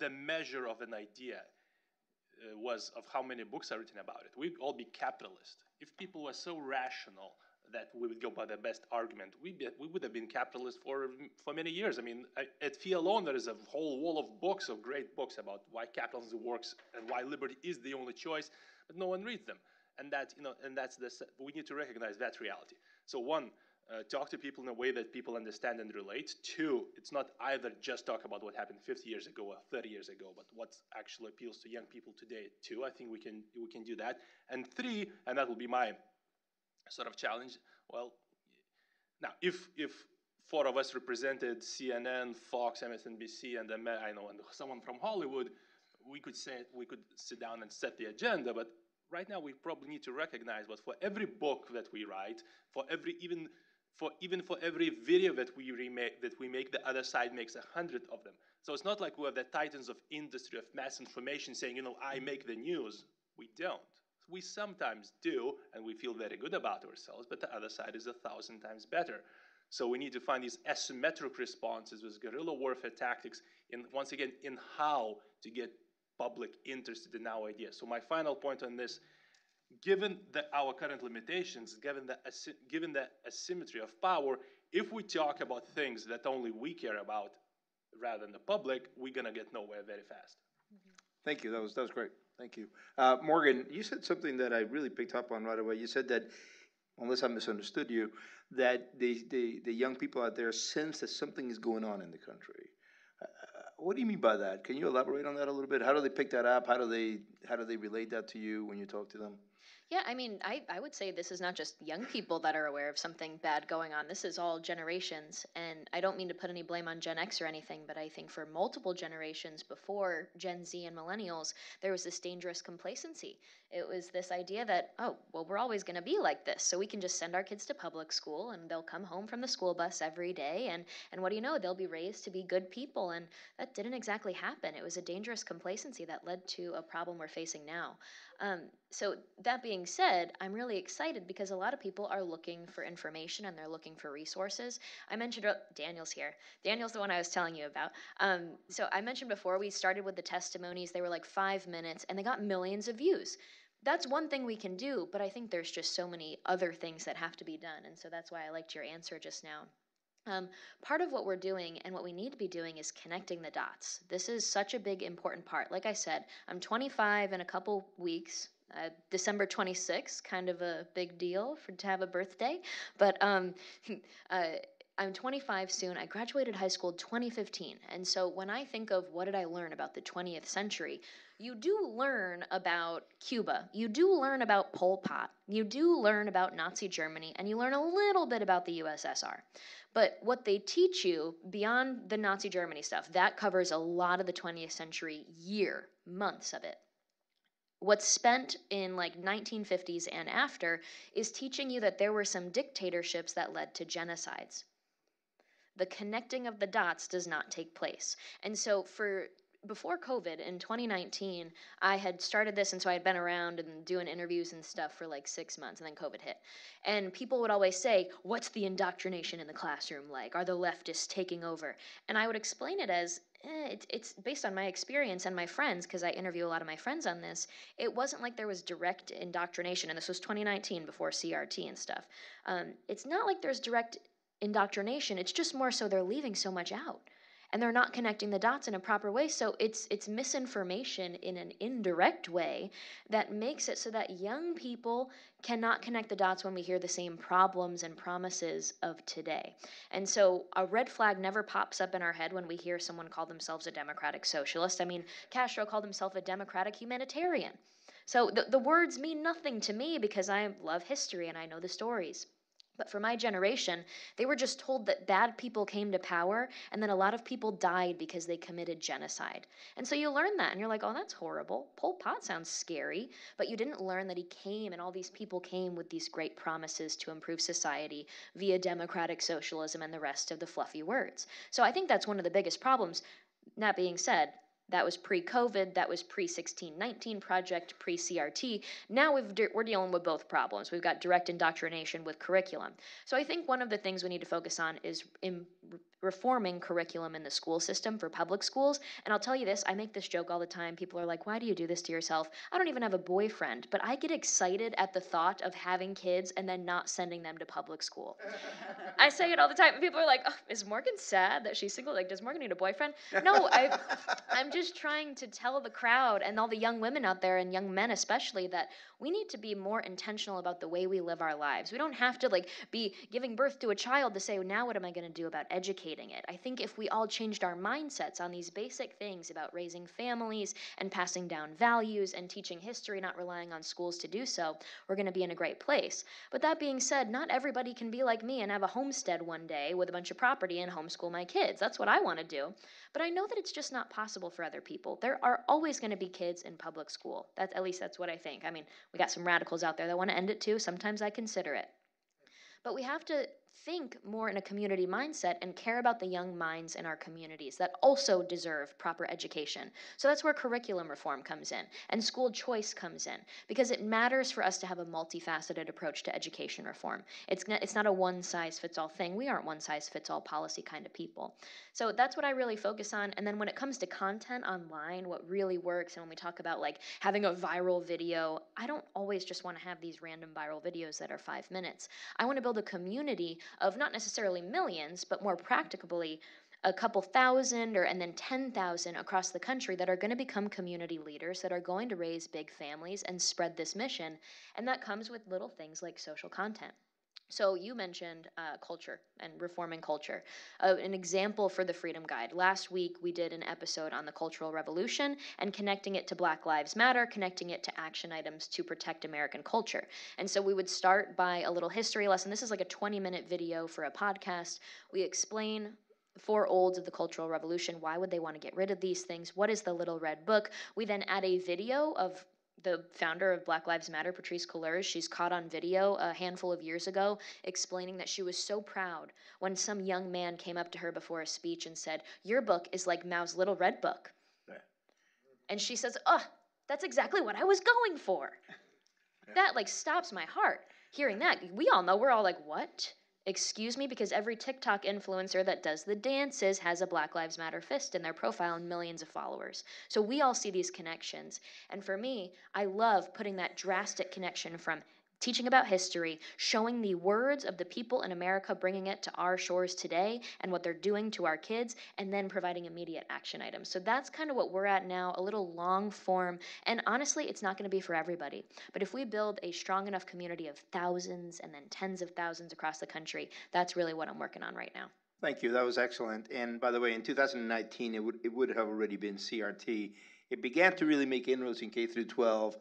the measure of an idea uh, was of how many books are written about it, we'd all be capitalists. If people were so rational that we would go by the best argument, we'd be, we would have been capitalists for for many years. I mean, I, at F I A alone, there is a whole wall of books, of great books about why capitalism works and why liberty is the only choice, but no one reads them. And that, you know, and that's the, we need to recognize that reality. So one, uh, talk to people in a way that people understand and relate. Two, it's not either just talk about what happened fifty years ago or thirty years ago, but what actually appeals to young people today too. I think we can we can do that. And three, and that will be my sort of challenge. Well, now if if four of us represented C N N, Fox, M S N B C, and I know and someone from Hollywood, we could say we could sit down and set the agenda, but right now, we probably need to recognize that for every book that we write, for every even for even for every video that we remake, that we make, the other side makes a hundred of them. So it's not like we're the titans of industry of mass information saying, you know, I make the news. We don't. We sometimes do, and we feel very good about ourselves. But the other side is a thousand times better. So we need to find these asymmetric responses with guerrilla warfare tactics, and once again, in how to get public interested in our ideas. So my final point on this, given the, our current limitations, given the, given the asymmetry of power, if we talk about things that only we care about rather than the public, we're going to get nowhere very fast. Mm-hmm. Thank you. That was, that was great. Thank you. Uh, Morgan, you said something that I really picked up on right away. You said that, unless I misunderstood you, that the, the, the young people out there sense that something is going on in the country. Uh, What do you mean by that? Can you elaborate on that a little bit? How do they pick that up? How do they how do they relate that to you when you talk to them? Yeah, I mean, I, I would say this is not just young people that are aware of something bad going on. This is all generations. And I don't mean to put any blame on Gen X or anything, but I think for multiple generations before Gen Z and millennials, there was this dangerous complacency. It was this idea that, oh, well, we're always going to be like this, so we can just send our kids to public school and they'll come home from the school bus every day. And, and what do you know? They'll be raised to be good people. And that didn't exactly happen. It was a dangerous complacency that led to a problem we're facing now. Um, so that being said, I'm really excited because a lot of people are looking for information and they're looking for resources. I mentioned, uh, Daniel's here. Daniel's the one I was telling you about. Um, so I mentioned before, we started with the testimonies. They were like five minutes and they got millions of views. That's one thing we can do, but I think there's just so many other things that have to be done. And so that's why I liked your answer just now. Um, part of what we're doing and what we need to be doing is connecting the dots. This is such a big, important part. Like I said, I'm twenty-five in a couple weeks, Uh, December twenty-sixth, kind of a big deal for to have a birthday, but um, uh, I'm twenty-five soon. I graduated high school twenty fifteen, and so when I think of what did I learn about the twentieth century, you do learn about Cuba, you do learn about Pol Pot, you do learn about Nazi Germany, and you learn a little bit about the U S S R. But what they teach you beyond the Nazi Germany stuff, that covers a lot of the twentieth century year, months of it. What's spent in like nineteen fifties and after is teaching you that there were some dictatorships that led to genocides. The connecting of the dots does not take place. And so for before COVID in twenty nineteen, I had started this, and so I had been around and doing interviews and stuff for like six months, and then COVID hit. And people would always say, what's the indoctrination in the classroom like? Are the leftists taking over? And I would explain it as, it's based on my experience and my friends, because I interview a lot of my friends on this. It wasn't like there was direct indoctrination, and this was twenty nineteen before C R T and stuff. Um, it's not like there's direct indoctrination. It's just more so they're leaving so much out, and they're not connecting the dots in a proper way. So it's it's misinformation in an indirect way that makes it so that young people cannot connect the dots when we hear the same problems and promises of today. And so a red flag never pops up in our head when we hear someone call themselves a democratic socialist. I mean, Castro called himself a democratic humanitarian. So the, the words mean nothing to me because I love history and I know the stories. But for my generation, they were just told that bad people came to power, and then a lot of people died because they committed genocide. And so you learn that, and you're like, oh, that's horrible. Pol Pot sounds scary, but you didn't learn that he came, and all these people came with these great promises to improve society via democratic socialism and the rest of the fluffy words. So I think that's one of the biggest problems. That being said, that was pre-COVID, that was pre sixteen nineteen project, pre C R T. Now we've de- we're dealing with both problems. We've got direct indoctrination with curriculum. So I think one of the things we need to focus on is in reforming curriculum in the school system for public schools. And I'll tell you this, I make this joke all the time. People are like, why do you do this to yourself? I don't even have a boyfriend, but I get excited at the thought of having kids and then not sending them to public school. I say it all the time, and people are like, oh, is Morgan sad that she's single? Like, does Morgan need a boyfriend? No, I, I'm just just trying to tell the crowd and all the young women out there and young men especially that we need to be more intentional about the way we live our lives. We don't have to like be giving birth to a child to say, well, now what am I going to do about educating it? I think if we all changed our mindsets on these basic things about raising families and passing down values and teaching history, not relying on schools to do so, we're going to be in a great place. But that being said, not everybody can be like me and have a homestead one day with a bunch of property and homeschool my kids. That's what I want to do. But I know that it's just not possible for other people. There are always going to be kids in public school. That's at least that's what I think. I mean, we got some radicals out there that want to end it too. Sometimes I consider it. But we have to think more in a community mindset and care about the young minds in our communities that also deserve proper education. So that's where curriculum reform comes in and school choice comes in, because it matters for us to have a multifaceted approach to education reform. It's not, it's not a one-size-fits-all thing. We aren't one-size-fits-all policy kind of people. So that's what I really focus on. And then when it comes to content online, what really works, and when we talk about like having a viral video, I don't always just want to have these random viral videos that are five minutes. I want to build a community of not necessarily millions, but more practicably a couple thousand or and then ten thousand across the country that are going to become community leaders that are going to raise big families and spread this mission. And that comes with little things like social content. So you mentioned uh, culture and reforming culture. Uh, an example for the Freedom Guide. Last week we did an episode on the Cultural Revolution and connecting it to Black Lives Matter, connecting it to action items to protect American culture. And so we would start by a little history lesson. This is like a twenty-minute video for a podcast. We explain four olds of the Cultural Revolution. Why would they want to get rid of these things? What is the Little Red Book? We then add a video of the founder of Black Lives Matter, Patrisse Cullors. She's caught on video a handful of years ago explaining that she was so proud when some young man came up to her before a speech and said, your book is like Mao's Little Red Book. Yeah. And she says, oh, that's exactly what I was going for. Yeah. That like stops my heart hearing that. We all know, we're all like, what? Excuse me, because every TikTok influencer that does the dances has a Black Lives Matter fist in their profile and millions of followers. So we all see these connections. And for me, I love putting that drastic connection from teaching about history, showing the words of the people in America, bringing it to our shores today and what they're doing to our kids, and then providing immediate action items. So that's kind of what we're at now, a little long form. And honestly, it's not going to be for everybody. But if we build a strong enough community of thousands and then tens of thousands across the country, that's really what I'm working on right now. Thank you. That was excellent. And by the way, in two thousand nineteen, it would, it would have already been C R T. It began to really make inroads in K through twelve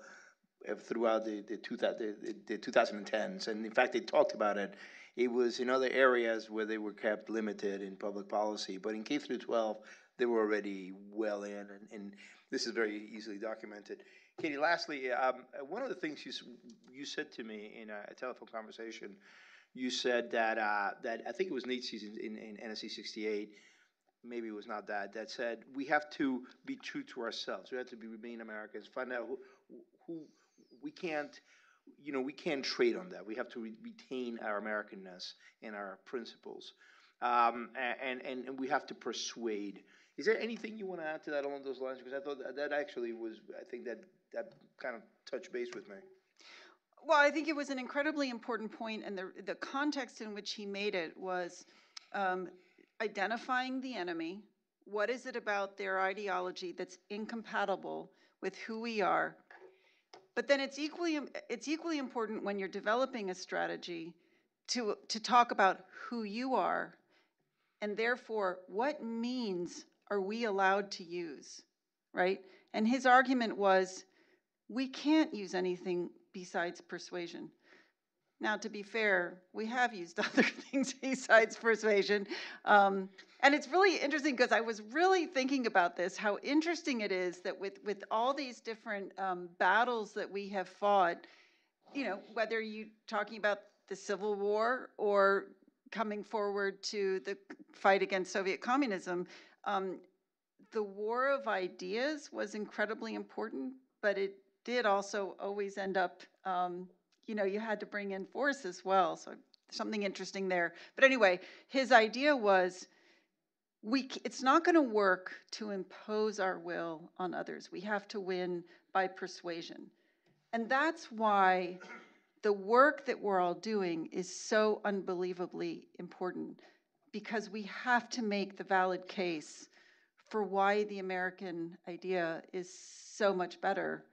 throughout the, the, two, the, the twenty tens. And in fact, they talked about it. It was in other areas where they were kept limited in public policy. But in K through twelve, they were already well in. And, and this is very easily documented. Katie, lastly, um, one of the things you, you said to me in a telephone conversation, you said that, uh, that I think it was Nietzsche's in, in, in N S C sixty-eight, maybe it was not that, that said we have to be true to ourselves. We have to be, remain Americans, find out who, who we can't, you know, we can't trade on that. We have to re retain our Americanness and our principles. Um, and, and, and we have to persuade. Is there anything you want to add to that along those lines? Because I thought that, that actually was, I think that, that kind of touched base with me. Well, I think it was an incredibly important point, and the, the context in which he made it was um, identifying the enemy. What is it about their ideology that's incompatible with who we are? But then it's equally, it's equally important when you're developing a strategy to, to talk about who you are, and therefore what means are we allowed to use, right? And his argument was we can't use anything besides persuasion. Now, to be fair, we have used other things besides persuasion. Um, and it's really interesting because I was really thinking about this, how interesting it is that with, with all these different um, battles that we have fought, you know, whether you're talking about the Civil War or coming forward to the fight against Soviet communism, um, the war of ideas was incredibly important, but it did also always end up, um, you know, you had to bring in force as well. So something interesting there. But anyway, his idea was, we, it's not going to work to impose our will on others. We have to win by persuasion. And that's why the work that we're all doing is so unbelievably important, because we have to make the valid case for why the American idea is so much better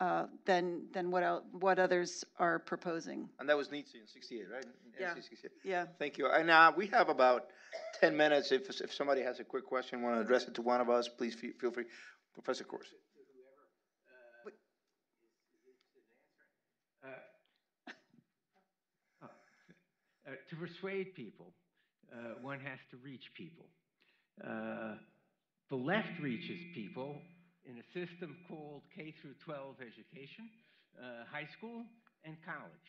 Uh, than than what else, what others are proposing. And that was Nietzsche in sixty-eight, right? In yeah. sixty-eight. Yeah. Thank you. And uh, we have about ten minutes. If if somebody has a quick question, want to address it to one of us, please fe feel free, Professor Corsi. Uh, uh, uh, to persuade people, uh, one has to reach people. Uh, the left reaches people in a system called K through twelve education, uh, high school, and college.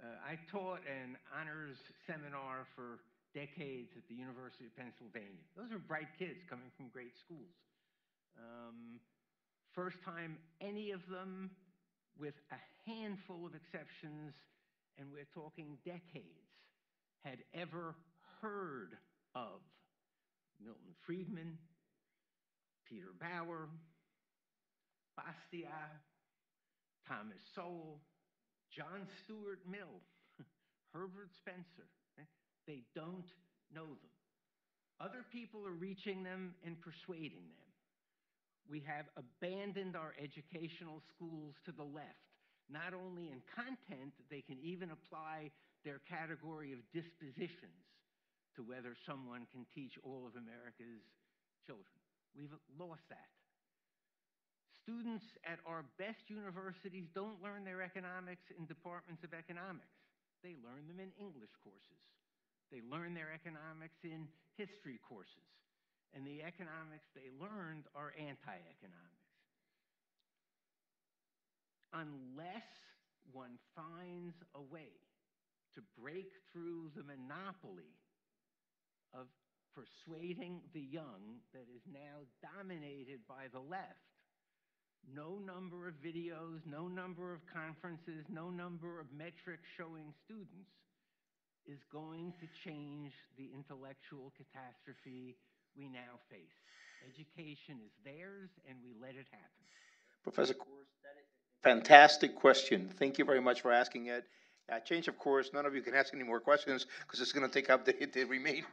Uh, I taught an honors seminar for decades at the University of Pennsylvania. Those are bright kids coming from great schools. Um, first time any of them, with a handful of exceptions, and we're talking decades, had ever heard of Milton Friedman, Peter Bauer, Bastiat, Thomas Sowell, John Stuart Mill, Herbert Spencer. They don't know them. Other people are reaching them and persuading them. We have abandoned our educational schools to the left, not only in content, they can even apply their category of dispositions to whether someone can teach all of America's children. We've lost that. Students at our best universities don't learn their economics in departments of economics. They learn them in English courses. They learn their economics in history courses. And the economics they learned are anti-economics. Unless one finds a way to break through the monopoly of persuading the young that is now dominated by the left, no number of videos, no number of conferences, no number of metrics showing students is going to change the intellectual catastrophe we now face. Education is theirs, and we let it happen. Professor Kors, that is Fantastic question. Thank you very much for asking it. Uh, change, of course, none of you can ask any more questions because it's going to take up the, the remaining.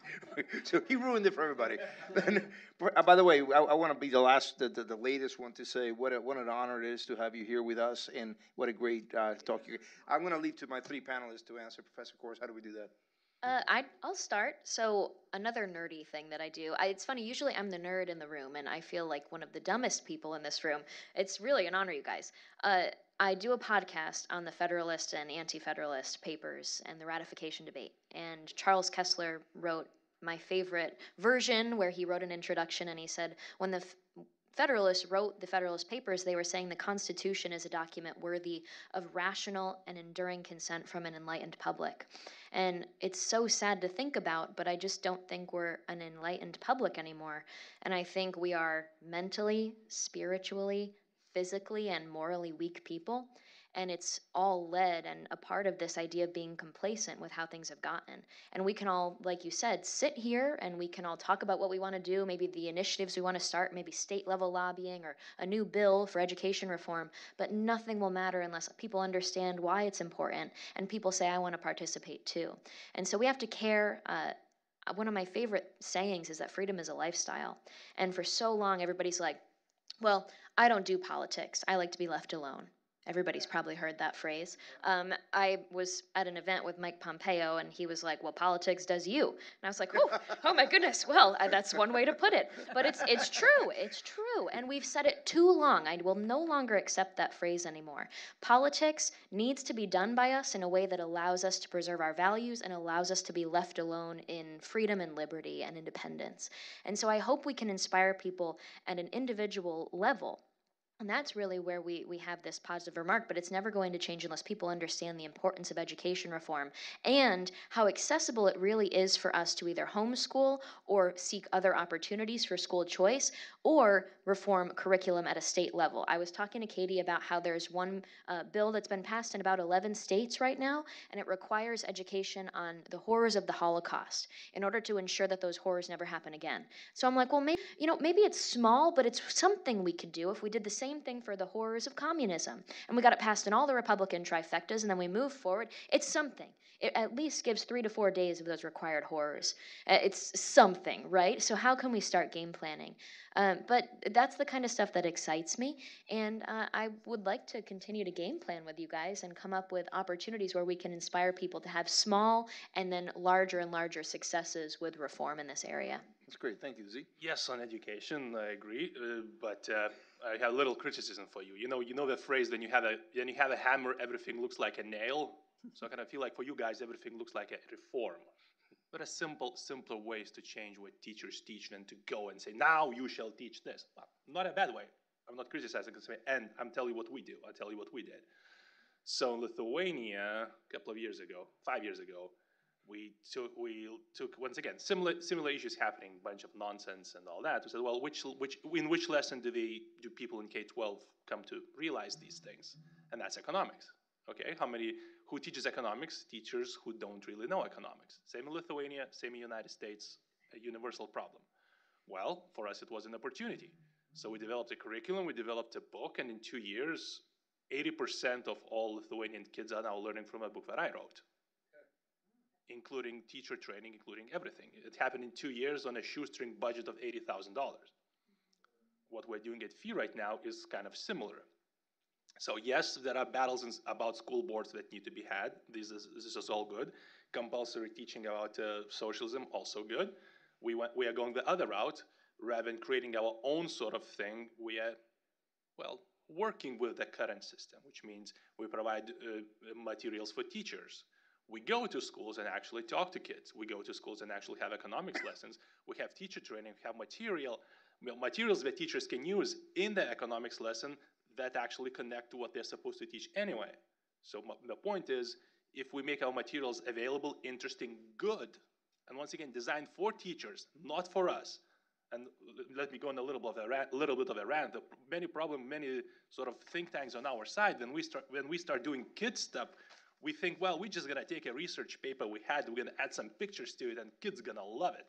So he ruined it for everybody. uh, by the way, I, I want to be the last, the, the, the latest one to say what a, what an honor it is to have you here with us, and what a great uh, talk. You. I'm going to leave to my three panelists to answer. Professor Kors, how do we do that? Uh, I, I'll start. So another nerdy thing that I do, I, it's funny, usually I'm the nerd in the room, and I feel like one of the dumbest people in this room. It's really an honor, you guys. Uh, I do a podcast on the Federalist and Anti-Federalist papers and the ratification debate, and Charles Kessler wrote my favorite version where he wrote an introduction, and he said, when the f Federalists wrote the Federalist Papers, they were saying the Constitution is a document worthy of rational and enduring consent from an enlightened public. And it's so sad to think about, but I just don't think we're an enlightened public anymore. And I think we are mentally, spiritually, physically, and morally weak people. And it's all led and a part of this idea of being complacent with how things have gotten. And we can all, like you said, sit here and we can all talk about what we want to do, maybe the initiatives we want to start, maybe state-level lobbying or a new bill for education reform, but nothing will matter unless people understand why it's important and people say, I want to participate too. And so we have to care. Uh, one of my favorite sayings is that freedom is a lifestyle. And for so long, everybody's like, well, I don't do politics. I like to be left alone. Everybody's probably heard that phrase. Um, I was at an event with Mike Pompeo, and he was like, well, politics does you. And I was like, oh, oh my goodness, well, I, that's one way to put it. But it's, it's true, it's true, and we've said it too long. I will no longer accept that phrase anymore. Politics needs to be done by us in a way that allows us to preserve our values and allows us to be left alone in freedom and liberty and independence. And so I hope we can inspire people at an individual level. And that's really where we, we have this positive remark, but it's never going to change unless people understand the importance of education reform and how accessible it really is for us to either homeschool or seek other opportunities for school choice or reform curriculum at a state level. I was talking to Katie about how there's one uh, bill that's been passed in about eleven states right now, and it requires education on the horrors of the Holocaust in order to ensure that those horrors never happen again. So I'm like, well, maybe, you know, maybe it's small, but it's something we could do if we did the same Same thing for the horrors of communism. And we got it passed in all the Republican trifectas, and then we move forward. It's something. It at least gives three to four days of those required horrors. It's something, right? So how can we start game planning? Um, but that's the kind of stuff that excites me, and uh, I would like to continue to game plan with you guys and come up with opportunities where we can inspire people to have small and then larger and larger successes with reform in this area. That's great. Thank you, Z. Yes, on education, I agree, uh, but uh, I have a little criticism for you. You know, you know that phrase, when you have a when you have a hammer, everything looks like a nail. So I kind of feel like for you guys, everything looks like a reform. But a simple, simpler ways to change what teachers teach than to go and say, now you shall teach this. Well, not a bad way. I'm not criticizing, and I'm telling you what we do. I'll tell you what we did. So in Lithuania, a couple of years ago, five years ago, We took, we took, once again, similar, similar issues happening, a bunch of nonsense and all that. We said, well, which, which, in which lesson do, they, do people in K twelve come to realize these things? And that's economics. Okay, how many, who teaches economics? Teachers who don't really know economics. Same in Lithuania, same in the United States, a universal problem. Well, for us, it was an opportunity. So we developed a curriculum, we developed a book, and in two years, eighty percent of all Lithuanian kids are now learning from a book that I wrote, including teacher training, including everything. It happened in two years on a shoestring budget of eighty thousand dollars. What we're doing at F E right now is kind of similar. So yes, there are battles in, about school boards that need to be had. This is, this is all good. Compulsory teaching about uh, socialism, also good. We, went, we are going the other route. Rather than creating our own sort of thing, we are, well, working with the current system, which means we provide uh, materials for teachers. We go to schools and actually talk to kids. We go to schools and actually have economics lessons. We have teacher training, we have material, materials that teachers can use in the economics lesson that actually connect to what they're supposed to teach anyway. So the point is, if we make our materials available, interesting, good, and once again, designed for teachers, not for us. And let me go on a little bit of a rant, little bit of a rant. Many problem, many sort of think tanks on our side, when we start, when we start doing kid stuff, we think, well, we're just going to take a research paper we had, we're going to add some pictures to it, and kids going to love it.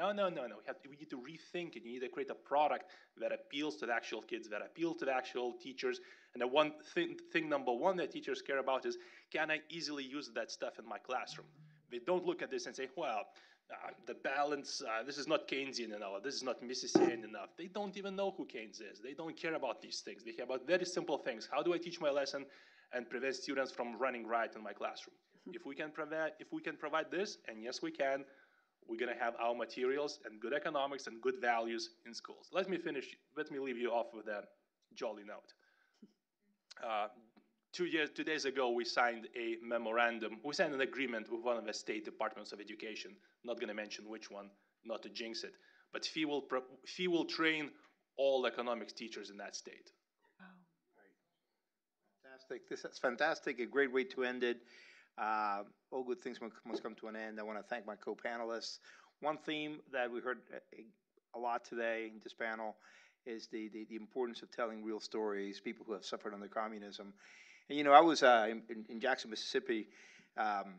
No, no, no, no. We, have to, we need to rethink it. You need to create a product that appeals to the actual kids, that appeals to the actual teachers, And the one thing, thing number one that teachers care about is, can I easily use that stuff in my classroom? They don't look at this and say, well, uh, the balance, uh, this is not Keynesian enough, this is not Misesian enough. They don't even know who Keynes is. They don't care about these things. They care about very simple things. How do I teach my lesson and prevent students from running riot in my classroom? If we can provide, if we can provide this, and yes we can, we're gonna have our materials and good economics and good values in schools. Let me finish, let me leave you off with a jolly note. Uh, two, years, two days ago, we signed a memorandum, we signed an agreement with one of the state departments of education, not gonna mention which one, not to jinx it, but F E will, pro F E will train all economics teachers in that state. Wow. Right. Fantastic, this is fantastic, a great way to end it. Uh, all good things must come to an end. I want to thank my co-panelists. One theme that we heard a lot today in this panel is the, the, the importance of telling real stories, people who have suffered under communism. And, you know, I was uh, in, in Jackson, Mississippi um,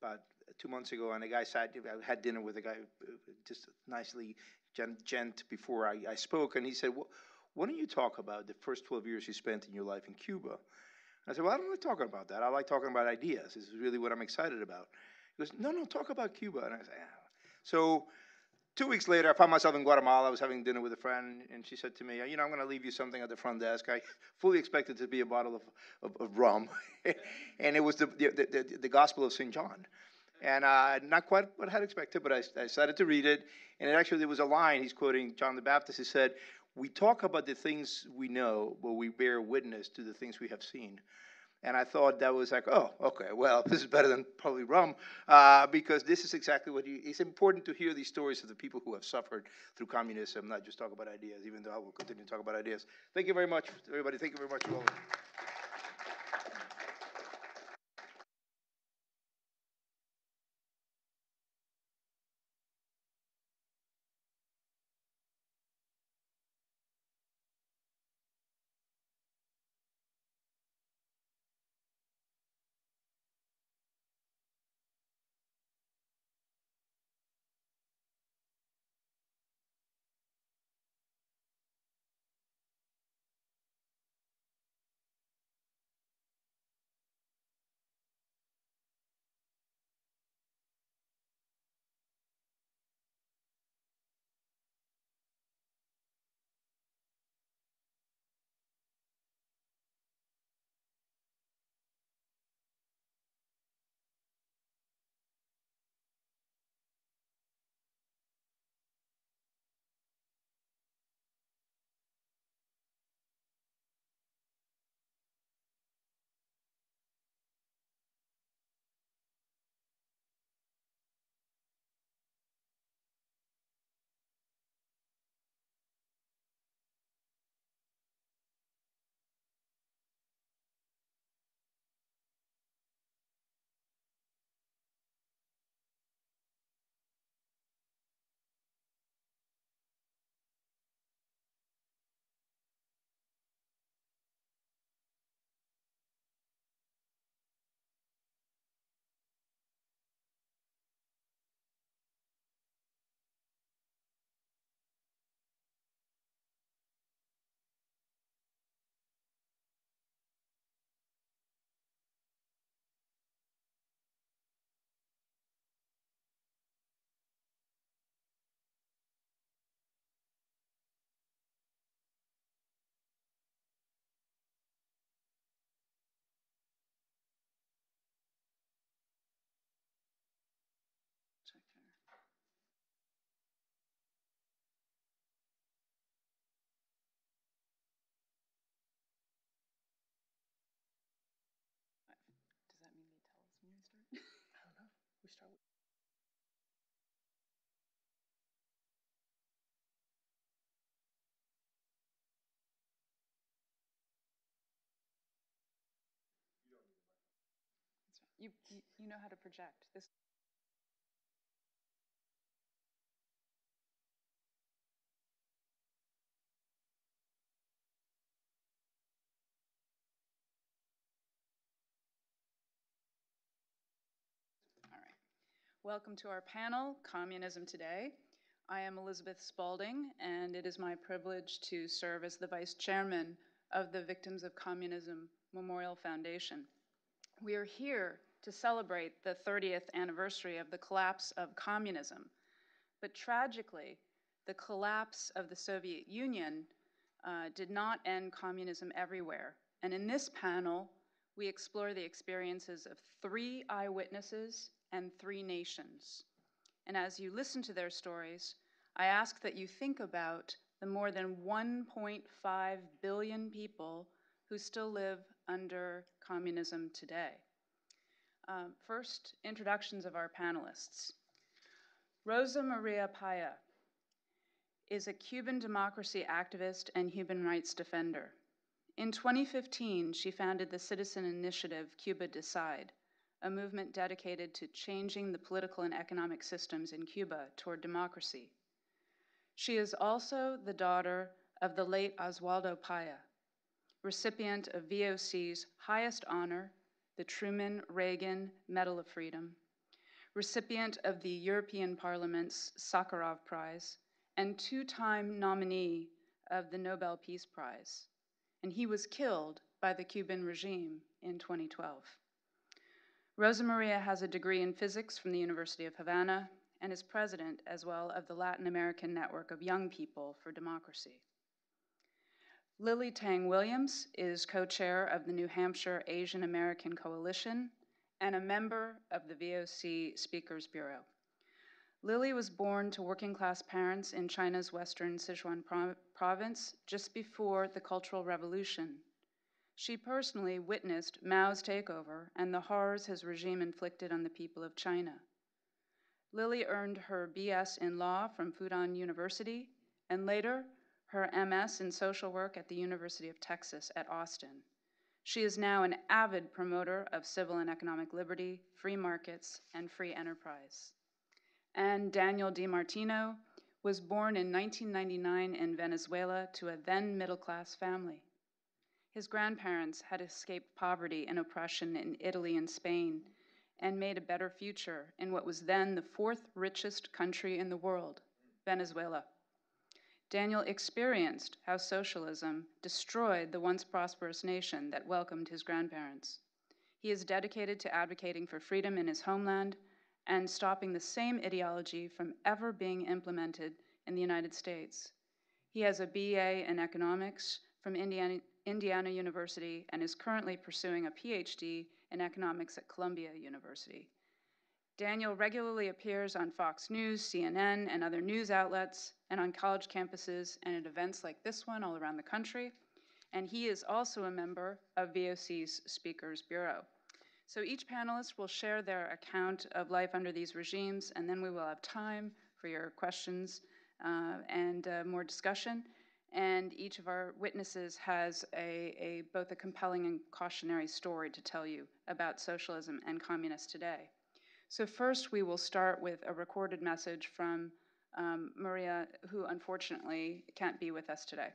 about two months ago, and a guy sat, I had dinner with a guy, just nicely gent, gent before I, I spoke, and he said, well, why don't you talk about the first twelve years you spent in your life in Cuba? I said, well, I don't like talking about that. I like talking about ideas. This is really what I'm excited about. He goes, no, no, talk about Cuba. And I said, ah. So two weeks later, I found myself in Guatemala. I was having dinner with a friend, and she said to me, you know, I'm going to leave you something at the front desk. I fully expected it to be a bottle of, of, of rum. And it was the, the, the, the Gospel of Saint John. And uh, not quite what I had expected, but I, I decided to read it. And it actually, there was a line. He's quoting John the Baptist. He said, we talk about the things we know, but we bear witness to the things we have seen. And I thought that was like, oh, okay, well, this is better than probably rum, uh, because this is exactly what you, it's important to hear these stories of the people who have suffered through communism, not just talk about ideas, even though I will continue to talk about ideas. Thank you very much, everybody. Thank you very much to all of you. We start with you, you, you know how to project this. Welcome to our panel, Communism Today. I am Elizabeth Spalding, and it is my privilege to serve as the Vice Chairman of the Victims of Communism Memorial Foundation. We are here to celebrate the thirtieth anniversary of the collapse of communism. But tragically, the collapse of the Soviet Union uh, did not end communism everywhere. And in this panel, we explore the experiences of three eyewitnesses and three nations. And as you listen to their stories, I ask that you think about the more than one point five billion people who still live under communism today. Uh, first, introductions of our panelists. Rosa Maria Paya is a Cuban democracy activist and human rights defender. In twenty fifteen, she founded the citizen initiative Cuba Decide, a movement dedicated to changing the political and economic systems in Cuba toward democracy. She is also the daughter of the late Oswaldo Paya, recipient of V O C's highest honor, the Truman Reagan Medal of Freedom, recipient of the European Parliament's Sakharov Prize, and two-time nominee of the Nobel Peace Prize. And he was killed by the Cuban regime in twenty twelve. Rosa Maria has a degree in physics from the University of Havana and is president as well of the Latin American Network of Young People for Democracy. Lily Tang Williams is co-chair of the New Hampshire Asian American Coalition and a member of the V O C Speakers Bureau. Lily was born to working-class parents in China's western Sichuan pro province just before the Cultural Revolution. She personally witnessed Mao's takeover and the horrors his regime inflicted on the people of China. Lily earned her B S in law from Fudan University and later her M S in social work at the University of Texas at Austin. She is now an avid promoter of civil and economic liberty, free markets, and free enterprise. And Daniel DiMartino was born in nineteen ninety-nine in Venezuela to a then middle-class family. His grandparents had escaped poverty and oppression in Italy and Spain and made a better future in what was then the fourth richest country in the world, Venezuela. Daniel experienced how socialism destroyed the once prosperous nation that welcomed his grandparents. He is dedicated to advocating for freedom in his homeland and stopping the same ideology from ever being implemented in the United States. He has a B A in economics from Indiana, Indiana University and is currently pursuing a P H D in economics at Columbia University. Daniel regularly appears on Fox News, C N N, and other news outlets, and on college campuses and at events like this one all around the country. And he is also a member of V O C's Speakers Bureau. So each panelist will share their account of life under these regimes, and then we will have time for your questions uh, and uh, more discussion. And each of our witnesses has a, a, both a compelling and cautionary story to tell you about socialism and communists today. So first, we will start with a recorded message from um, Maria, who unfortunately can't be with us today.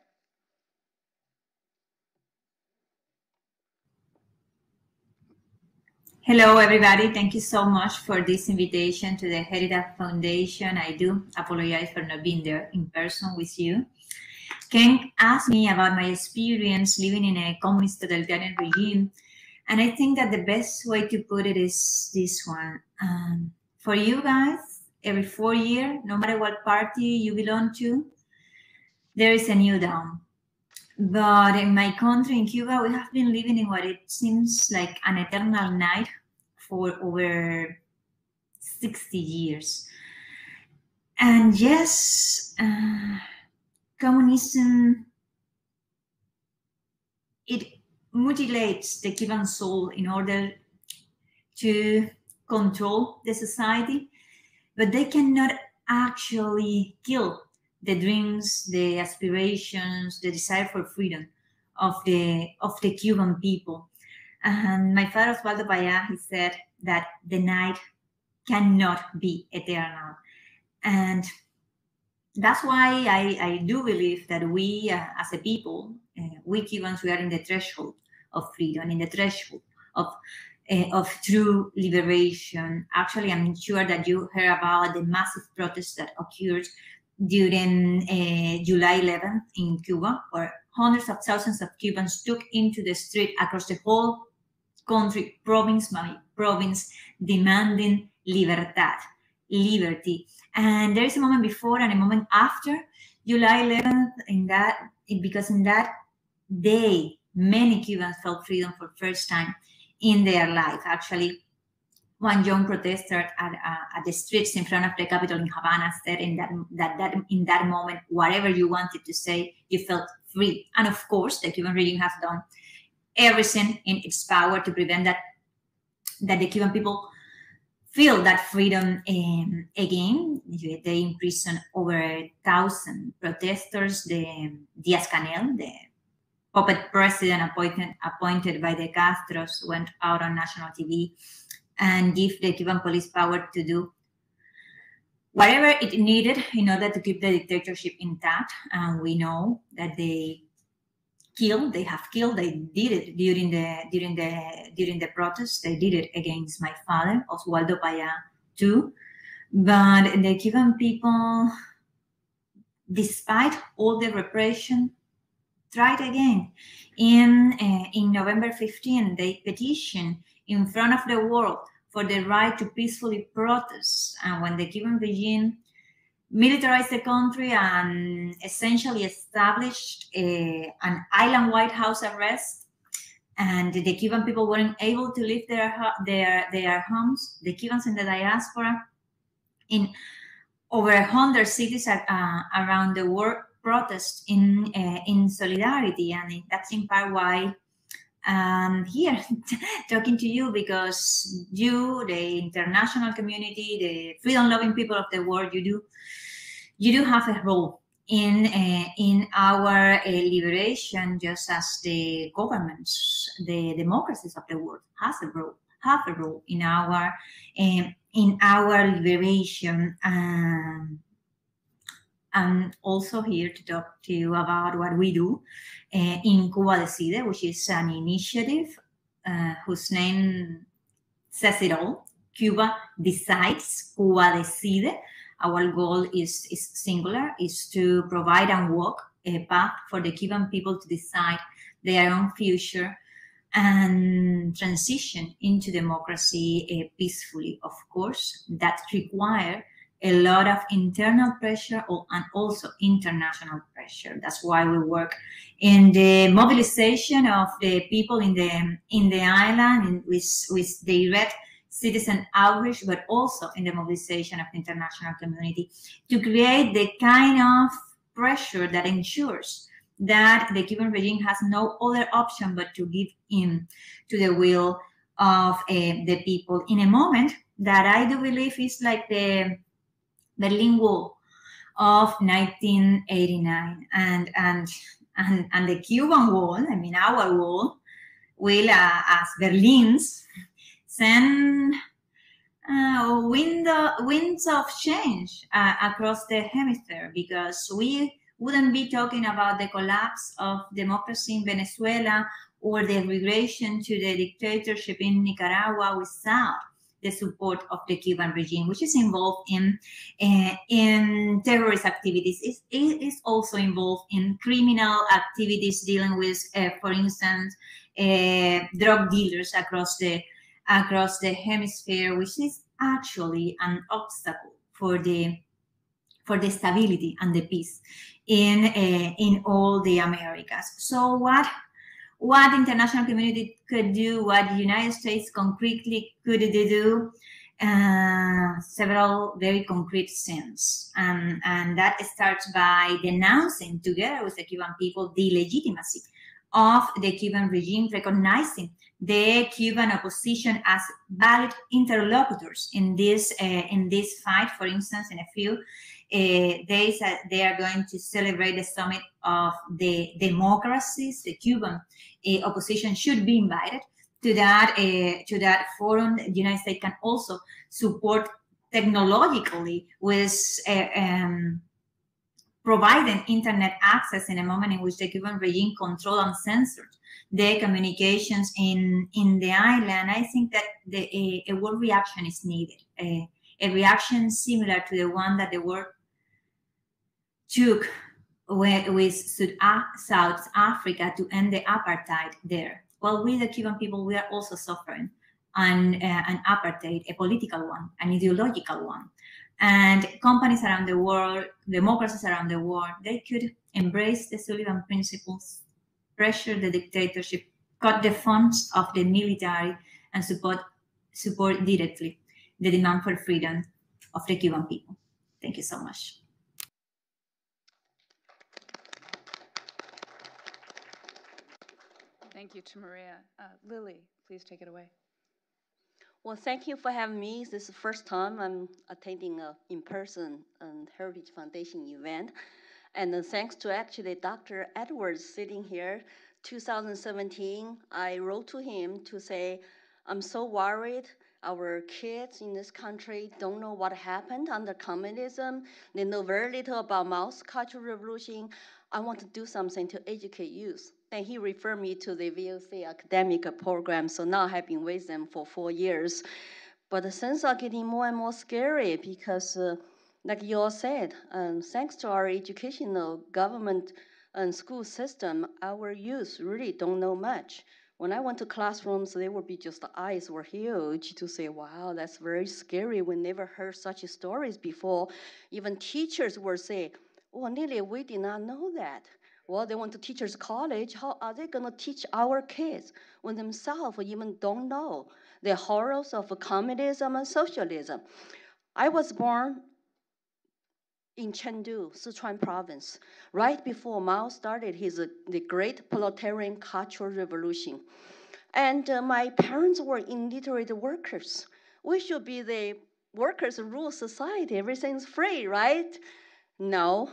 Hello, everybody. Thank you so much for this invitation to the Herida Foundation. I do apologize for not being there in person with you. Ken asked me about my experience living in a communist totalitarian regime, and I think that the best way to put it is this one. Um, for you guys, every four years, no matter what party you belong to, there is a new dawn. But in my country, in Cuba, we have been living in what it seems like an eternal night for over sixty years. And yes, uh, communism, it mutilates the Cuban soul in order to control the society, but they cannot actually kill the dreams, the aspirations, the desire for freedom of the of the Cuban people. And my father, Oswaldo Paya, he said that the night cannot be eternal. And that's why I, I do believe that we, uh, as a people, uh, we Cubans, we are in the threshold of freedom, in the threshold of uh, of true liberation. Actually, I'm sure that you heard about the massive protests that occurred during uh, July eleventh in Cuba, where hundreds of thousands of Cubans took into the street across the whole country, province by province, demanding libertad, liberty. And there is a moment before and a moment after July eleventh, in that, because in that day, many Cubans felt freedom for the first time in their life. Actually, one young protester at, uh, at the streets in front of the Capitol in Havana said in that, that, that, in that moment, whatever you wanted to say, you felt free. And of course, the Cuban regime has done everything in its power to prevent that, that the Cuban people feel that freedom um, again. They imprisoned over a thousand protesters. The Diaz-Canel, the puppet president appointed, appointed by the Castros, went out on national T V and give the Cuban police power to do whatever it needed in order to keep the dictatorship intact. And we know that they killed, they have killed, they did it during the during the during the protests. They did it against my father, Oswaldo Payá, too. But the Cuban people, despite all the repression, tried again. In uh, in November fifteenth, they petitioned in front of the world for the right to peacefully protest. And when the Cuban regime militarized the country and essentially established a, an island-wide house arrest, and the Cuban people weren't able to leave their, their, their homes, the Cubans in the diaspora in over one hundred cities at, uh, around the world protest in, uh, in solidarity. And that's in part why I'm here talking to you, because you, the international community, the freedom-loving people of the world, you do, you do have a role in uh, in our uh, liberation, just as the governments, the democracies of the world, has a role, have a role in our um, in our liberation. Um, I'm also here to talk to you about what we do uh, in Cuba Decide, which is an initiative uh, whose name says it all. Cuba Decides, Cuba Decide. Our goal is, is singular, is to provide and walk a path for the Cuban people to decide their own future and transition into democracy uh, peacefully. Of course, that requires a lot of internal pressure and also international pressure. That's why we work in the mobilization of the people in the in the island, in, with with direct citizen outreach, but also in the mobilization of the international community to create the kind of pressure that ensures that the Cuban regime has no other option but to give in to the will of uh, the people in a moment that I do believe is like the Berlin Wall of nineteen eighty-nine, and and and and the Cuban Wall, I mean our wall, will, uh, as Berlin's, send uh, window, winds of change uh, across the hemisphere, because we wouldn't be talking about the collapse of democracy in Venezuela or the regression to the dictatorship in Nicaragua without the support of the Cuban regime, which is involved in uh, in terrorist activities. It, it is also involved in criminal activities dealing with, uh, for instance, uh, drug dealers across the across the hemisphere, which is actually an obstacle for the for the stability and the peace in uh, in all the Americas. So what? What the international community could do, what the United States concretely could do, uh, several very concrete things. Um, and that starts by denouncing, together with the Cuban people, the legitimacy of the Cuban regime, recognizing the Cuban opposition as valid interlocutors in this, uh, in this fight. For instance, in a few Uh, days uh, they are going to celebrate the summit of the democracies. The Cuban uh, opposition should be invited to that uh, to that forum. The United States can also support technologically with uh, um, providing internet access in a moment in which the Cuban regime controlled and censored the communications in in the island. I think that the, a, a world reaction is needed. Uh, a reaction similar to the one that the world took with South Africa to end the apartheid there. Well, we, the Cuban people, we are also suffering an, uh, an apartheid, a political one, an ideological one. And companies around the world, democracies around the world, they could embrace the Sullivan principles, pressure the dictatorship, cut the funds of the military, and support, support directly the demand for freedom of the Cuban people. Thank you so much. Thank you to Maria. Uh, Lily, please take it away. Well, thank you for having me. This is the first time I'm attending an in-person um, Heritage Foundation event. And uh, thanks to actually Doctor Edwards sitting here, two thousand seventeen, I wrote to him to say, I'm so worried. Our kids in this country don't know what happened under communism. They know very little about Mao's Cultural Revolution. I want to do something to educate youth. Then he referred me to the V O C academic program, so now I've been with them for four years. But the things are getting more and more scary because, uh, like you all said, um, thanks to our educational government and school system, our youth really don't know much. When I went to classrooms, they would be just the eyes were huge to say, wow, that's very scary. We never heard such stories before. Even teachers would say, oh, Nelly, we did not know that. Well, they went to teachers' college. How are they going to teach our kids when themselves even don't know the horrors of communism and socialism? I was born in Chengdu, Sichuan province, right before Mao started his uh, the great proletarian cultural revolution. And uh, my parents were illiterate workers. We should be the workers rule society, everything's free, right? No,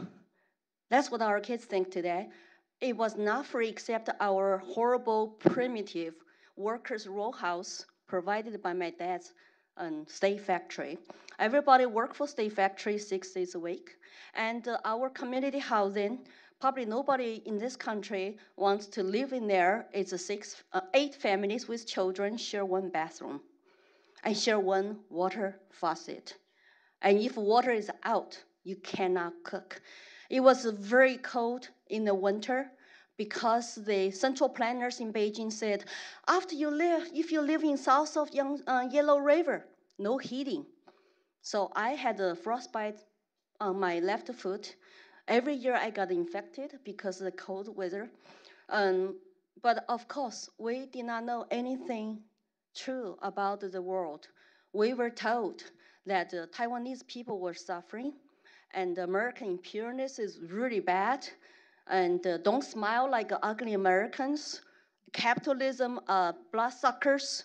that's what our kids think today. It was not free except our horrible, primitive workers' row house provided by my dad's and state factory. Everybody worked for state factory six days a week. And uh, our community housing, probably nobody in this country wants to live in there. It's a six, uh, eight families with children share one bathroom and share one water faucet. And if water is out, you cannot cook. It was very cold in the winter, because the central planners in Beijing said, after you live, if you live in south of Yang, uh, Yellow River, no heating. So I had a frostbite on my left foot. Every year I got infected because of the cold weather. Um, but of course, we did not know anything true about the world. We were told that the Taiwanese people were suffering and American imperialism is really bad. And uh, don't smile like ugly Americans. Capitalism uh, bloodsuckers.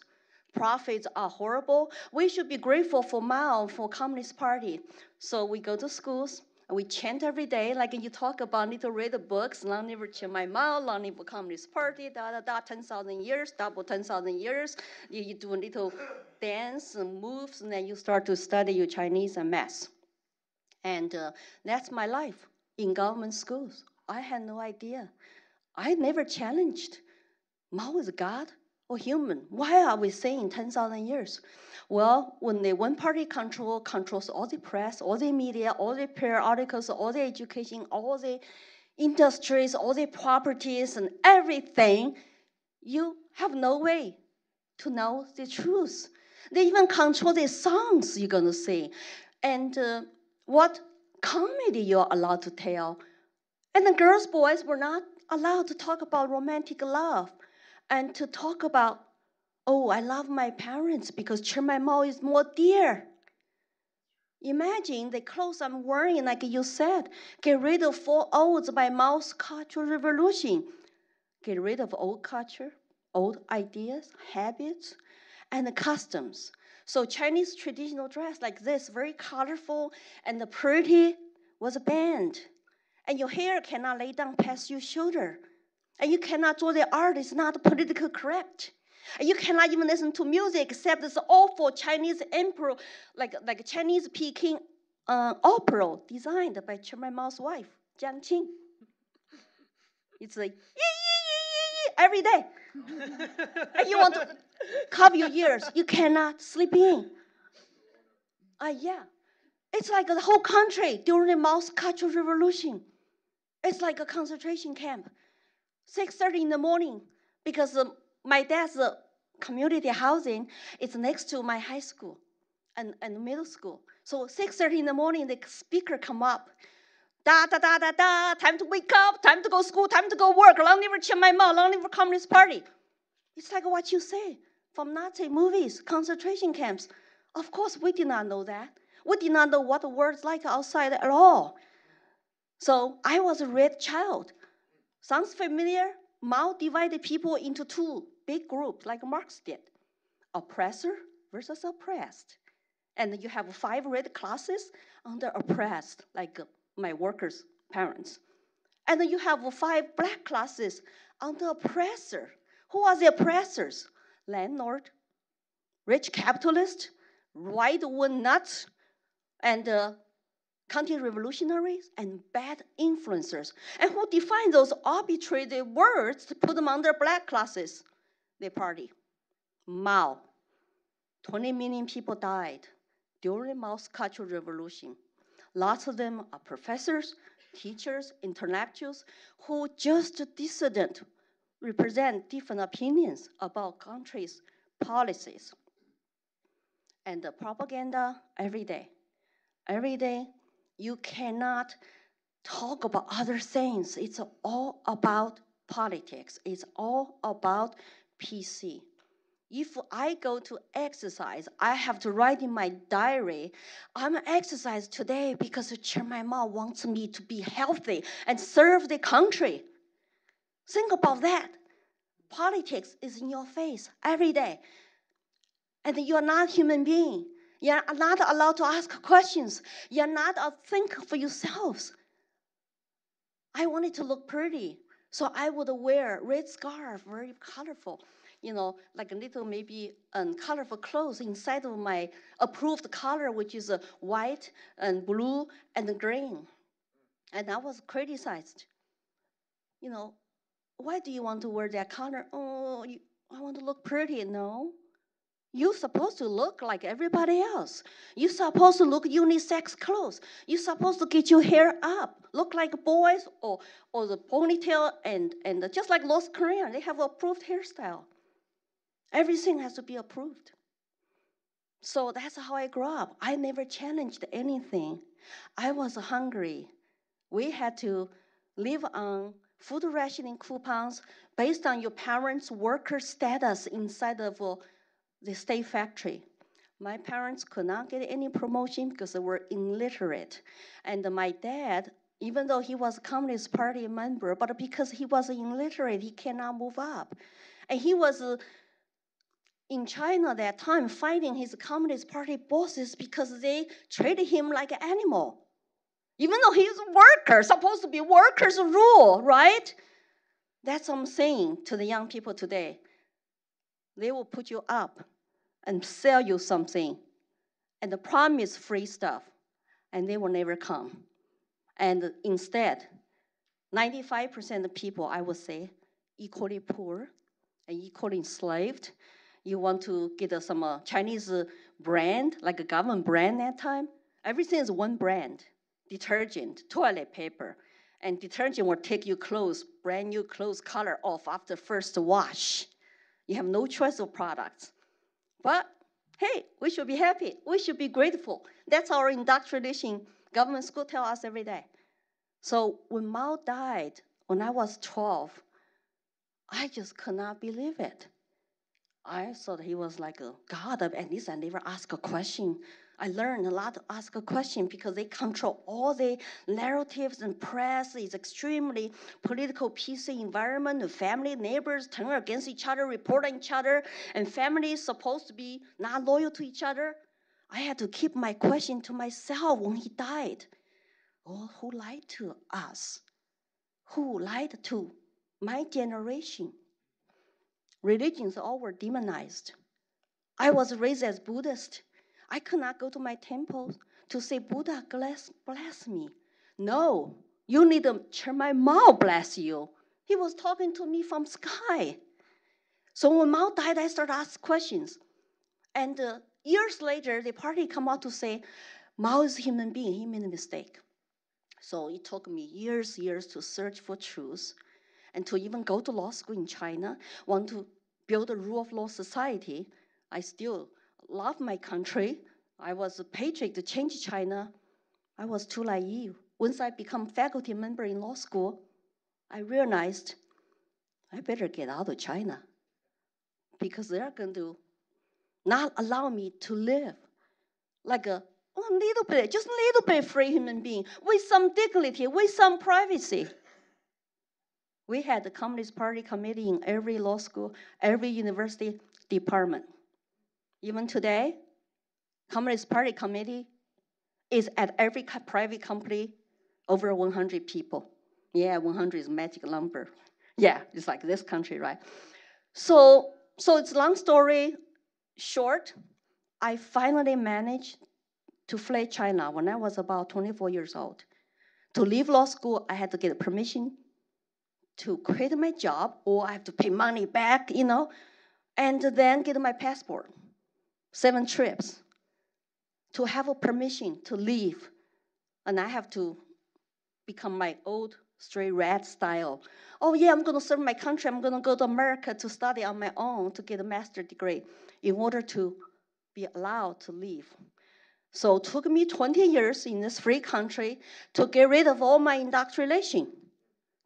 Profits are horrible. We should be grateful for Mao, for Communist Party. So we go to schools, and we chant every day, like you talk about, need to read the books, long live Chiang Mai-mao, long live Communist Party, da da da, ten thousand years, double ten thousand years. You, you do a little dance and moves, and then you start to study your Chinese and math. And uh, that's my life in government schools. I had no idea. I never challenged Mao is God or human. Why are we saying ten thousand years? Well, when the one-party control controls all the press, all the media, all the periodicals, all the education, all the industries, all the properties and everything, you have no way to know the truth. They even control the songs you're going to sing and uh, what comedy you're allowed to tell. And the girls, boys were not allowed to talk about romantic love and to talk about, oh, I love my parents because Chiang Mai-mao is more dear. Imagine the clothes I'm wearing, like you said, get rid of four olds by Mao's Cultural Revolution. Get rid of old culture, old ideas, habits, and the customs. So Chinese traditional dress like this, very colorful and pretty, was banned. And your hair cannot lay down past your shoulder. And you cannot do the art, it's not politically correct. And you cannot even listen to music except this awful Chinese emperor, like, like Chinese Peking uh, opera designed by Chiang Mai-mao's wife, Jiang Qing. It's like, yee, yee, yee, yee, every day. And you want to cover your ears, you cannot sleep in. Uh, yeah, it's like the whole country during the Mao's Cultural Revolution. It's like a concentration camp. six thirty in the morning, because um, my dad's uh, community housing is next to my high school and, and middle school. So six thirty in the morning, the speaker come up. Da, da, da, da, da, time to wake up, time to go to school, time to go work, long live Chiang Mai Mao, long live Communist Party. It's like what you say from Nazi movies, concentration camps. Of course, we did not know that. We did not know what the world's like outside at all. So I was a red child. Sounds familiar? Mao divided people into two big groups like Marx did. Oppressor versus oppressed. And you have five red classes under oppressed, like my workers' parents. And then you have five black classes under oppressor. Who are the oppressors? Landlord, rich capitalist, white one nuts, and uh, counter-revolutionaries and bad influencers. And who define those arbitrary words to put them under black classes? The party. Mao. twenty million people died during Mao's Cultural Revolution. Lots of them are professors, teachers, intellectuals, who just dissident, represent different opinions about countries' policies. And the propaganda every day. Every day, you cannot talk about other things. It's all about politics. It's all about P C. If I go to exercise, I have to write in my diary, I'm exercising today because Chiang Mai Mao wants me to be healthy and serve the country. Think about that. Politics is in your face every day. And you're not a human being. You're not allowed to ask questions. You're not a thinker for yourselves. I wanted to look pretty, so I would wear a red scarf, very colorful, you know, like a little maybe um, colorful clothes inside of my approved color, which is uh, white and blue and green. And I was criticized. You know, why do you want to wear that color? Oh, you, I want to look pretty. No. You're supposed to look like everybody else. You're supposed to look unisex clothes. You're supposed to get your hair up, look like boys or, or the ponytail, and, and just like North Korea, they have approved hairstyle. Everything has to be approved. So that's how I grew up. I never challenged anything. I was hungry. We had to live on food rationing coupons based on your parents' worker status inside of a the state factory. My parents could not get any promotion because they were illiterate. And my dad, even though he was a Communist Party member, but because he was illiterate, he cannot move up. And he was uh, in China at that time fighting his Communist Party bosses because they treated him like an animal. Even though he's a worker, supposed to be workers' rule, right? That's what I'm saying to the young people today. They will put you up and sell you something and promise free stuff, and they will never come. And instead, ninety-five percent of people, I would say, equally poor and equally enslaved. You want to get uh, some uh, Chinese uh, brand, like a government brand that time. Everything is one brand, detergent, toilet paper. And detergent will take your clothes, brand new clothes color off after first wash. You have no choice of products. But hey, we should be happy. We should be grateful. That's our indoctrination government school tells us every day. So when Mao died, when I was twelve, I just could not believe it. I thought he was like a god, at least I never asked a question. I learned a lot to ask a question because they control all the narratives and press. It's extremely political, P C environment, and family, neighbors turn against each other, report on each other, and families supposed to be not loyal to each other. I had to keep my question to myself when he died. Oh, who lied to us? Who lied to my generation? Religions all were demonized. I was raised as Buddhist. I could not go to my temple to say, Buddha, bless, bless me. No, you need to Chiang Mai Mao bless you. He was talking to me from sky. So when Mao died, I started asking questions. And uh, years later, the party come out to say, Mao is a human being, he made a mistake. So it took me years, years to search for truth, and to even go to law school in China, want to build a rule of law society. I still love my country. I was a patriot to change China. I was too naive. Once I became faculty member in law school, I realized I better get out of China because they're going to not allow me to live like a a little bit, just a little bit free human being with some dignity, with some privacy. We had the Communist Party committee in every law school, every university department. Even today, Communist Party committee is at every private company, over one hundred people. Yeah, one hundred is magic number. Yeah, it's like this country, right? So, so it's long story short. I finally managed to flee China when I was about twenty-four years old. To leave law school, I had to get permission to quit my job, or I have to pay money back, you know, and then get my passport. Seven trips to have a permission to leave. And I have to become my old straight red style. Oh yeah, I'm gonna serve my country. I'm gonna go to America to study on my own to get a master's degree in order to be allowed to leave. So it took me twenty years in this free country to get rid of all my indoctrination,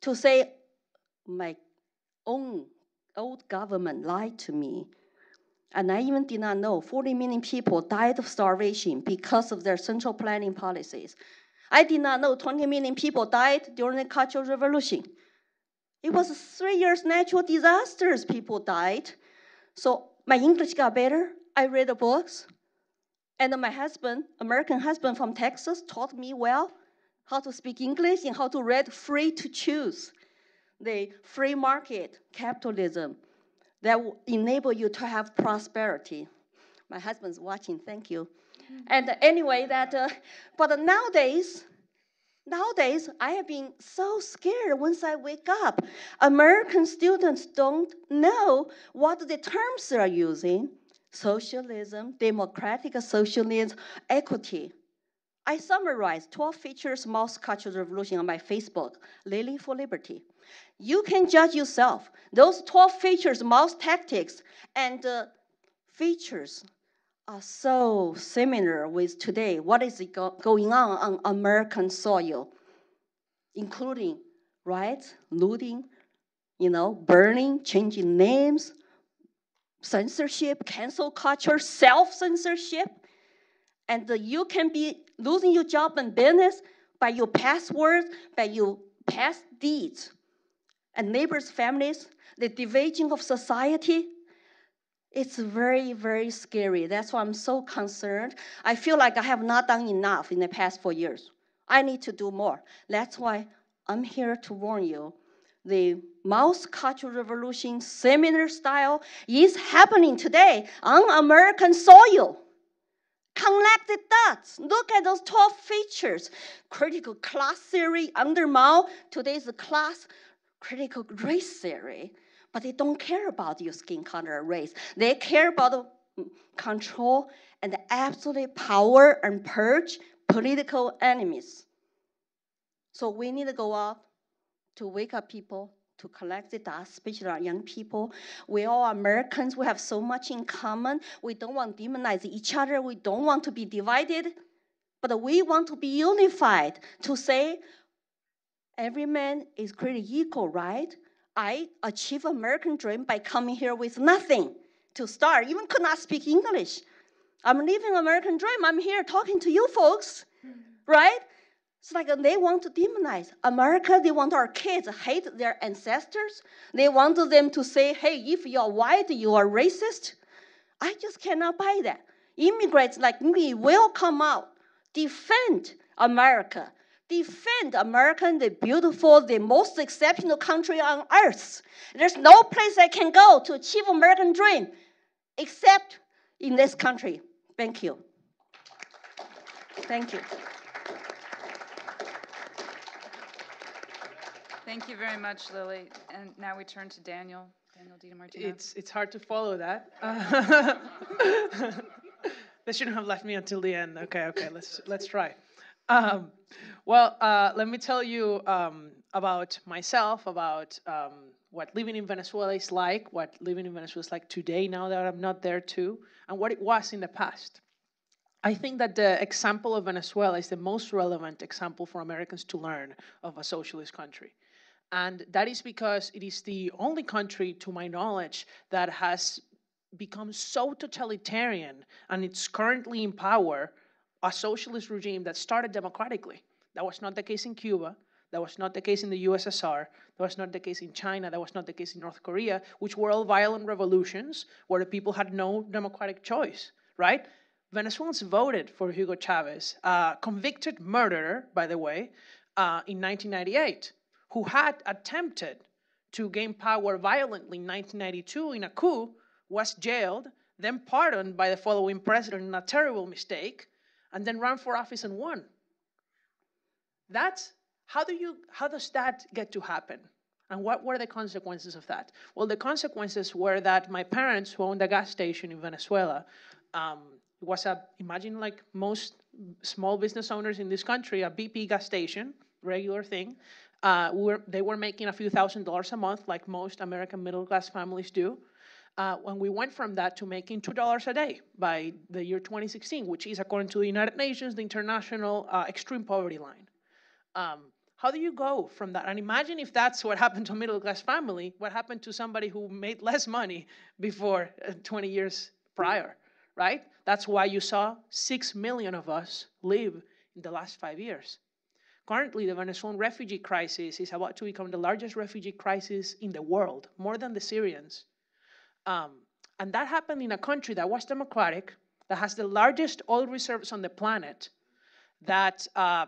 to say my own old government lied to me. And I even did not know forty million people died of starvation because of their central planning policies. I did not know twenty million people died during the Cultural Revolution. It was three years natural disasters people died. So my English got better. I read the books. And my husband, American husband from Texas, taught me well how to speak English and how to read Free to Choose, the free market capitalism that will enable you to have prosperity. My husband's watching, thank you. Mm-hmm. And anyway, that, uh, but nowadays, nowadays, I have been so scared once I wake up. American students don't know what the terms they are using. Socialism, democratic socialism, equity. I summarized twelve features Mao's Cultural Revolution on my Facebook, Lily for Liberty. You can judge yourself. Those twelve features, Mao's tactics and uh, features are so similar with today. What is go going on on American soil, including riots, looting, you know, burning, changing names, censorship, cancel culture, self-censorship, and uh, you can be losing your job and business by your past words, by your past deeds. And neighbors, families, the division of society, it's very, very scary. That's why I'm so concerned. I feel like I have not done enough in the past four years. I need to do more. That's why I'm here to warn you. The Mao's Cultural Revolution seminar style is happening today on American soil. Connect the dots. Look at those twelve features. Critical class theory under Mao. Today's class critical race theory. But they don't care about your skin color or race. They care about the control and the absolute power and purge political enemies. So we need to go out to wake up people, to collect the dust, especially our young people. We all Americans, we have so much in common. We don't want to demonize each other. We don't want to be divided, but we want to be unified to say, every man is created equal, right? I achieved American dream by coming here with nothing to start, even could not speak English. I'm living American dream, I'm here talking to you folks, right? It's like they want to demonize America. They want our kids to hate their ancestors. They want them to say, hey, if you're white, you are racist. I just cannot buy that. Immigrants like me will come out, defend America, defend America, the beautiful, the most exceptional country on earth. There's no place I can go to achieve American dream except in this country. Thank you. Thank you. Thank you very much, Lily. And now we turn to Daniel, Daniel DiMartino. It's, it's hard to follow that. Uh, they shouldn't have left me until the end. Okay, okay, let's, let's try. Um, well, uh, let me tell you um, about myself, about um, what living in Venezuela is like, what living in Venezuela is like today, now that I'm not there too, and what it was in the past. I think that the example of Venezuela is the most relevant example for Americans to learn of a socialist country. And that is because it is the only country, to my knowledge, that has become so totalitarian, and it's currently in power, a socialist regime that started democratically. That was not the case in Cuba. That was not the case in the U S S R. That was not the case in China. That was not the case in North Korea, which were all violent revolutions where the people had no democratic choice, right? Venezuelans voted for Hugo Chavez, a convicted murderer, by the way, uh, in nineteen ninety-eight, who had attempted to gain power violently in nineteen ninety-two in a coup, was jailed, then pardoned by the following president in a terrible mistake, and then ran for office and won. That's, how do you, how does that get to happen? And what were the consequences of that? Well, the consequences were that my parents, who owned a gas station in Venezuela, um, it was a, imagine like most small business owners in this country, a B P gas station, regular thing. Uh, were, they were making a few thousand dollars a month like most American middle-class families do. Uh, when we went from that to making two dollars a day by the year twenty sixteen, which is, according to the United Nations, the international uh, extreme poverty line. Um, how do you go from that? And imagine if that's what happened to a middle-class family, what happened to somebody who made less money before uh, twenty years prior. Right? That's why you saw six million of us live in the last five years. Currently, the Venezuelan refugee crisis is about to become the largest refugee crisis in the world, more than the Syrians. Um, and that happened in a country that was democratic, that has the largest oil reserves on the planet, that uh,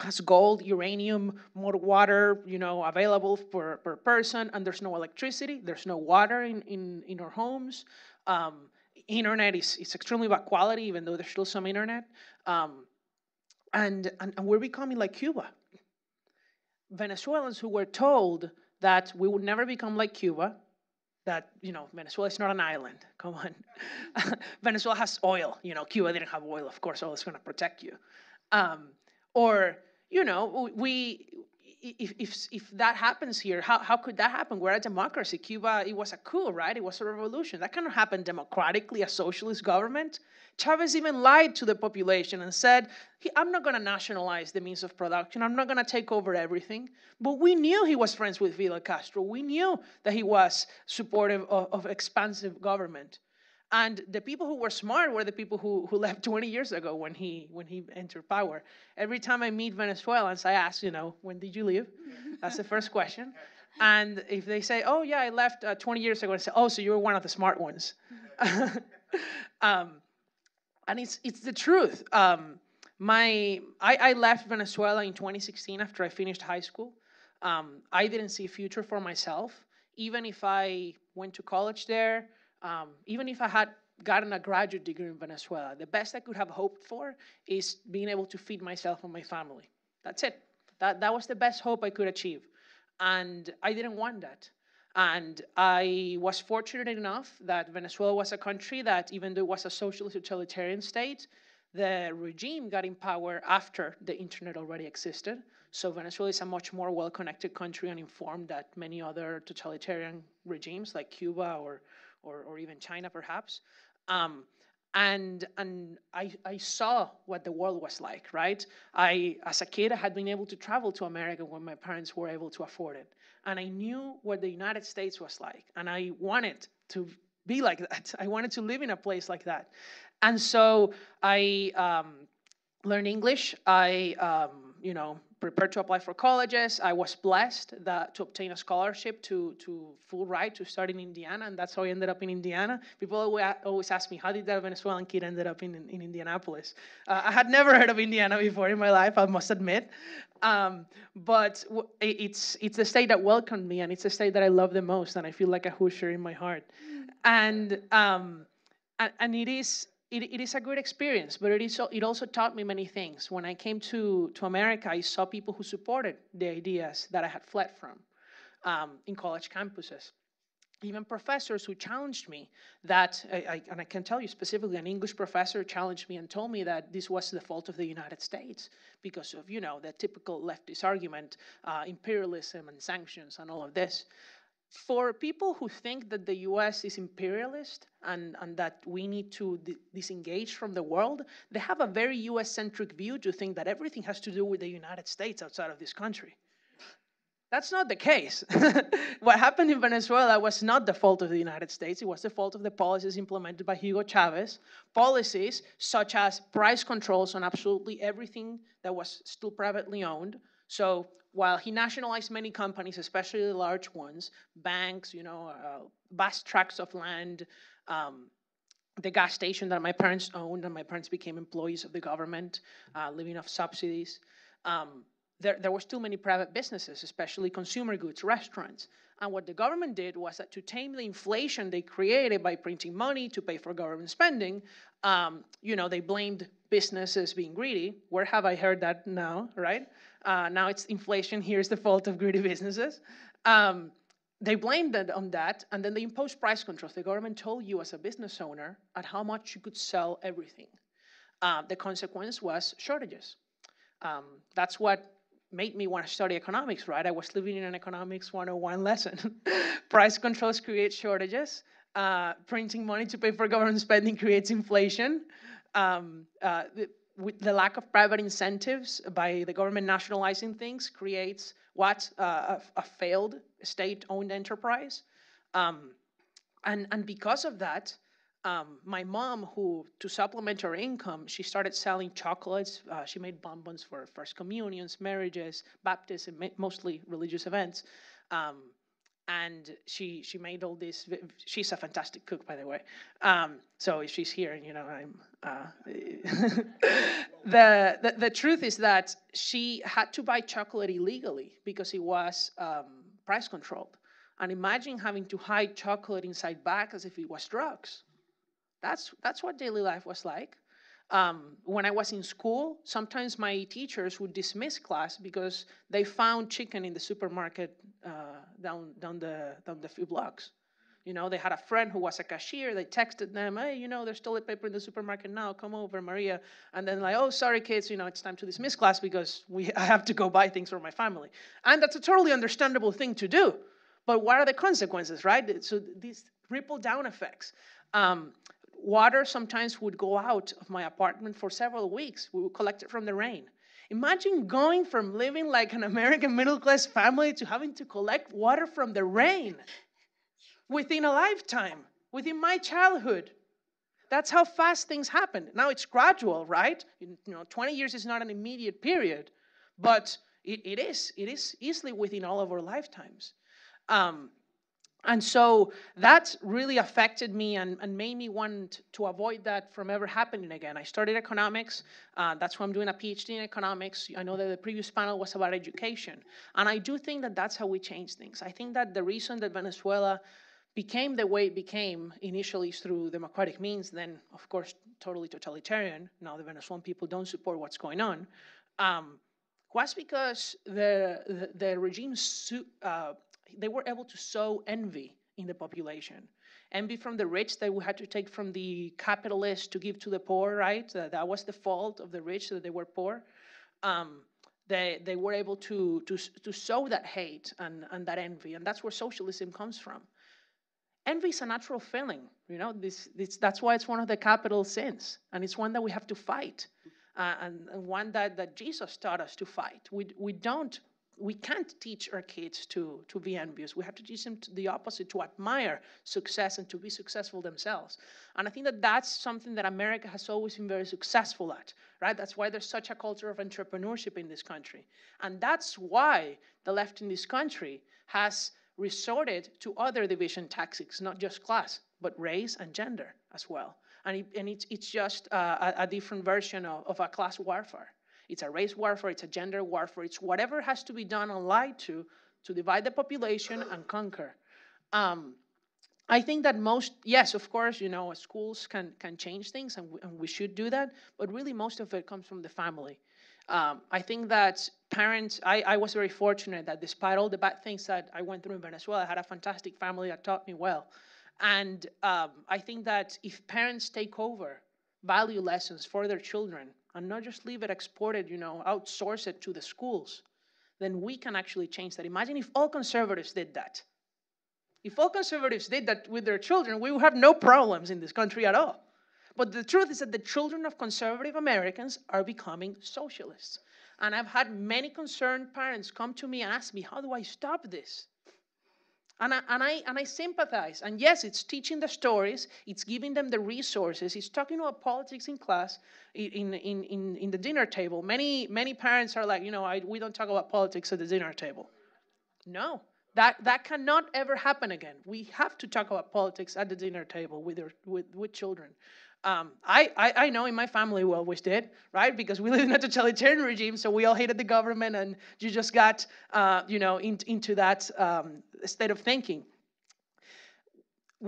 has gold, uranium, more water, you know, available per, per person, and there's no electricity, there's no water in, in, in our homes. Um, Internet is, is extremely bad quality, even though there's still some internet. Um, and, and, and we're becoming like Cuba. Venezuelans who were told that we would never become like Cuba, that, you know, Venezuela is not an island, come on. Venezuela has oil, you know, Cuba didn't have oil, of course, oil is going to protect you. Um, or, you know, we... If, if, if that happens here, how, how could that happen? We're a democracy. Cuba, it was a coup, right? It was a revolution. That cannot happen democratically, a socialist government. Chavez even lied to the population and said, he, I'm not going to nationalize the means of production. I'm not going to take over everything. But we knew he was friends with Fidel Castro. We knew that he was supportive of, of expansive government. And the people who were smart were the people who, who left twenty years ago when he, when he entered power. Every time I meet Venezuelans, I ask, you know, when did you leave? That's the first question. And if they say, oh, yeah, I left uh, twenty years ago, I say, oh, so you were one of the smart ones. um, and it's, it's the truth. Um, my, I, I left Venezuela in twenty sixteen after I finished high school. Um, I didn't see a future for myself, even if I went to college there. Um, even if I had gotten a graduate degree in Venezuela, the best I could have hoped for is being able to feed myself and my family. That's it. That, that was the best hope I could achieve. And I didn't want that. And I was fortunate enough that Venezuela was a country that, even though it was a socialist totalitarian state, the regime got in power after the internet already existed. So Venezuela is a much more well-connected country and informed than many other totalitarian regimes like Cuba or Or, or even China, perhaps, um, and and I, I saw what the world was like, right? I, as a kid, I had been able to travel to America when my parents were able to afford it, and I knew what the United States was like, and I wanted to be like that. I wanted to live in a place like that, and so I um, learned English. I, um, you know, prepared to apply for colleges. I was blessed that, to obtain a scholarship to, to full ride to start in Indiana, and that's how I ended up in Indiana. People always ask me, how did that Venezuelan kid end up in, in Indianapolis? Uh, I had never heard of Indiana before in my life, I must admit. Um, but w it's, it's the state that welcomed me, and it's the state that I love the most, and I feel like a Hoosier in my heart. And, um, and, and it is, It, it is a great experience, but it, is, it also taught me many things. When I came to, to America, I saw people who supported the ideas that I had fled from um, in college campuses. even professors who challenged me that, I, I, and I can tell you specifically, an English professor challenged me and told me that this was the fault of the United States because of, you know, the typical leftist argument, uh, imperialism and sanctions and all of this. For people who think that the U S is imperialist and, and that we need to di disengage from the world, they have a very U S-centric view to think that everything has to do with the United States outside of this country. That's not the case. What happened in Venezuela was not the fault of the United States. It was the fault of the policies implemented by Hugo Chavez, policies such as price controls on absolutely everything that was still privately owned. So while he nationalized many companies, especially the large ones, banks, you know, uh, vast tracts of land, um, the gas station that my parents owned, and my parents became employees of the government, uh, living off subsidies. Um, There, there were still many private businesses, especially consumer goods, restaurants. And what the government did was that to tame the inflation they created by printing money to pay for government spending, um, you know, they blamed businesses being greedy. Where have I heard that now, right? Uh, now it's inflation, here's the fault of greedy businesses. Um, they blamed it on that, and then they imposed price controls. The government told you as a business owner at how much you could sell everything. Uh, the consequence was shortages. Um, that's what made me want to study economics, right? I was living in an economics one oh one lesson. Price controls create shortages. Uh, printing money to pay for government spending creates inflation. Um, uh, the, with the lack of private incentives by the government nationalizing things creates what? Uh, a, a failed state-owned enterprise. Um, and, and because of that, Um, my mom, who, to supplement her income, she started selling chocolates. Uh, she made bonbons for first communions, marriages, baptism, mostly religious events. Um, and she she made all this. She's a fantastic cook, by the way. Um, so if she's here, and you know, I'm. Uh, the, the the truth is that she had to buy chocolate illegally because it was um, price controlled. And imagine having to hide chocolate inside bags as if it was drugs. That's, that's what daily life was like. Um, when I was in school, sometimes my teachers would dismiss class because they found chicken in the supermarket uh, down, down, the, down the few blocks. You know, they had a friend who was a cashier. They texted them, hey, you know, there's toilet paper in the supermarket now. Come over, Maria. And then like, oh, sorry, kids, you know, it's time to dismiss class because we, I have to go buy things for my family. And that's a totally understandable thing to do. But what are the consequences, right? So these ripple down effects. Um, Water sometimes would go out of my apartment for several weeks. We would collect it from the rain. Imagine going from living like an American middle-class family to having to collect water from the rain within a lifetime, within my childhood. That's how fast things happened. Now it's gradual, right? You know, twenty years is not an immediate period, but it, it is. It is easily within all of our lifetimes. Um, And so that really affected me and, and made me want to avoid that from ever happening again. I started economics. Uh, that's why I'm doing a PhD in economics. I know that the previous panel was about education. And I do think that that's how we change things. I think that the reason that Venezuela became the way it became initially is through democratic means, then, of course, totally totalitarian. Now the Venezuelan people don't support what's going on. Um, was because the, the, the regime... Uh, They were able to sow envy in the population. Envy from the rich that we had to take from the capitalists to give to the poor, right? That, that was the fault of the rich, that they were poor. Um, they, they were able to, to, to sow that hate and, and that envy, and that's where socialism comes from. Envy is a natural feeling, you know? This, this, that's why it's one of the capital sins, and it's one that we have to fight, uh, and, and one that, that Jesus taught us to fight. We, we don't We can't teach our kids to, to be envious. We have to teach them to the opposite, to admire success and to be successful themselves. And I think that that's something that America has always been very successful at, right? That's why there's such a culture of entrepreneurship in this country. And that's why the left in this country has resorted to other division tactics, not just class, but race and gender as well. And, it, and it's, it's just uh, a, a different version of, of a class warfare. It's a race warfare, it's a gender warfare, it's whatever has to be done and lied to, to divide the population and conquer. Um, I think that most, yes, of course, you know, schools can, can change things, and we, and we should do that, but really most of it comes from the family. Um, I think that parents, I, I was very fortunate that despite all the bad things that I went through in Venezuela, I had a fantastic family that taught me well. And um, I think that if parents take over value lessons for their children and not just leave it exported, you know, outsource it to the schools, then we can actually change that. Imagine if all conservatives did that. If all conservatives did that with their children, we would have no problems in this country at all. But the truth is that the children of conservative Americans are becoming socialists. And I've had many concerned parents come to me and ask me, how do I stop this? And I, and, I, and I sympathize. And yes, it's teaching the stories, it's giving them the resources, it's talking about politics in class, in, in, in, in the dinner table. Many, many parents are like, you know, I, we don't talk about politics at the dinner table. No, that, that cannot ever happen again. We have to talk about politics at the dinner table with, our, with, with children. Um, I, I, I know in my family we always did, right? Because we live in a totalitarian regime, so we all hated the government, and you just got, uh, you know, in, into that um, state of thinking.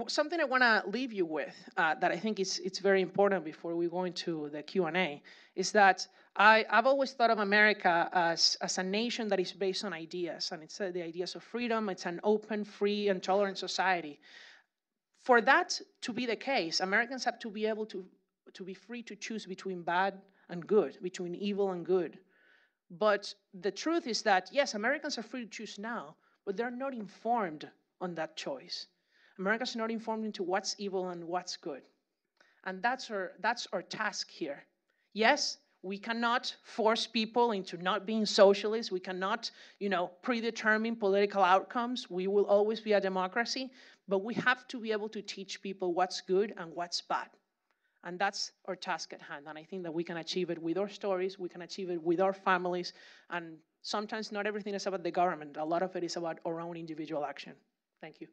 Something I want to leave you with uh, that I think is it's very important before we go into the Q and A is that I, I've always thought of America as, as a nation that is based on ideas, and it's uh, the ideas of freedom. It's an open, free, and tolerant society. For that to be the case, Americans have to be able to, to be free to choose between bad and good, between evil and good. But the truth is that, yes, Americans are free to choose now, but they're not informed on that choice. Americans are not informed into what's evil and what's good. And that's our, that's our task here. Yes, we cannot force people into not being socialists. We cannot, you know, predetermine political outcomes. We will always be a democracy. But we have to be able to teach people what's good and what's bad. And that's our task at hand. And I think that we can achieve it with our stories, we can achieve it with our families, and sometimes not everything is about the government. A lot of it is about our own individual action. Thank you.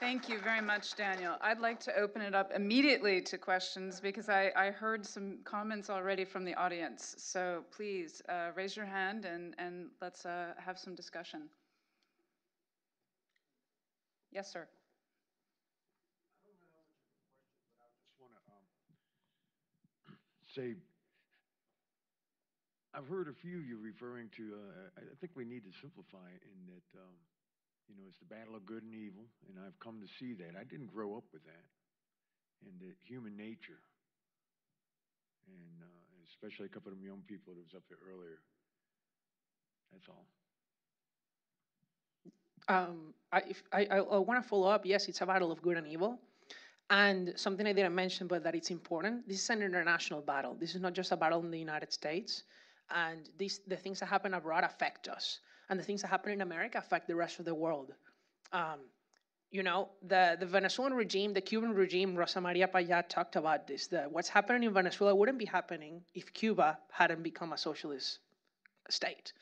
Thank you very much, Daniel. I'd like to open it up immediately to questions because I, I heard some comments already from the audience. So please uh, raise your hand and, and let's uh, have some discussion. Yes, sir. I don't know if there's a question, but I just want to um, say, I've heard a few of you referring to, uh, I think we need to simplify in that, um, you know, it's the battle of good and evil, and I've come to see that. I didn't grow up with that, and that human nature, and uh, especially a couple of them young people that was up there earlier. That's all. Um, I, if I, I, I want to follow up. Yes, it's a battle of good and evil, and something I didn't mention, but that it's important. This is an international battle. This is not just a battle in the United States, and these the things that happen abroad affect us. And the things that happen in America affect the rest of the world. Um, you know, the, the Venezuelan regime, the Cuban regime, Rosa Maria Payá talked about this, that what's happening in Venezuela wouldn't be happening if Cuba hadn't become a socialist state.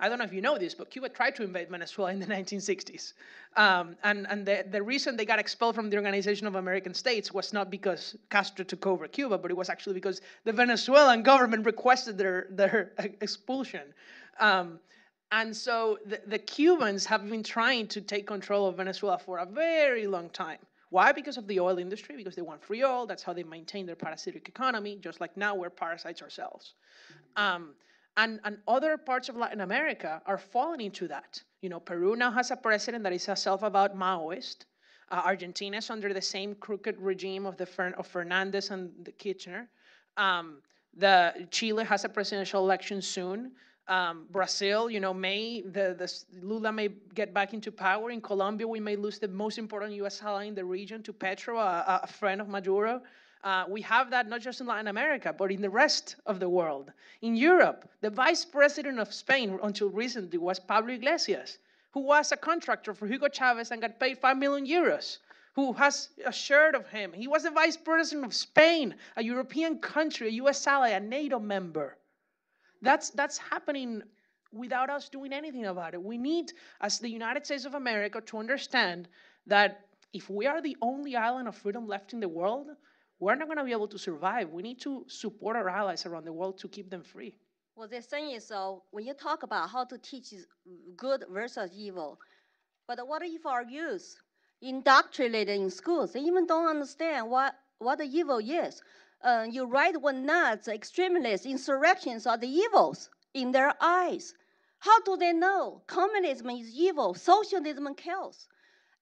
I don't know if you know this, but Cuba tried to invade Venezuela in the nineteen sixties. Um, and and the, the reason they got expelled from the Organization of American States was not because Castro took over Cuba, but it was actually because the Venezuelan government requested their, their expulsion. Um, And so the, the Cubans have been trying to take control of Venezuela for a very long time. Why? Because of the oil industry, because they want free oil. That's how they maintain their parasitic economy, just like now we're parasites ourselves. Um, and, and other parts of Latin America are falling into that. You know, Peru now has a president that is a self-avowed Maoist. Uh, Argentina is under the same crooked regime of, the Fern of Fernandez and the Kirchner. Um, the, Chile has a presidential election soon. Um, Brazil, you know, may, the, the Lula may get back into power. In Colombia, we may lose the most important U S ally in the region to Petro, a, a friend of Maduro. Uh, we have that not just in Latin America, but in the rest of the world. In Europe, the vice president of Spain until recently was Pablo Iglesias, who was a contractor for Hugo Chavez and got paid five million euros, who has a shirt of him. He was the vice president of Spain, a European country, a U S ally, a NATO member. That's, that's happening without us doing anything about it. We need, as the United States of America, to understand that if we are the only island of freedom left in the world, we're not going to be able to survive. We need to support our allies around the world to keep them free. Well, the thing is, so when you talk about how to teach good versus evil, but what if our youth indoctrinated in schools? They even don't understand what what the evil is. Uh, you right were nuts, extremists, insurrections are the evils in their eyes. How do they know? Communism is evil, socialism kills.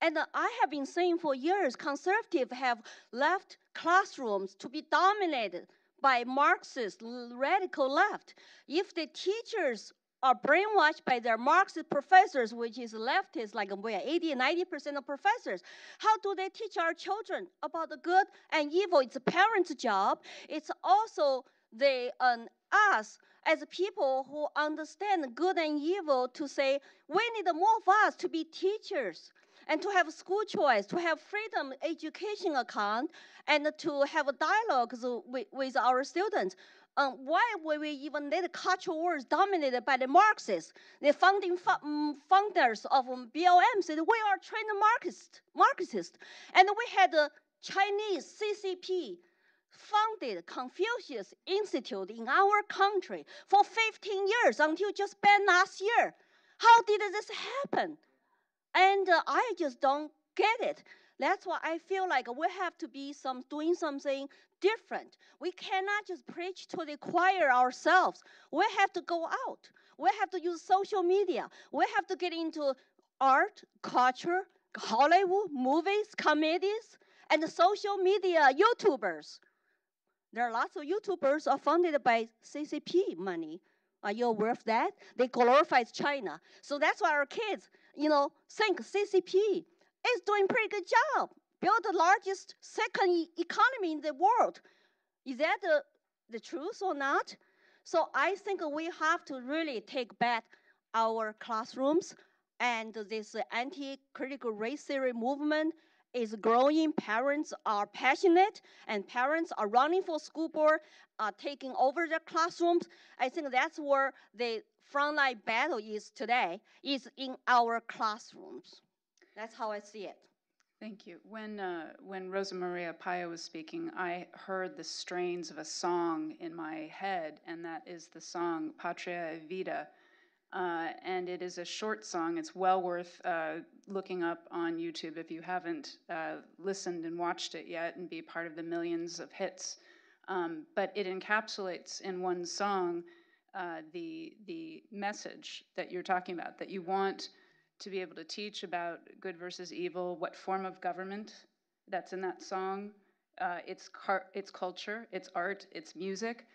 And uh, I have been saying for years, conservatives have left classrooms to be dominated by Marxist, radical left. If the teachers are brainwashed by their Marxist professors, which is leftists, like we are eighty and ninety percent of professors. How do they teach our children about the good and evil? It's a parent's job. It's also the, um, us as people who understand good and evil to say, we need more of us to be teachers and to have school choice, to have freedom education account, and to have dialogues with, with our students. Um, why would we even let cultural wars dominated by the Marxists? The founding founders of B L M said, we are trained Marxist, Marxists. And we had a Chinese C C P founded Confucius Institute in our country for fifteen years until just banned last year. How did this happen? And uh, I just don't get it. That's why I feel like we have to be some doing something different. We cannot just preach to the choir ourselves. We have to go out. We have to use social media. We have to get into art, culture, Hollywood, movies, comedies, and social media YouTubers. There are lots of YouTubers are funded by C C P money. Are you aware of that? They glorify China. So that's why our kids, you know, think C C P. It's doing a pretty good job. Build the largest second e economy in the world. Is that the, the truth or not? So I think we have to really take back our classrooms, and this anti-critical race theory movement is growing. Parents are passionate, and parents are running for school board, are taking over their classrooms. I think that's where the frontline battle is today, is in our classrooms. That's how I see it. Thank you. When, uh, when Rosa Maria Pio was speaking, I heard the strains of a song in my head, and that is the song Patria e Vida. Uh, and it is a short song. It's well worth uh, looking up on YouTube if you haven't uh, listened and watched it yet and be part of the millions of hits. Um, but it encapsulates in one song uh, the, the message that you're talking about, that you want to be able to teach about good versus evil, what form of government that's in that song, uh, its, its culture, its art, its music.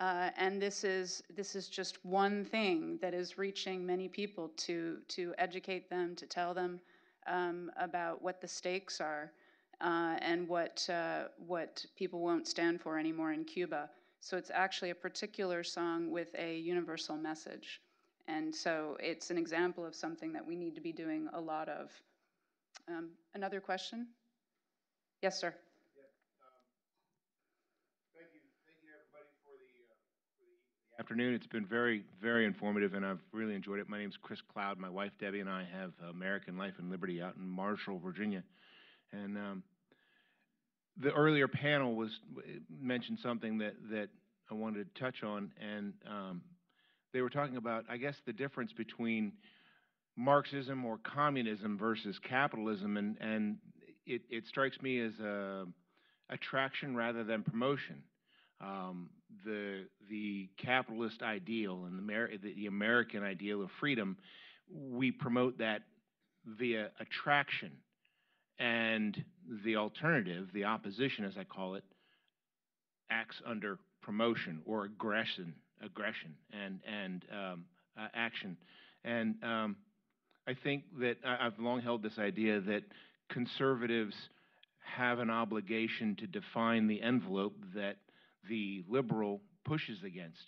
Uh, and this is, this is just one thing that is reaching many people to, to educate them, to tell them um, about what the stakes are uh, and what, uh, what people won't stand for anymore in Cuba. So it's actually a particular song with a universal message. And so it's an example of something that we need to be doing a lot of. Um, another question? Yes, sir. Yeah, um, thank you, thank you everybody for the, uh, for the afternoon. It's been very, very informative, and I've really enjoyed it. My name's Chris Cloud. My wife Debbie and I have American Life and Liberty out in Marshall, Virginia, and um, the earlier panel was mentioned something that that I wanted to touch on, and. Um, They were talking about, I guess, the difference between Marxism or communism versus capitalism, and, and it, it strikes me as a attraction rather than promotion. Um, the, the capitalist ideal and the, Amer the American ideal of freedom, we promote that via attraction, and the alternative, the opposition, as I call it, acts under promotion or aggression. aggression and, and um, uh, action. And um, I think that I, I've long held this idea that conservatives have an obligation to define the envelope that the liberal pushes against.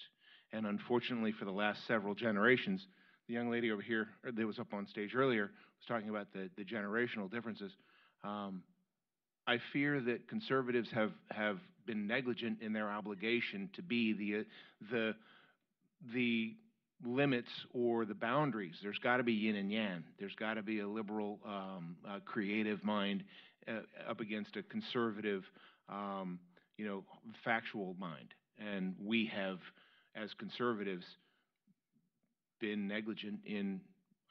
And unfortunately, for the last several generations, the young lady over here that was up on stage earlier was talking about the, the generational differences. Um, I fear that conservatives have, have been negligent in their obligation to be the, uh, the, the limits or the boundaries. There's got to be yin and yang. There's got to be a liberal, um, uh, creative mind uh, up against a conservative, um, you know, factual mind. And we have, as conservatives, been negligent in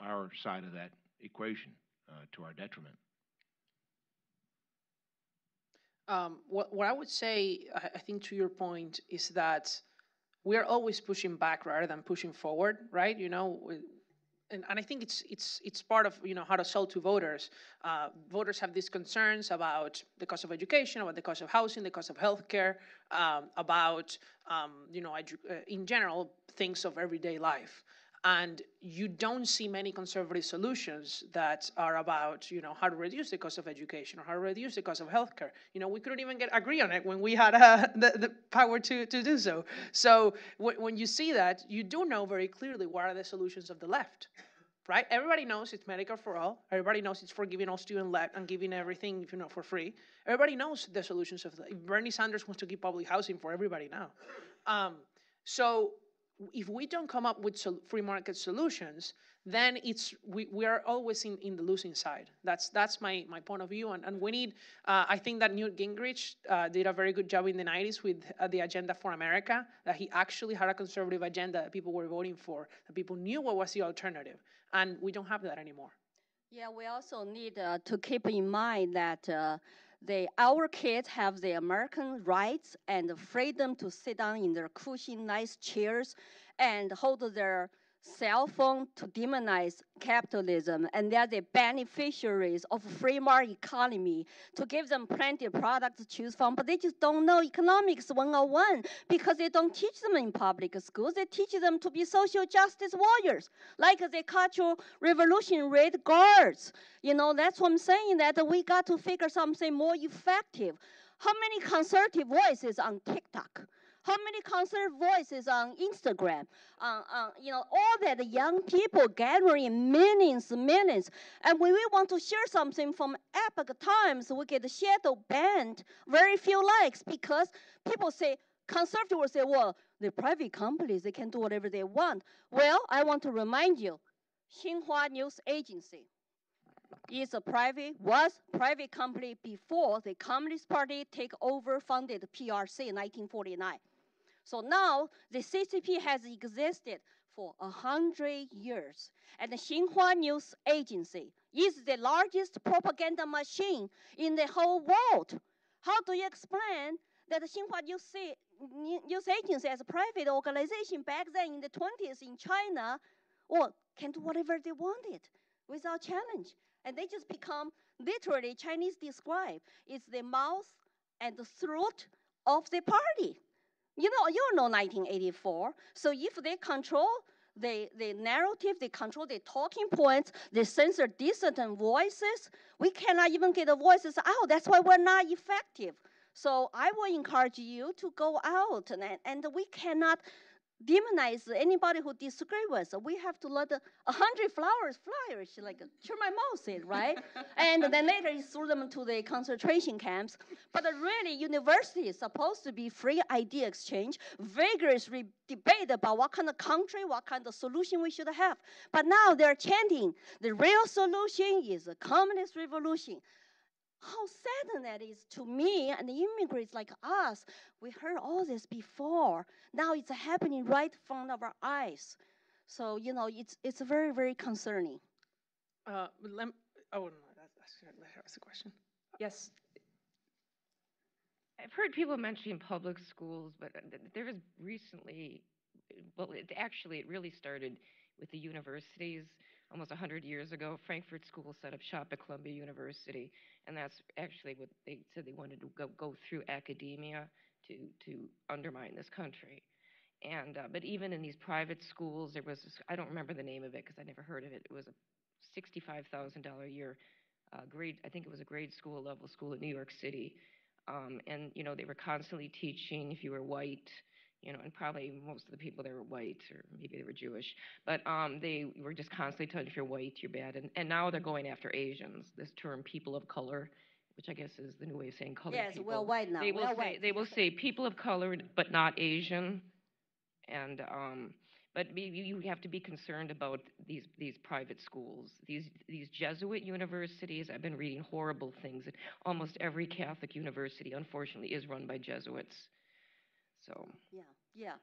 our side of that equation uh, to our detriment. Um, what, what I would say, I, I think to your point, is that we are always pushing back rather than pushing forward, right? You know, and, and I think it's it's it's part of, you know, how to sell to voters. Uh, voters have these concerns about the cost of education, about the cost of housing, the cost of healthcare, um, about um, you know, in general, things of everyday life. And you don't see many conservative solutions that are about, you know, how to reduce the cost of education or how to reduce the cost of healthcare. You know, we couldn't even get agree on it when we had uh, the, the power to, to do so. So w when you see that, you do know very clearly what are the solutions of the left, right? Everybody knows it's Medicare for all. Everybody knows it's for giving all student debt and giving everything, you know, for free. Everybody knows the solutions of the, if Bernie Sanders wants to give public housing for everybody now. Um, so. If we don't come up with sol free market solutions, then it's we, we are always in, in the losing side. That's that's my, my point of view. And, and we need, uh, I think that Newt Gingrich uh, did a very good job in the nineties with uh, the Agenda for America, that he actually had a conservative agenda that people were voting for, that people knew what was the alternative. And we don't have that anymore. Yeah, we also need uh, to keep in mind that uh, They, our kids have the American rights and the freedom to sit down in their cushy, nice chairs and hold their cell phone to demonize capitalism, and they are the beneficiaries of free market economy to give them plenty of products to choose from, but they just don't know economics one oh one because they don't teach them in public schools. They teach them to be social justice warriors, like the Cultural Revolution Red Guards. You know, that's what I'm saying, that we got to figure something more effective. How many conservative voices on TikTok? How many conservative voices on Instagram? Uh, uh, you know, all that young people gathering millions, millions. And when we want to share something from epic times, we get shadow banned, very few likes, because people say, conservative will say, well, the private companies, they can do whatever they want. Well, I want to remind you, Xinhua News Agency is a private, was private company before the Communist Party take over, founded P R C in nineteen forty-nine. So now, the C C P has existed for one hundred years. And the Xinhua News Agency is the largest propaganda machine in the whole world. How do you explain that the Xinhua News, News Agency as a private organization back then in the twenties in China, well, can do whatever they wanted without challenge? And they just become, literally, Chinese describe, it's the mouth and the throat of the party. You know, you know nineteen eighty-four, so if they control the, the narrative, they control the talking points, they censor dissident voices, we cannot even get the voices out. That's why we're not effective. So I will encourage you to go out, and, and we cannot demonize anybody who disagrees with us. We have to let a hundred flowers flourish, like sure my mouth said, right? And then later he threw them to the concentration camps. But really, university is supposed to be free idea exchange, vigorous re debate about what kind of country, what kind of solution we should have. But now they're chanting, the real solution is a communist revolution. How sad that is to me and the immigrants like us. We heard all this before. Now it's happening right in front of our eyes. So, you know, it's it's very, very concerning. Uh, let me, oh, no, that's, that's the question. Yes. I've heard people mentioning public schools, but there was recently, well, it actually, it really started with the universities. Almost one hundred years ago, Frankfurt School set up shop at Columbia University, and that's actually what they said they wanted to go, go through academia to, to undermine this country. And, uh, but even in these private schools, there was, this, I don't remember the name of it because I never heard of it, it was a sixty-five thousand dollar a year uh, grade, I think it was a grade school level school in New York City. Um, and, you know, they were constantly teaching if you were white, you know, and probably most of the people there were white, or maybe they were Jewish, but um, they were just constantly told if you're white, you're bad, and, and now they're going after Asians, this term people of color, which I guess is the new way of saying colored yes, people. Yes, well, white now. They will, well, say, white. They will say people of color, but not Asian, and, um, but you have to be concerned about these, these private schools, these, these Jesuit universities. I've been reading horrible things. Almost every Catholic university, unfortunately, is run by Jesuits. So. Yeah, yeah.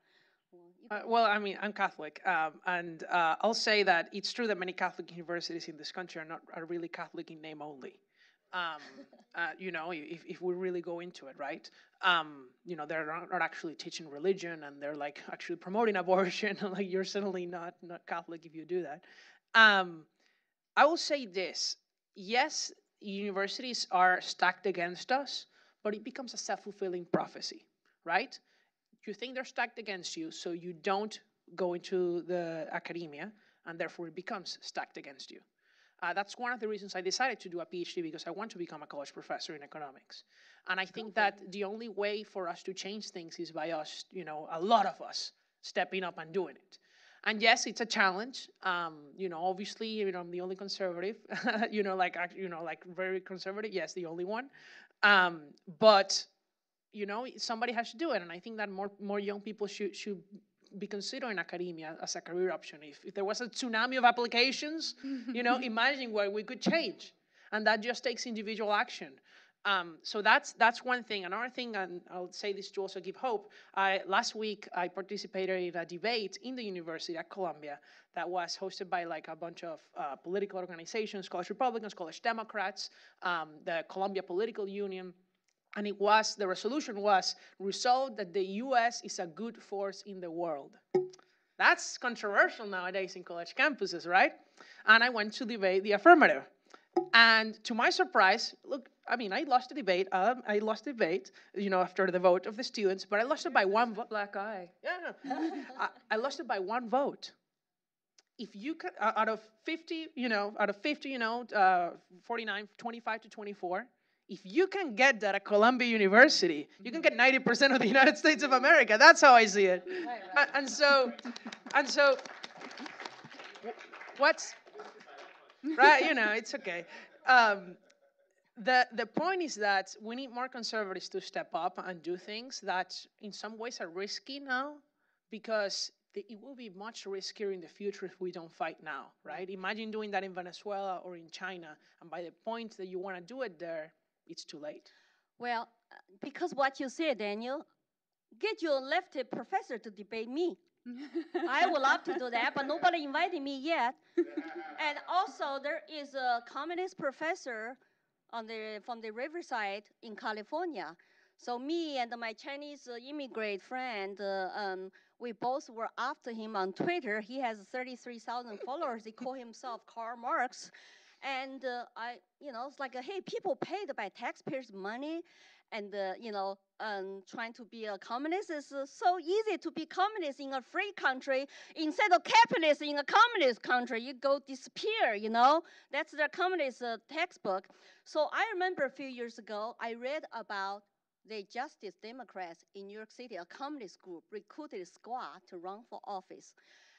Uh, well, I mean, I'm Catholic, um, and uh, I'll say that it's true that many Catholic universities in this country are not are really Catholic in name only. Um, uh, you know, if, if we really go into it, right? Um, you know, they're not, not actually teaching religion, and they're like actually promoting abortion. Like, you're certainly not not Catholic if you do that. Um, I will say this: yes, universities are stacked against us, but it becomes a self-fulfilling prophecy, right? You think they're stacked against you, so you don't go into the academia, and therefore it becomes stacked against you. Uh, that's one of the reasons I decided to do a PhD, because I want to become a college professor in economics. And I think that the only way for us to change things is by us, you know, a lot of us stepping up and doing it. And yes, it's a challenge. Um, you know, obviously, you know, I'm the only conservative, you know, like, you know, like very conservative. Yes, the only one. Um, but, you know, somebody has to do it. And I think that more, more young people should, should be considering academia as a career option. If, if there was a tsunami of applications, you know, imagine where we could change. And that just takes individual action. Um, so that's that's one thing. Another thing, and I'll say this to also give hope, I, last week I participated in a debate in the university at Columbia that was hosted by like a bunch of uh, political organizations, college Republicans, college Democrats, um, the Columbia Political Union, and it was, the resolution was, resolved that the U S is a good force in the world. That's controversial nowadays in college campuses, right? And I went to debate the affirmative. And to my surprise, look, I mean, I lost the debate. Um, I lost the debate, you know, after the vote of the students, but I lost it by one vote. Black eye. Yeah, no. I, I lost it by one vote. If you could, uh, out of fifty, you know, out of fifty, you know, uh, forty-nine, twenty-five to twenty-four, if you can get that at Columbia University, you can get ninety percent of the United States of America. That's how I see it. Right, right. Uh, and so, and so, what's right? You know, it's okay. Um, The, the point is that we need more conservatives to step up and do things that in some ways are risky now, because the, it will be much riskier in the future if we don't fight now, right? Imagine doing that in Venezuela or in China, and by the point that you want to do it there, it's too late. Well, because what you said, Daniel, get your left-handed professor to debate me. I would love to do that, but nobody invited me yet. And also, there is a communist professor on the, from the Riverside in California. So me and my Chinese uh, immigrant friend, uh, um, we both were after him on Twitter. He has thirty-three thousand followers. He called himself Karl Marx. And uh, I, you know, it's like, uh, hey, people paid by taxpayers' money, and uh, you know, um, trying to be a communist is uh, so easy to be communist in a free country instead of capitalist in a communist country. You go disappear, you know. That's the communist uh, textbook. So I remember a few years ago, I read about the Justice Democrats in New York City, a communist group, recruited a squad to run for office.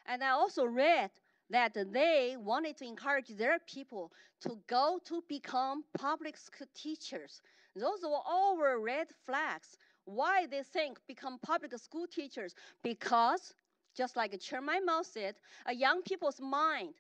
And I also read that they wanted to encourage their people to go to become public school teachers. Those were all were red flags. Why they think become public school teachers? Because, just like Chairman Mao said, a young people's mind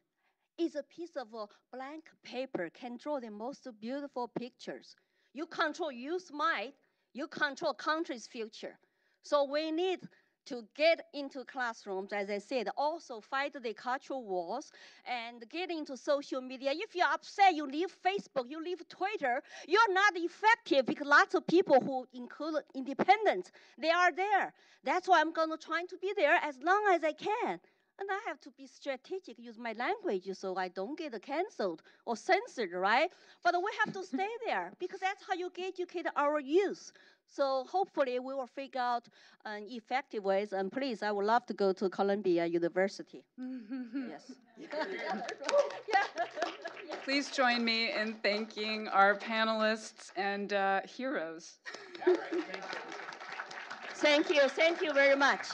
is a piece of a blank paper, can draw the most beautiful pictures. You control youth mind, you control country's future. So we need to get into classrooms, as I said, also fight the cultural wars and get into social media. If you're upset, you leave Facebook, you leave Twitter, you're not effective because lots of people who include independents, they are there. That's why I'm gonna try to be there as long as I can. And I have to be strategic, use my language so I don't get canceled or censored, right? But we have to stay there because that's how you educate our youth. So hopefully we will figure out an effective ways. And please, I would love to go to Columbia University. Yes. Please join me in thanking our panelists and uh, heroes. Thank you. Thank you very much.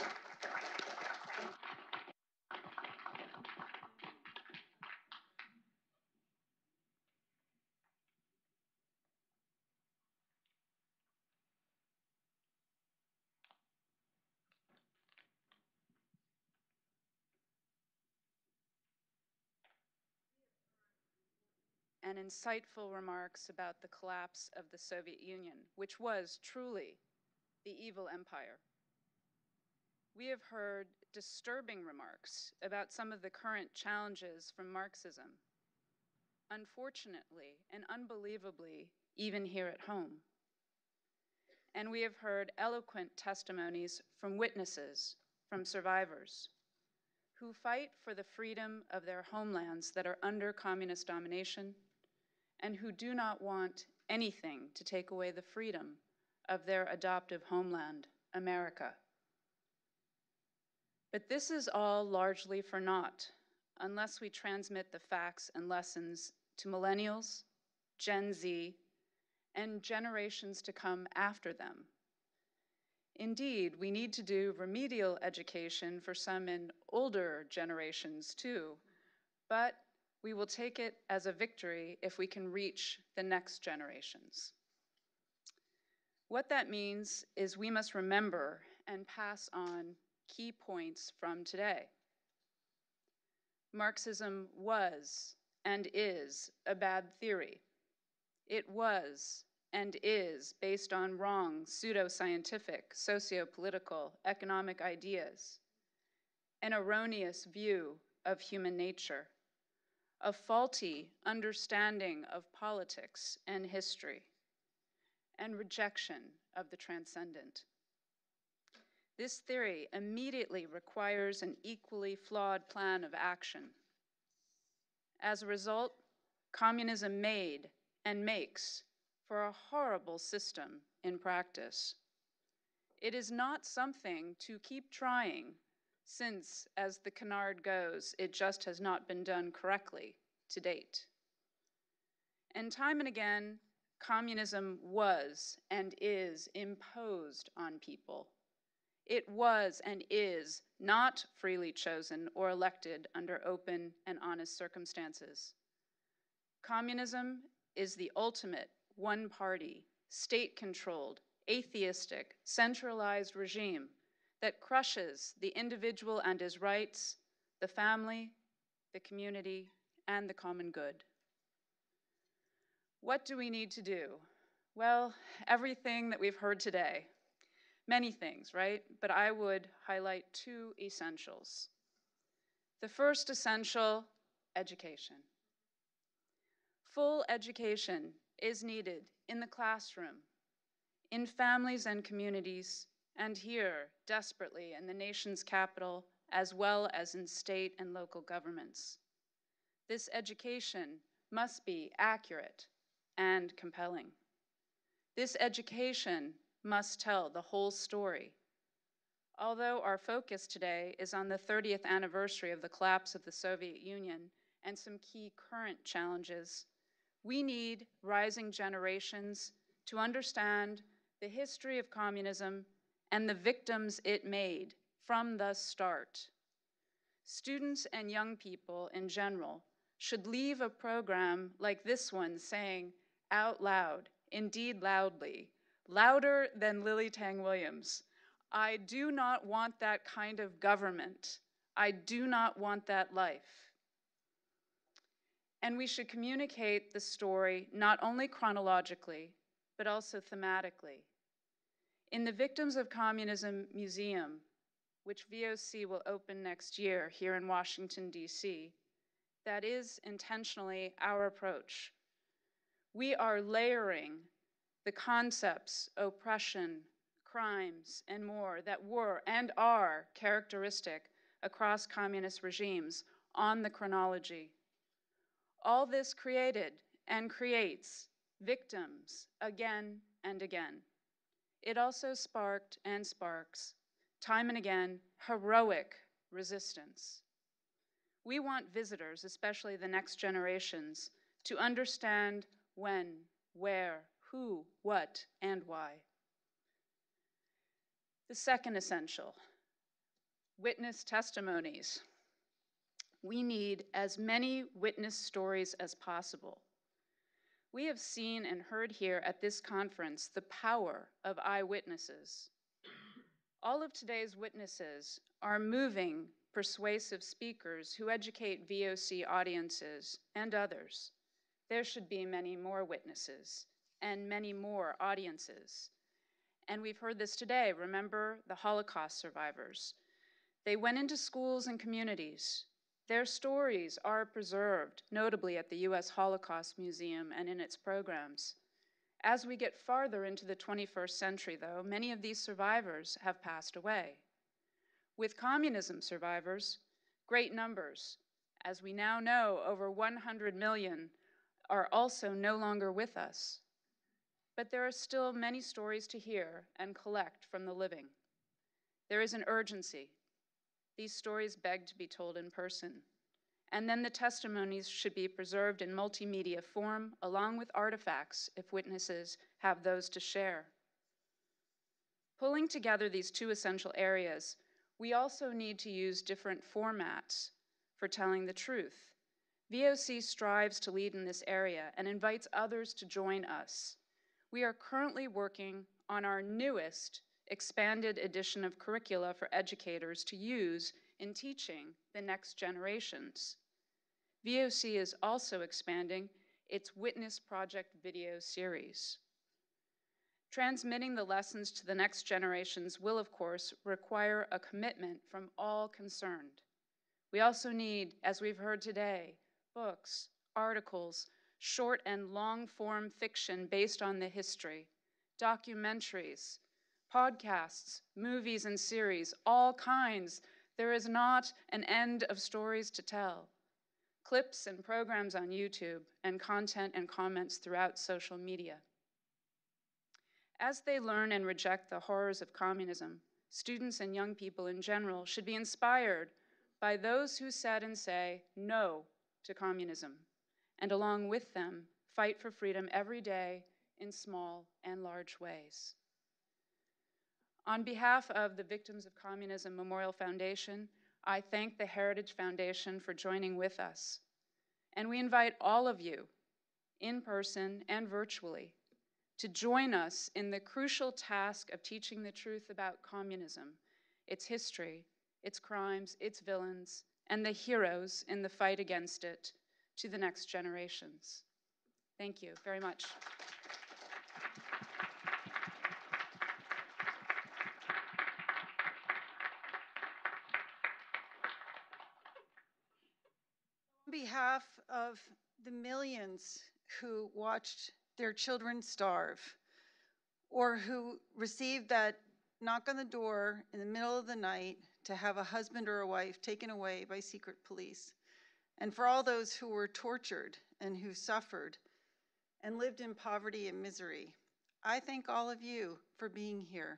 And insightful remarks about the collapse of the Soviet Union, which was truly the evil empire. We have heard disturbing remarks about some of the current challenges from Marxism. unfortunately and unbelievably, even here at home. And we have heard eloquent testimonies from witnesses, from survivors, who fight for the freedom of their homelands that are under communist domination, and who do not want anything to take away the freedom of their adoptive homeland, America. But this is all largely for naught unless we transmit the facts and lessons to millennials, Gen Z, and generations to come after them. Indeed, we need to do remedial education for some in older generations too, but we will take it as a victory if we can reach the next generations. What that means is we must remember and pass on key points from today. Marxism was and is a bad theory. It was and is based on wrong, pseudo-scientific, socio-political, economic ideas, an erroneous view of human nature, a faulty understanding of politics and history, and rejection of the transcendent. This theory immediately requires an equally flawed plan of action. As a result, communism made and makes for a horrible system in practice. It is not something to keep trying, since, as the canard goes, it just has not been done correctly to date. And time and again, communism was and is imposed on people. It was and is not freely chosen or elected under open and honest circumstances. Communism is the ultimate one-party, state-controlled, atheistic, centralized regime that crushes the individual and his rights, the family, the community, and the common good. What do we need to do? Well, everything that we've heard today. Many things, right? But I would highlight two essentials. The first essential, education. Full education is needed in the classroom, in families and communities, and here, desperately, in the nation's capital, as well as in state and local governments. This education must be accurate and compelling. This education must tell the whole story. Although our focus today is on the thirtieth anniversary of the collapse of the Soviet Union and some key current challenges, we need rising generations to understand the history of communism and the victims it made from the start. Students and young people in general should leave a program like this one saying out loud, indeed loudly, louder than Lily Tang Williams, "I do not want that kind of government. I do not want that life." And we should communicate the story not only chronologically, but also thematically. In the Victims of Communism Museum, which V O C will open next year here in Washington, D C, that is intentionally our approach. We are layering the concepts, oppression, crimes, and more that were and are characteristic across communist regimes on the chronology. All this created and creates victims again and again. It also sparked and sparks, time and again, heroic resistance. We want visitors, especially the next generations, to understand when, where, who, what, and why. The second essential, witness testimonies. We need as many witness stories as possible. We have seen and heard here at this conference the power of eyewitnesses. All of today's witnesses are moving, persuasive speakers who educate V O C audiences and others. There should be many more witnesses and many more audiences. And we've heard this today. Remember the Holocaust survivors. They went into schools and communities. Their stories are preserved, notably at the U S Holocaust Museum and in its programs. As we get farther into the twenty-first century, though, many of these survivors have passed away. With communism survivors, great numbers, as we now know, over one hundred million, are also no longer with us. But there are still many stories to hear and collect from the living. There is an urgency. These stories beg to be told in person. And then the testimonies should be preserved in multimedia form, along with artifacts if witnesses have those to share. Pulling together these two essential areas, we also need to use different formats for telling the truth. V O C strives to lead in this area and invites others to join us. We are currently working on our newest expanded edition of curricula for educators to use in teaching the next generations. V O C is also expanding its Witness Project video series. Transmitting the lessons to the next generations will, of course, require a commitment from all concerned. We also need, as we've heard today, books, articles, short and long-form fiction based on the history, documentaries, podcasts, movies and series, all kinds. There is not an end of stories to tell. Clips and programs on YouTube, and content and comments throughout social media. As they learn and reject the horrors of communism, students and young people in general should be inspired by those who said and say no to communism, and along with them, fight for freedom every day in small and large ways. On behalf of the Victims of Communism Memorial Foundation, I thank the Heritage Foundation for joining with us. And we invite all of you, in person and virtually, to join us in the crucial task of teaching the truth about communism, its history, its crimes, its villains, and the heroes in the fight against it to the next generations. Thank you very much. On behalf of the millions who watched their children starve, or who received that knock on the door in the middle of the night to have a husband or a wife taken away by secret police, and for all those who were tortured and who suffered and lived in poverty and misery, I thank all of you for being here.